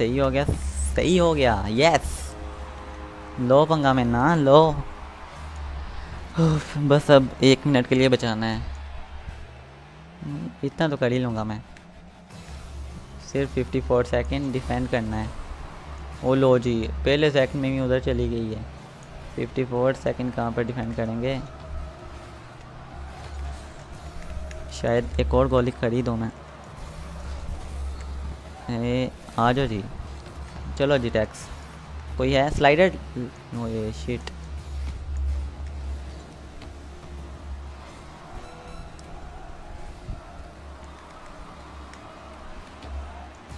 सही हो गया सही हो गया यस। लो पंगा में ना लो। बस अब एक मिनट के लिए बचाना है, इतना तो कर ही लूँगा मैं। सिर्फ चौवन सेकंड डिफेंड करना है। ओ लो जी पहले सेकंड में भी उधर चली गई है। चौवन सेकंड कहाँ पर डिफेंड करेंगे। शायद एक और गोली खरीदूँ मैं। ए, आ जाओ जी, चलो जी टैक्स। कोई है स्लाइडर। ओए शिट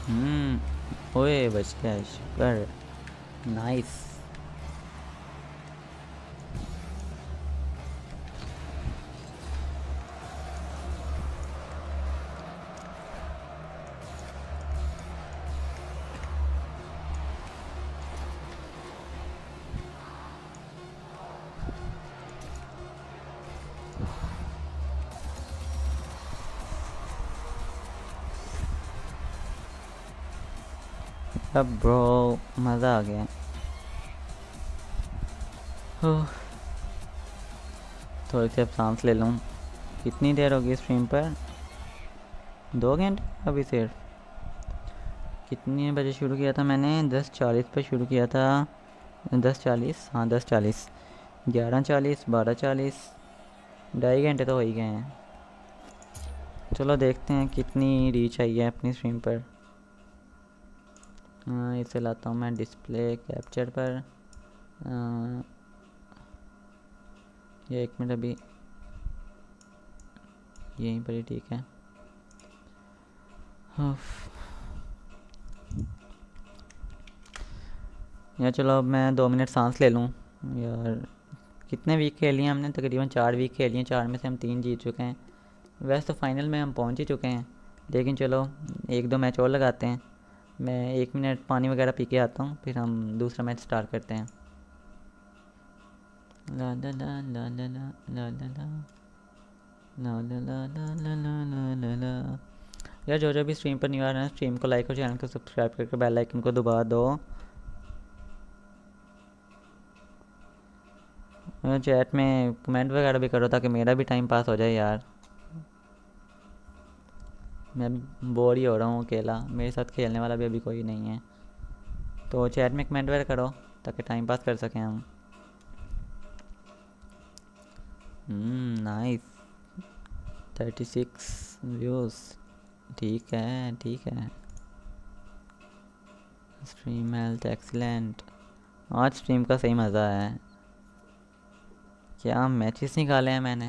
हम्म ओए बच गया, शुक्र नाइस। अब ब्रो मज़ा आ गया। थोड़ी सी अब सांस ले लूँ। कितनी देर होगी स्ट्रीम पर, दो घंटे अभी सिर्फ। कितने बजे शुरू किया था मैंने, दस चालीस पर शुरू किया था। दस चालीस हाँ दस चालीस ग्यारह चालीस बारह चालीस ढाई घंटे तो हो ही गए हैं। चलो देखते हैं कितनी रीच आई है अपनी स्ट्रीम पर। आ, इसे लाता हूँ मैं डिस्प्ले कैप्चर पर। आ, ये एक मिनट अभी यहीं पर ही ठीक है। यार चलो अब मैं दो मिनट सांस ले लूँ। यार कितने वीक खेली हैं हमने, तकरीबन चार वीक खेली हैं। चार में से हम तीन जीत चुके हैं। वैसे तो फाइनल में हम पहुँच ही चुके हैं, लेकिन चलो एक दो मैच और लगाते हैं। मैं एक मिनट पानी वगैरह पी के आता हूँ, फिर हम दूसरा मैच स्टार्ट करते हैं। ला ला ला ला ला ला ला ला ला ला ला ला ला ला ला ला यार जो जो भी स्ट्रीम पर नहीं आ रहे हैं स्ट्रीम को लाइक और चैनल को सब्सक्राइब करके बेल आइकन को दबा दो। चैट में कमेंट वगैरह भी करो ताकि मेरा भी टाइम पास हो जाए। यार मैं बोर ही हो रहा हूँ अकेला, मेरे साथ खेलने वाला भी अभी कोई नहीं है। तो चैट में कमेंट वगैरह करो ताकि टाइम पास कर सकें हम। नाइस थर्टी सिक्स व्यूज़, ठीक है ठीक है। स्ट्रीम हेल्थ एक्सीलेंट, आज स्ट्रीम का सही मज़ा है। क्या मैचेस निकाले हैं मैंने,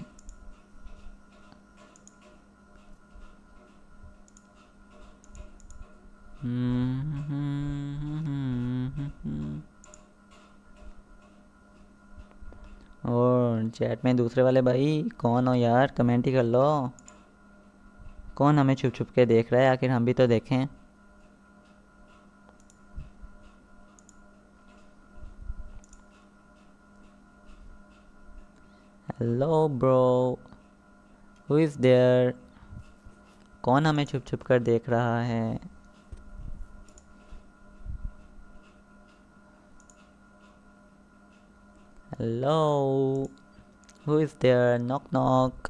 और चैट में दूसरे वाले भाई कौन हो यार, कमेंट ही कर लो कौन हमें छुप छुप के देख रहा है, आखिर हम भी तो देखें। Hello bro, who is there, कौन हमें छुप छुप कर देख रहा है। Hello who is there, knock knock.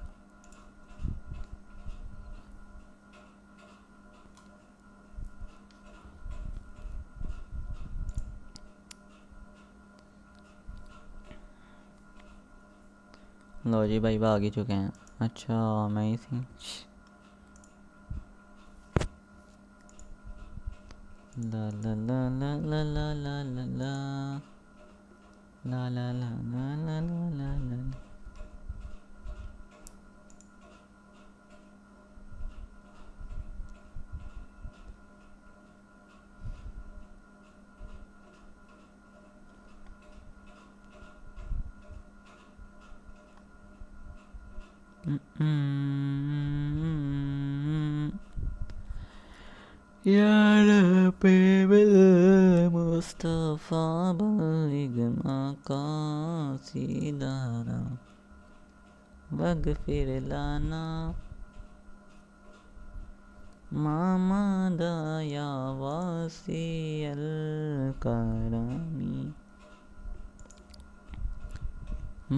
लो जी भाई भाग ही चुके हैं। अच्छा मैं ही थी। ला ला ला ला ला ला ला ला ला ला ला ला ला ला ला। यार पेबल मुस्तफा बलिगमा का सीधारा बग फिर लाना मामा दया वासी अल करामी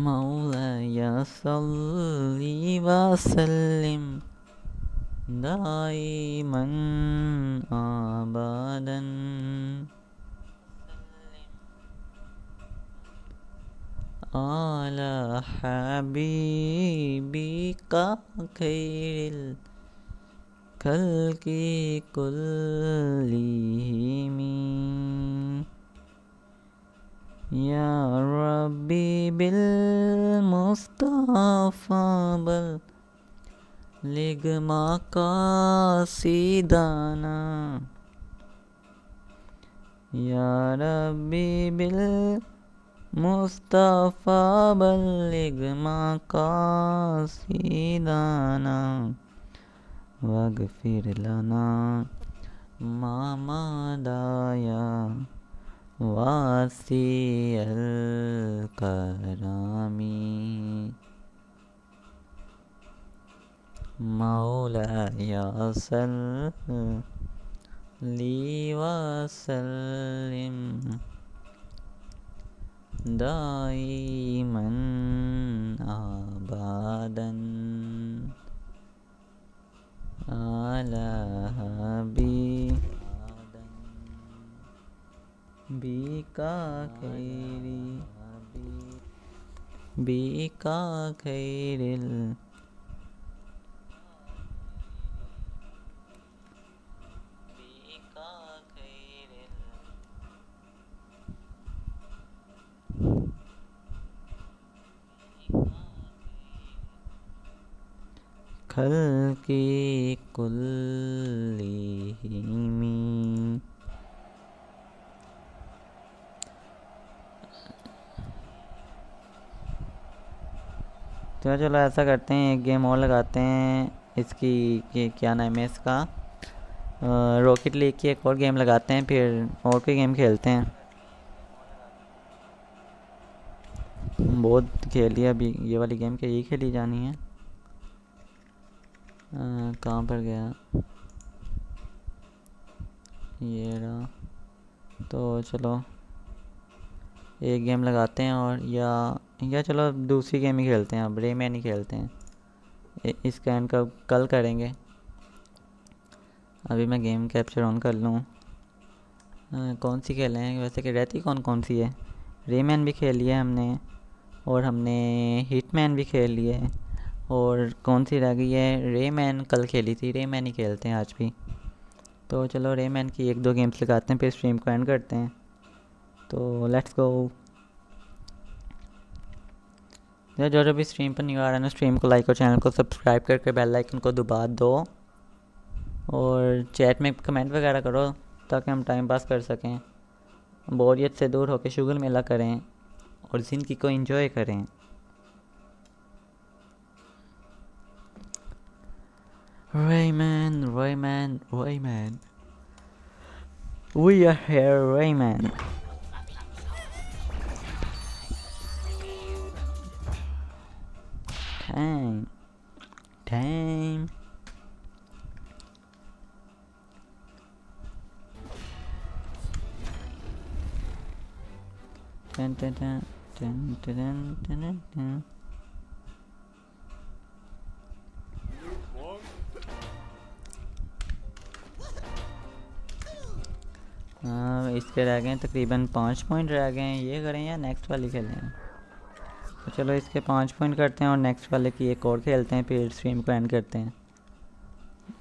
मौलाया सल्ली वसल्लिम दाइमन आबादन। आला हबीबी का खैरिल खल्की कुल्लीमी या रब्बी बिल मुस्तफा बल लिगमा का सीदाना या रब्बी बिल मुस्तफा बल लिगमा का सीदाना वगफिर लना मामा दाया वासी अल करामी मौलाया सल्ली वसल्लिम दाइमन आबादन। आला हबीबी का खैरी बी का खैरिल खल्की कुल्लीमी। तो चलो ऐसा करते हैं एक गेम और लगाते हैं इसकी, क्या नाम है इसका, रॉकेट लीग की एक और गेम लगाते हैं फिर और कोई गेम खेलते हैं। बहुत खेली है अभी ये वाली गेम, के यही खेली जानी है। कहाँ पर गया ये रहा। तो चलो एक गेम लगाते हैं और या या चलो दूसरी गेम ही खेलते हैं, अब रेमैन ही खेलते हैं। इस कैन का कल करेंगे, अभी मैं गेम कैप्चर ऑन कर लूँ। कौन सी खेलें हैं वैसे कि रहती कौन कौन सी है? रेमैन भी खेल लिया हमने और हमने हिटमैन भी खेल लिए, और कौन सी रह गई है? रेमैन कल खेली थी, रेमैन ही खेलते हैं आज भी। तो चलो रेमैन की एक दो गेम्स लगाते हैं, फिर स्ट्रीम को एंड करते हैं। तो लेट्स गो। जो जो भी स्ट्रीम पर नहीं आ रहा ना, स्ट्रीम को लाइक और चैनल को सब्सक्राइब करके बेल आइकन को दबा दो, और चैट में कमेंट वगैरह करो ताकि हम टाइम पास कर सकें, बोरियत से दूर होकर शुगर मेला करें और ज़िंदगी को एंजॉय करें। रेमैन रेमैन रेमैन We are here, Rayman. Time, time. Dun dun dun dun dun dun dun dun. हाँ, इसके रह गए तकरीबन पाँच पॉइंट रह गए हैं। ये करें या नेक्स्ट वाली खेलें? तो चलो इसके पाँच पॉइंट करते हैं और नेक्स्ट वाले की एक और खेलते हैं, फिर स्ट्रीम को एंड करते हैं।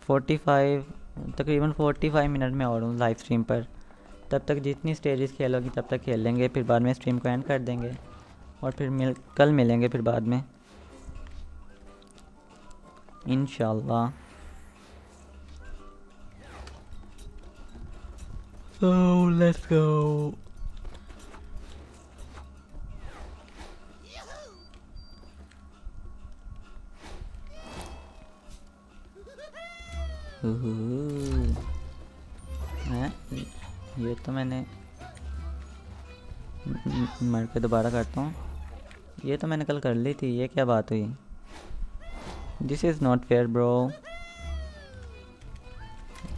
फोर्टी फाइव, तकरीबन फोर्टी फाइव मिनट में और हूँ लाइव स्ट्रीम पर। तब तक जितनी स्टेजेस खेलोगी तब तक खेल लेंगे, फिर बाद में स्ट्रीम को एंड कर देंगे और फिर मिल कल मिलेंगे फिर बाद में इंशाल्लाह। So let's go. हाँ, ये तो मैंने मर के दोबारा करता हूँ। ये तो मैंने कल कर ली थी, ये क्या बात हुई? This is not fair bro.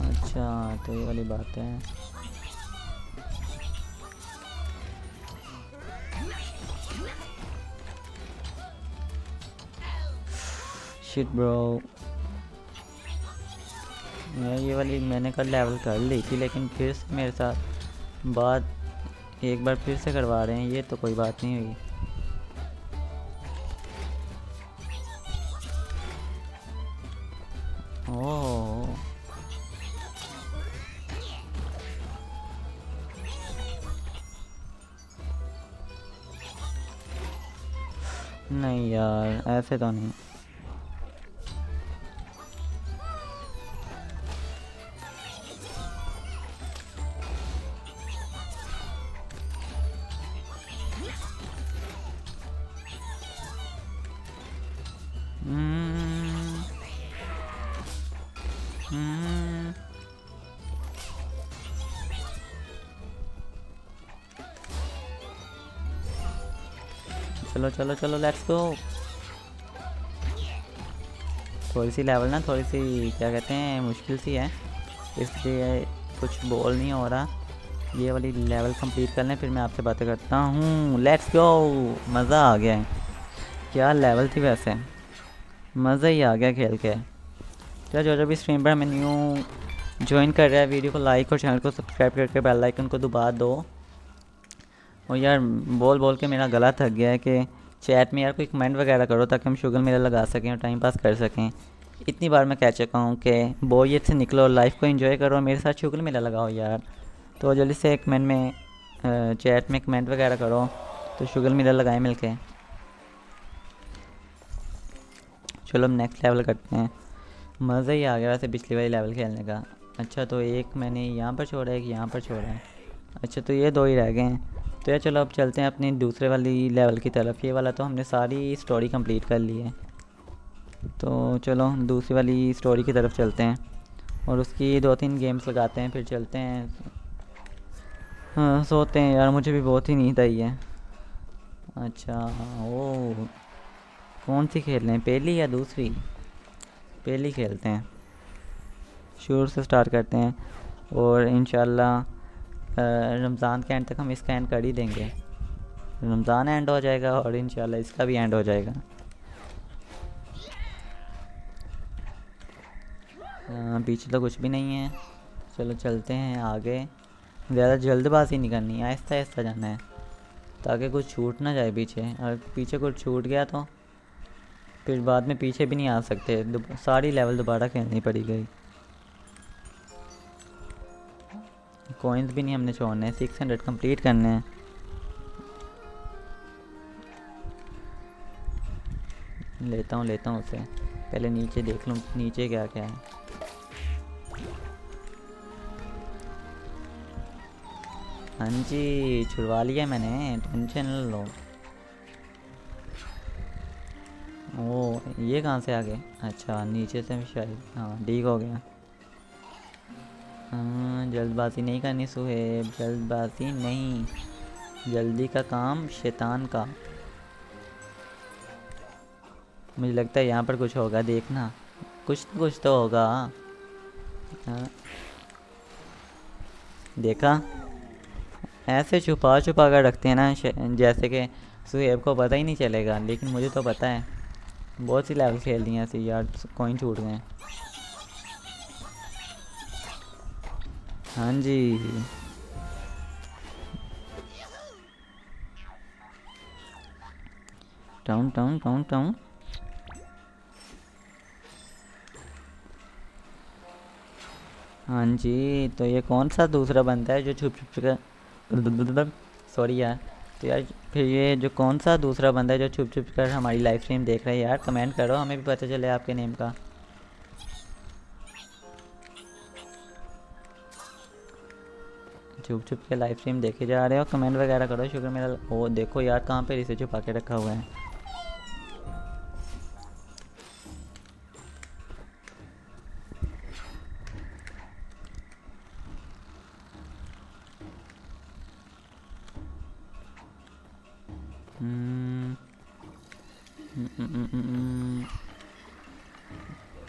अच्छा तो ये वाली बात है। ब्रो ये वाली मैंने कल लेवल कर ली थी, लेकिन फिर से मेरे साथ बात एक बार फिर से करवा रहे हैं। ये तो कोई बात नहीं हुई। ओह नहीं यार, ऐसे तो नहीं। चलो चलो चलो लेट्स गो। थोड़ी सी लेवल ना थोड़ी सी क्या कहते हैं मुश्किल सी है, इसलिए कुछ बोल नहीं हो रहा। ये वाली लेवल कंप्लीट कर लें, फिर मैं आपसे बातें करता हूँ। Let's go. मज़ा आ गया, क्या लेवल थी वैसे, मज़ा ही आ गया खेल के। चलो जो जो भी स्ट्रीम पर हमें न्यू ज्वाइन कर रहा है, वीडियो को लाइक और चैनल को सब्सक्राइब करके बेल आइकन को दबा दो। और यार बोल बोल के मेरा गला थक गया है कि चैट में यार कोई कमेंट वगैरह करो ताकि हम शुगर मेला लगा सकें और टाइम पास कर सकें। इतनी बार मैं कह चुका हूँ कि बोरियत से निकलो और लाइफ को एंजॉय करो, मेरे साथ शुगर मेला लगाओ यार। तो जल्दी से कमेंट में चैट में कमेंट वगैरह करो तो शुगर मेला लगाएं मिलके। चलो हम नेक्स्ट लेवल करते हैं। मज़ा ही आ गया वैसे पिछली वाली लेवल खेलने का। अच्छा तो एक मैंने यहाँ पर छोड़ा है, एक यहाँ पर छोड़ा है। अच्छा तो ये दो ही रह गए हैं। तो यार चलो अब चलते हैं अपनी दूसरे वाली लेवल की तरफ। ये वाला तो हमने सारी स्टोरी कंप्लीट कर ली है, तो चलो दूसरी वाली स्टोरी की तरफ चलते हैं और उसकी दो तीन गेम्स लगाते हैं, फिर चलते हैं। हाँ, सोते हैं यार, मुझे भी बहुत ही नींद आई है। अच्छा ओ कौन सी खेल रहे हैं, पहली या दूसरी? पहली खेलते हैं, शुरू से स्टार्ट करते हैं। और इंशाल्लाह रमज़ान के एंड तक हम इसका एंड कर ही देंगे। रमज़ान एंड हो जाएगा और इंशाल्लाह इसका भी एंड हो जाएगा। पीछे तो कुछ भी नहीं है, चलो चलते हैं आगे। ज़्यादा जल्दबाजी नहीं करनी, आहिस्ता आहिस्ता जाना है ताकि कुछ छूट ना जाए पीछे, और पीछे कुछ छूट गया तो फिर बाद में पीछे भी नहीं आ सकते, सारी लेवल दोबारा खेलनी पड़ी गई। कॉइन्स भी नहीं हमने छोड़ने, सिक्स हंड्रेड कम्प्लीट करने हैं। लेता हूँ लेता हूँ उसे, पहले नीचे देख लूँ नीचे क्या क्या है। हाँ जी छुड़वा लिया मैंने, टेंशन न लो। ओ ये कहाँ से आ गए? अच्छा नीचे से शायद, हाँ ठीक हो गया। हाँ जल्दबाजी नहीं करनी सुहेब, जल्दबाजी नहीं, जल्दी का काम शैतान का। मुझे लगता है यहाँ पर कुछ होगा, देखना कुछ कुछ तो होगा। हाँ। देखा ऐसे छुपा छुपा कर रखते हैं ना, जैसे कि सुहेब को पता ही नहीं चलेगा, लेकिन मुझे तो पता है। बहुत सी लेवल खेल दी हैं ऐसे यार, कॉइन छूट गए। हाँ जी टाउन टाउन टाउन टाउन हाँ जी। तो ये कौन सा दूसरा बनता है जो छुप छुप कर, सॉरी यार, तो यार फिर ये जो कौन सा दूसरा बंदा है जो छुप छुप कर हमारी लाइव स्ट्रीम देख रहा है यार, कमेंट करो हमें भी पता चले आपके नेम का। छुप छुप के लाइव स्ट्रीम देखे जा रहे हो, कमेंट वगैरह करो। शुक्र मेरा वो देखो यार कहाँ पे इसे छुपा के रखा हुआ है।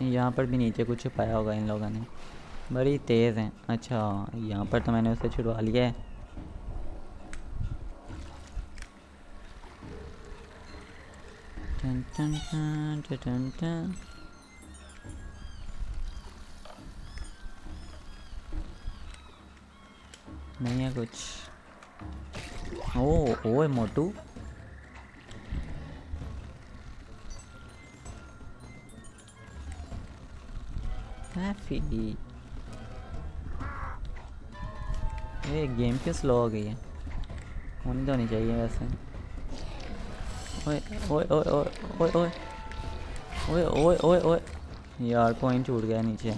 यहाँ पर भी नीचे कुछ छुपाया होगा इन लोगों ने, बड़ी तेज़ हैं। अच्छा यहाँ पर तो मैंने उसे छुड़वा लिया है। टन टन टन टन टन नहीं है कुछ। ओ ओए मोटू, ये गेम क्यों स्लो हो गई है? होनी तो नहीं चाहिए वैसे। ओए ओए ओए ओए ओए ओए ओए ओए ओए यार कॉइन छूट गया नीचे,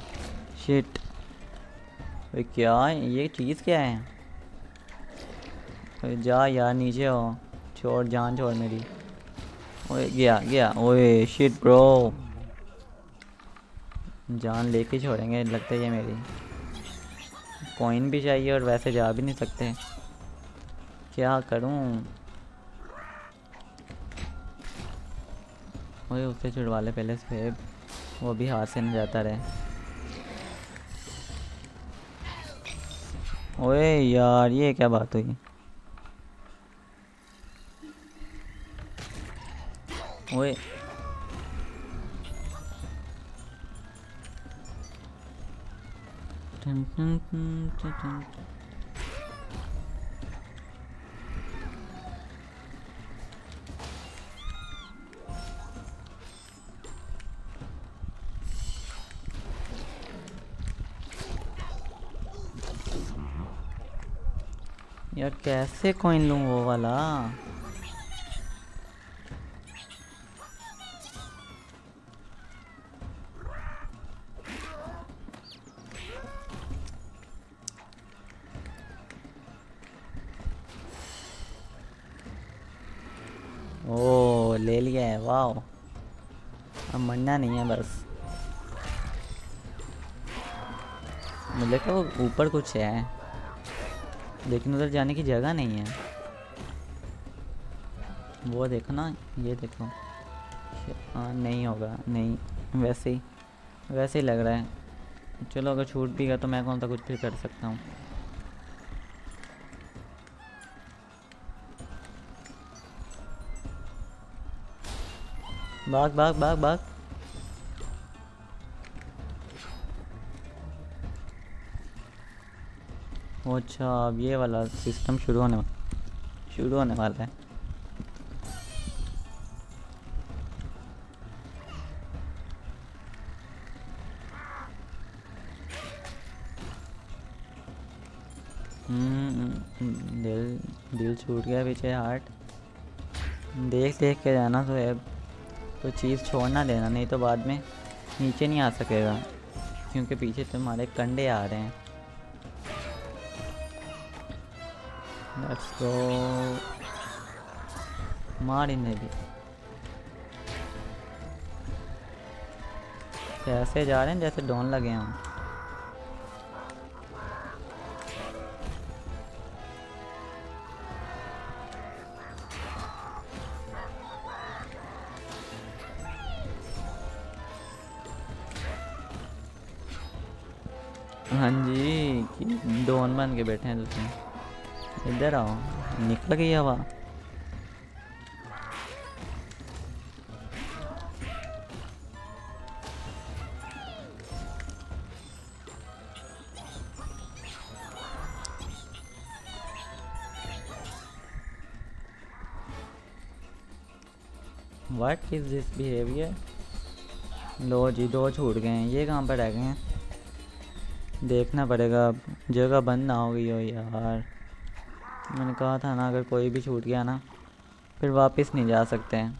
शिट। ओए क्या है ये चीज़, क्या है? जा यार नीचे हो, छोड़ जान छोड़ मेरी। ओए गया गया, ओए शिट ब्रो, जान लेके छोड़ेंगे लगता है ये मेरी। कॉइन भी चाहिए और वैसे जा भी नहीं सकते, क्या करूं? ओए उससे छुड़वा ले पहले से, वो भी हाथ से न जाता रहे। ओए यार ये क्या बात हुई? ओए यार कैसे कॉइन लूं वो वाला? ओ ले लिया है, वाओ। अब मरना नहीं है बस। मुझे लगता है वो ऊपर कुछ है, लेकिन उधर जाने की जगह नहीं है। वो देखो ना, ये देखो। आ, नहीं होगा, नहीं, वैसे ही वैसे ही लग रहा है। चलो अगर छूट भी गया तो मैं कौन सा कुछ भी कर सकता हूँ। भाग भाग भाग भाग अच्छा अब ये वाला सिस्टम शुरू होने वाला शुरू होने वाला है। हम्म दिल दिल छूट गया पीछे हार्ट। देख देख के जाना सोहेब, तो चीज़ छोड़ना देना नहीं तो बाद में नीचे नहीं आ सकेगा क्योंकि पीछे तुम्हारे कंडे आ रहे हैं। लेट्स गो मार इन्हें भी। कैसे जा रहे हैं जैसे डॉन लगे हों। हाँ जी डॉन बन के बैठे हैं तुम। इधर आओ, निकल गई हवा। What is this behaviour. लो जी दो छूट गए हैं, ये कहाँ पर रह गए हैं। देखना पड़ेगा अब, जगह बंद ना हो गई हो यार। मैंने कहा था ना अगर कोई भी छूट गया ना फिर वापस नहीं जा सकते हैं।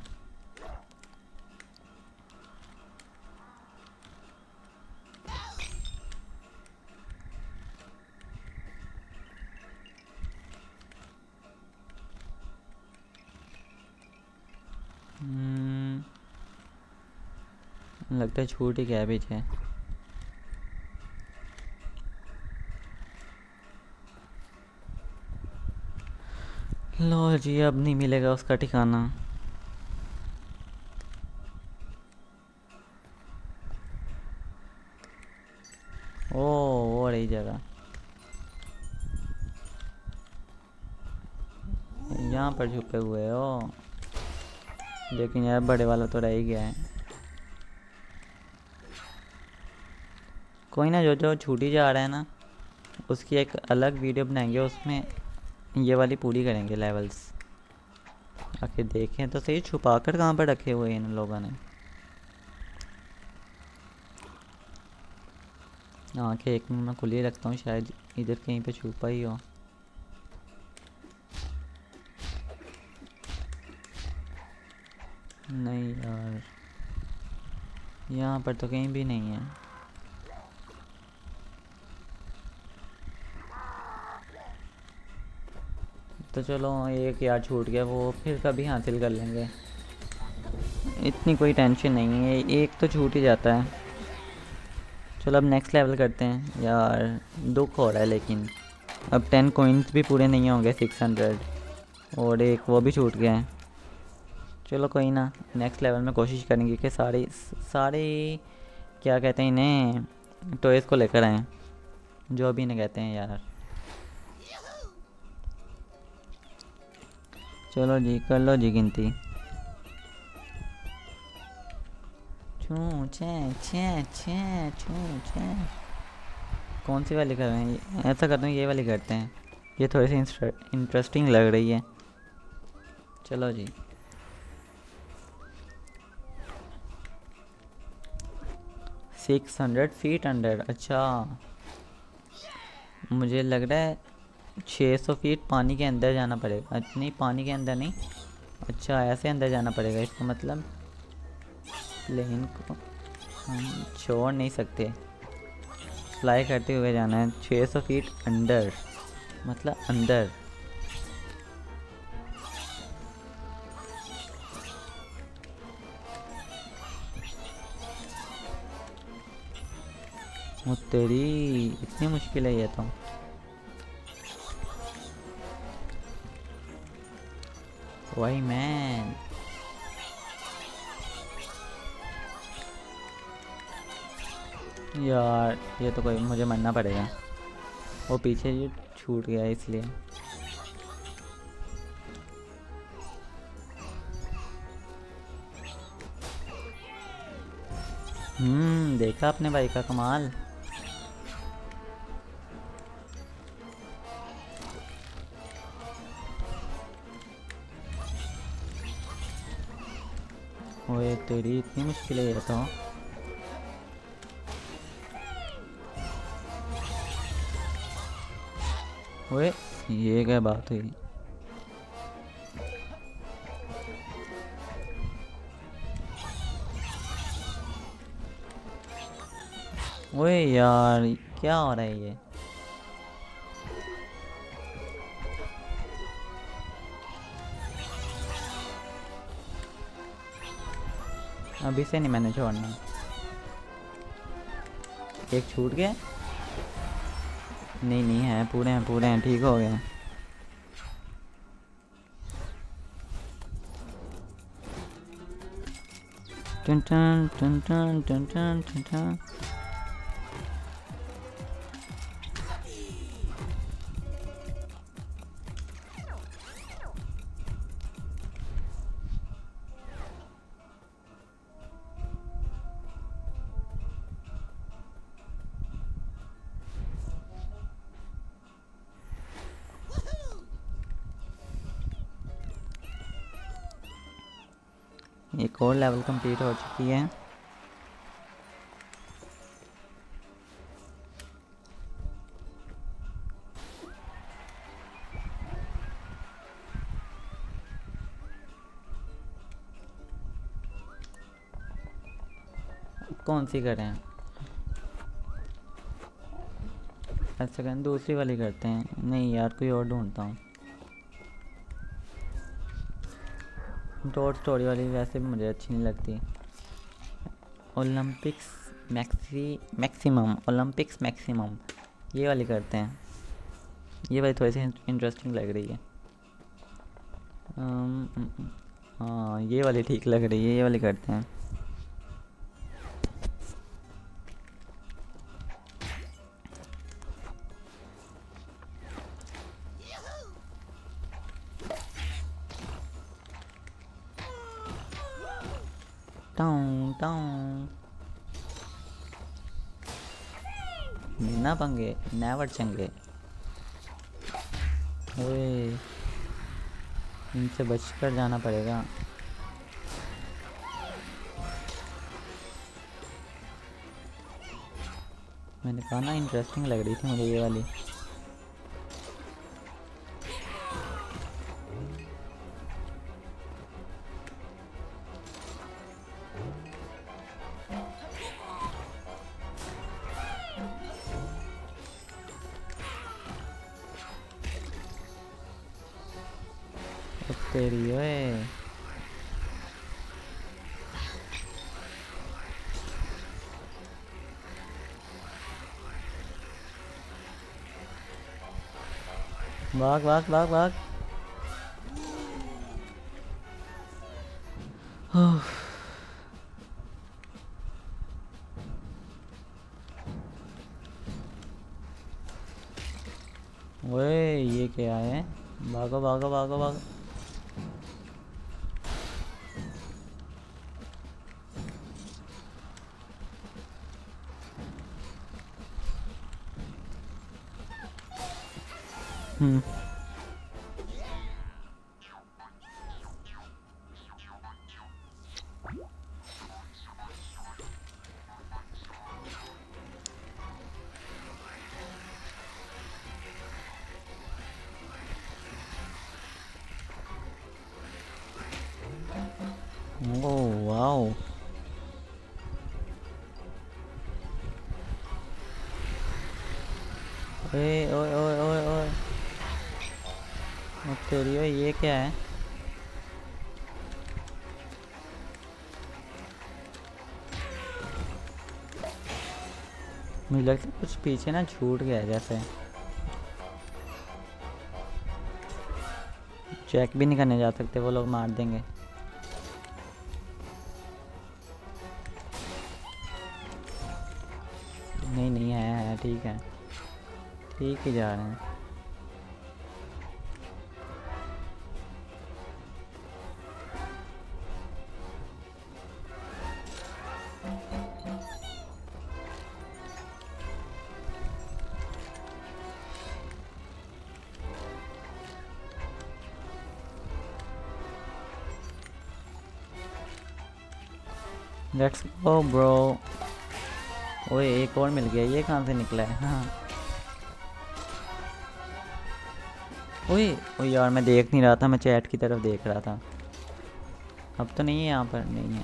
हम्म लगता है छूट ही गया पीछे। लो जी अब नहीं मिलेगा उसका ठिकाना। ओ वो रही जगह, यहाँ पर छुपे हुए हो लेकिन यार बड़े वाला तो रह ही गया है। कोई ना, जो जो छूटी जा रहा है ना उसकी एक अलग वीडियो बनाएंगे, उसमें ये वाली पूरी करेंगे लेवल्स। आके देखें तो सही छुपा कर कहाँ पर रखे हुए इन लोगों ने। आँखें एक मिनट में खुली रखता हूँ, शायद इधर कहीं पे छुपा ही हो। नहीं यार यहाँ पर तो कहीं भी नहीं है। तो चलो एक यार छूट गया, वो फिर कभी हासिल कर लेंगे, इतनी कोई टेंशन नहीं है। एक तो छूट ही जाता है। चलो अब नेक्स्ट लेवल करते हैं। यार दुख हो रहा है लेकिन अब टेन कोइंस भी पूरे नहीं होंगे, सिक्स हंड्रेड और एक वो भी छूट गया है। चलो कोई ना, नेक्स्ट लेवल में कोशिश करेंगे कि सारे सारे क्या कहते हैं इन्हें टॉयज़ को लेकर आएँ, जो भी इन्हें कहते हैं यार। चलो जी कर लो जी गिनती। छू छः छः छः छू छः कौन सी वाली कर रहे हैं। ऐसा करते हैं ये वाली करते हैं, ये थोड़ी सी इंटरेस्टिंग लग रही है। चलो जी सिक्स हंड्रेड फीट अंडर। अच्छा मुझे लग रहा है छह सौ फीट पानी के अंदर जाना पड़ेगा। नहीं पानी के अंदर नहीं, अच्छा ऐसे अंदर जाना पड़ेगा। इसका मतलब प्लेन को हम छोड़ नहीं सकते, फ्लाई करते हुए जाना है। छह सौ फीट अंडर मतलब अंदर। ओ तेरी इतनी मुश्किल है ये तो। वही मैन यार ये तो कोई मुझे मरना पड़ेगा। वो पीछे ये छूट गया इसलिए। हम्म देखा अपने भाई का कमाल। ओए तेरी इतनी मुश्किल है तो। ओए ये क्या बात हुई। ओए यार क्या हो रहा है ये। अभी से नहीं मैंने छोड़ना। एक छूट गया। नहीं नहीं है पूरे हैं पूरे हैं ठीक हो गए। टन टन टन टन टन टन टन। एक और लेवल कंप्लीट हो चुकी है। कौन सी करें? अच्छा करें दूसरी वाली करते हैं। नहीं यार कोई और ढूंढता हूँ। डॉट स्टोरी वाली वैसे भी मुझे अच्छी नहीं लगती। Olympics maxi maximum Olympics maximum ये वाली करते हैं। ये वाली थोड़ी सी इंटरेस्टिंग लग रही है। हाँ ये वाली ठीक लग रही है। ये वाली करते हैं। टाउन टाउन ना पंगे नेवर चंगे। ओए इनसे बचकर जाना पड़ेगा। मैंने कहा ना इंटरेस्टिंग लग रही थी मुझे ये वाली। तेरी है भाग भाग भाग भाग। ओए ये क्या है। भागो भागो भागो भागो। हम्म ओ वाओ ए ओए ओए ओए ओए तेरी हो। ये क्या है। मुझे लगता है कुछ पीछे ना छूट गया जैसे। चेक भी नहीं करने जा सकते वो लोग मार देंगे। ठीक है ठीक ही जा रहे हैं। Let's go bro. ओए एक और मिल गया, ये कहाँ से निकला है? हाँ ओए ओ यार मैं देख नहीं रहा था, मैं चैट की तरफ देख रहा था। अब तो नहीं है यहाँ पर, नहीं है,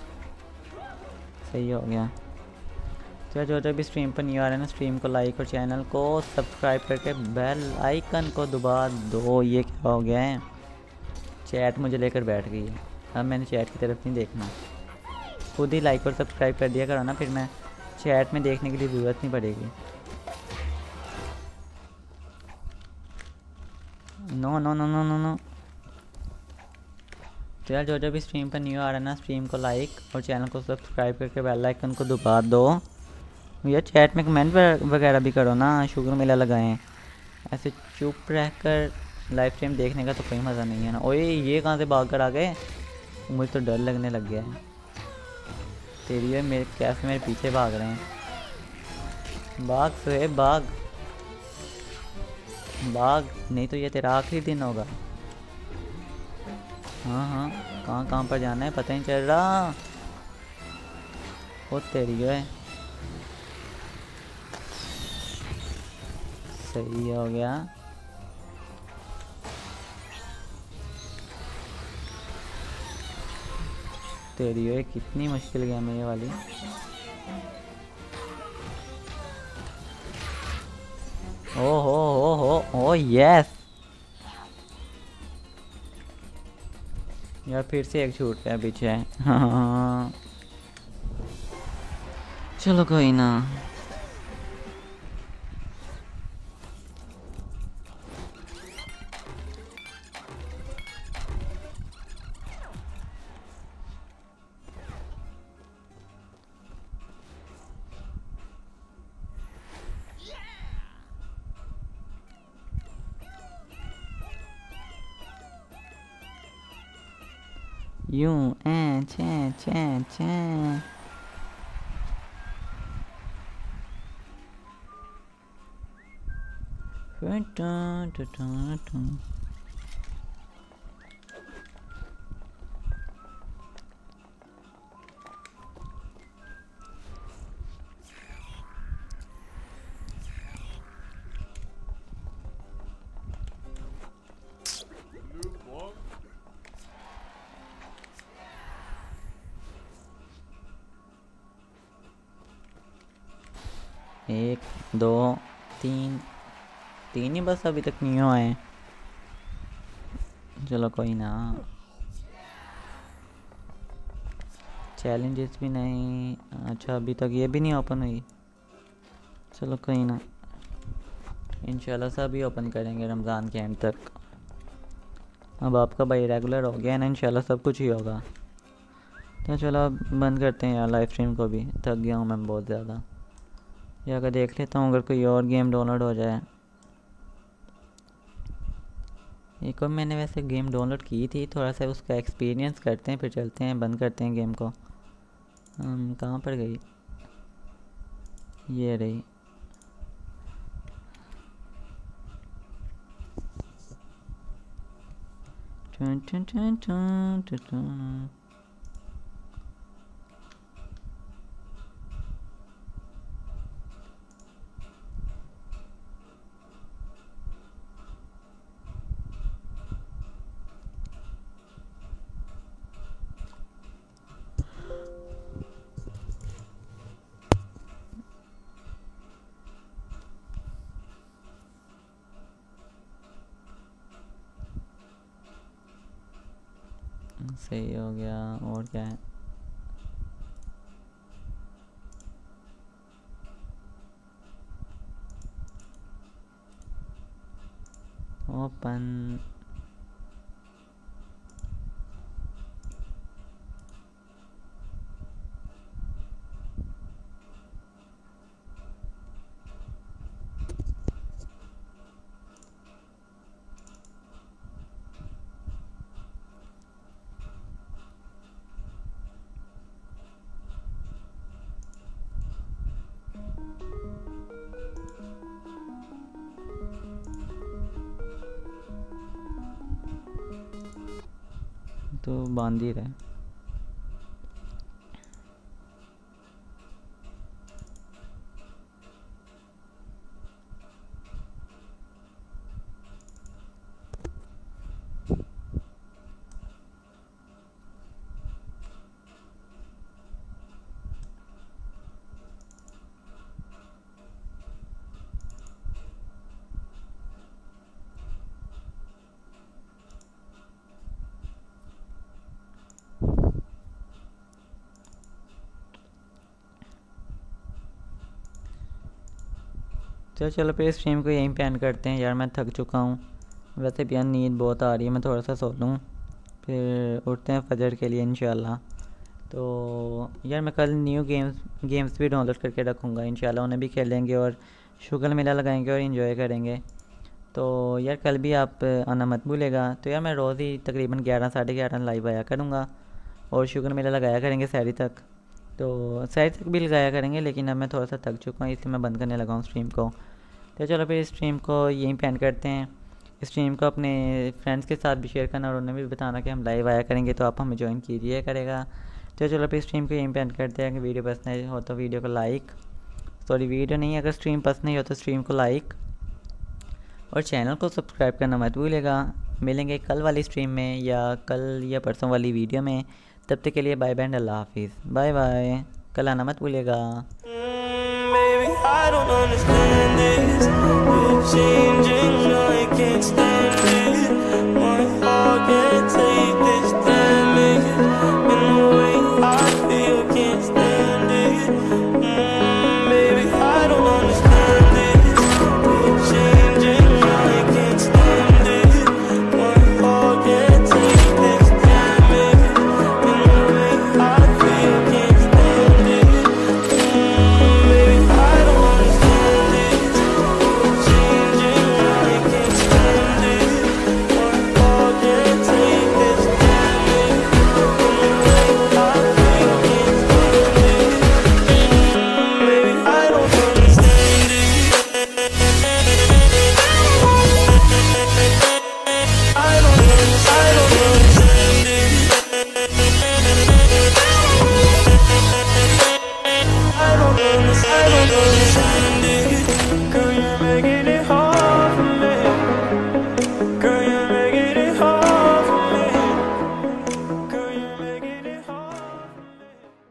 सही हो गया। चलो जो जो भी स्ट्रीम पर नहीं आ रहे ना, स्ट्रीम को लाइक और चैनल को सब्सक्राइब करके बेल आइकन को दबा दो। ये क्या हो गया है, चैट मुझे लेकर बैठ गई है। अब मैंने चैट की तरफ नहीं देखना, खुद ही लाइक और सब्सक्राइब कर दिया करो ना, फिर मैं चैट में देखने के लिए ज़रूरत नहीं पड़ेगी। No no no no no no चलो जो जो भी स्ट्रीम पर न्यू आ रहा है ना, स्ट्रीम को लाइक और चैनल को सब्सक्राइब करके बेल आइकन को दबा दो। भैया चैट में कमेंट वगैरह भी करो ना, शुगर मेला लगाएं। ऐसे चुप रहकर लाइव स्ट्रीम देखने का तो कोई मज़ा नहीं है ना। ओए ये कहाँ से भाग कर आ गए, मुझे तो डर लगने लग गया है। तेरी है मेरे कैसे मेरे पीछे भाग रहे हैं। भाग सोहेब भाग भाग, नहीं तो ये तेरा आखिरी दिन होगा। हाँ हाँ कहाँ कहाँ पर जाना है पता नहीं चल रहा। वो तेरी है, सही हो गया। तेरी है कितनी मुश्किल गेम है ये वाली। ओ हो हो हो हो यस यार, फिर से एक छूट गया पीछे। हाँ चलो कोई ना, यूं ए छे छे छे एक दो तीन तीन ही बस अभी तक नहीं आए। चलो कोई ना, चैलेंजेस भी नहीं। अच्छा अभी तक ये भी नहीं ओपन हुई, चलो कोई ना, इंशाल्लाह सभी ओपन करेंगे रमज़ान के एंड तक। अब आपका भाई रेगुलर हो गया है ना, इंशाल्लाह सब कुछ ही होगा। तो चलो अब बंद करते हैं यार लाइव स्ट्रीम को भी, थक गया हूँ मैं बहुत ज़्यादा। या अगर देख लेता हूँ अगर कोई और गेम डाउनलोड हो जाए। एक और मैंने वैसे गेम डाउनलोड की थी, थोड़ा सा उसका एक्सपीरियंस करते हैं फिर चलते हैं, बंद करते हैं गेम को। कहाँ पर गई, ये रही। टुन टुन टुन टुन टुन टुन। सही हो गया, और क्या है। ओपन तो बांध ही रहे। तो चलो पे स्ट्रीम को यहीं पे एंड करते हैं यार, मैं थक चुका हूँ। वैसे भी यार नींद बहुत आ रही है, मैं थोड़ा सा सो लूँ फिर उठते हैं फजर के लिए इंशाल्लाह। तो यार मैं कल न्यू गेम्स गेम्स भी डाउनलोड करके रखूँगा इंशाल्लाह, उन्हें भी खेलेंगे और शुगर मेला लगाएंगे और इन्जॉय करेंगे। तो यार कल भी आप आना मत भूलेगा। तो यार मैं रोज़ ही तकरीबन ग्यारह साढ़े ग्यारह लाइव आया करूँगा और शुगर मेला लगाया करेंगे सहरी तक, तो सहरी तक भी लगाया करेंगे। लेकिन अब मैं थोड़ा सा थक चुका हूँ इसलिए मैं बंद करने लगा हूँ स्ट्रीम को। तो चलो फिर स्ट्रीम को यहीं पे एंड करते हैं। स्ट्रीम को अपने फ्रेंड्स के साथ भी शेयर करना और उन्हें भी बताना कि हम लाइव आया करेंगे, तो आप हमें ज्वाइन कीजिए करेगा। तो चलो फिर स्ट्रीम को यहीं पे एंड करते हैं। अगर वीडियो पसंद नहीं हो तो वीडियो को लाइक, सॉरी वीडियो नहीं, अगर स्ट्रीम पसंद नहीं हो तो स्ट्रीम को लाइक और चैनल को सब्सक्राइब करना मत भूलिएगा। मिलेंगे कल वाली स्ट्रीम में या कल या परसों वाली वीडियो में। तब तक के लिए बाय बाय, अल्लाह हाफिज़, बाय बाय, कल आना मत भूलिएगा।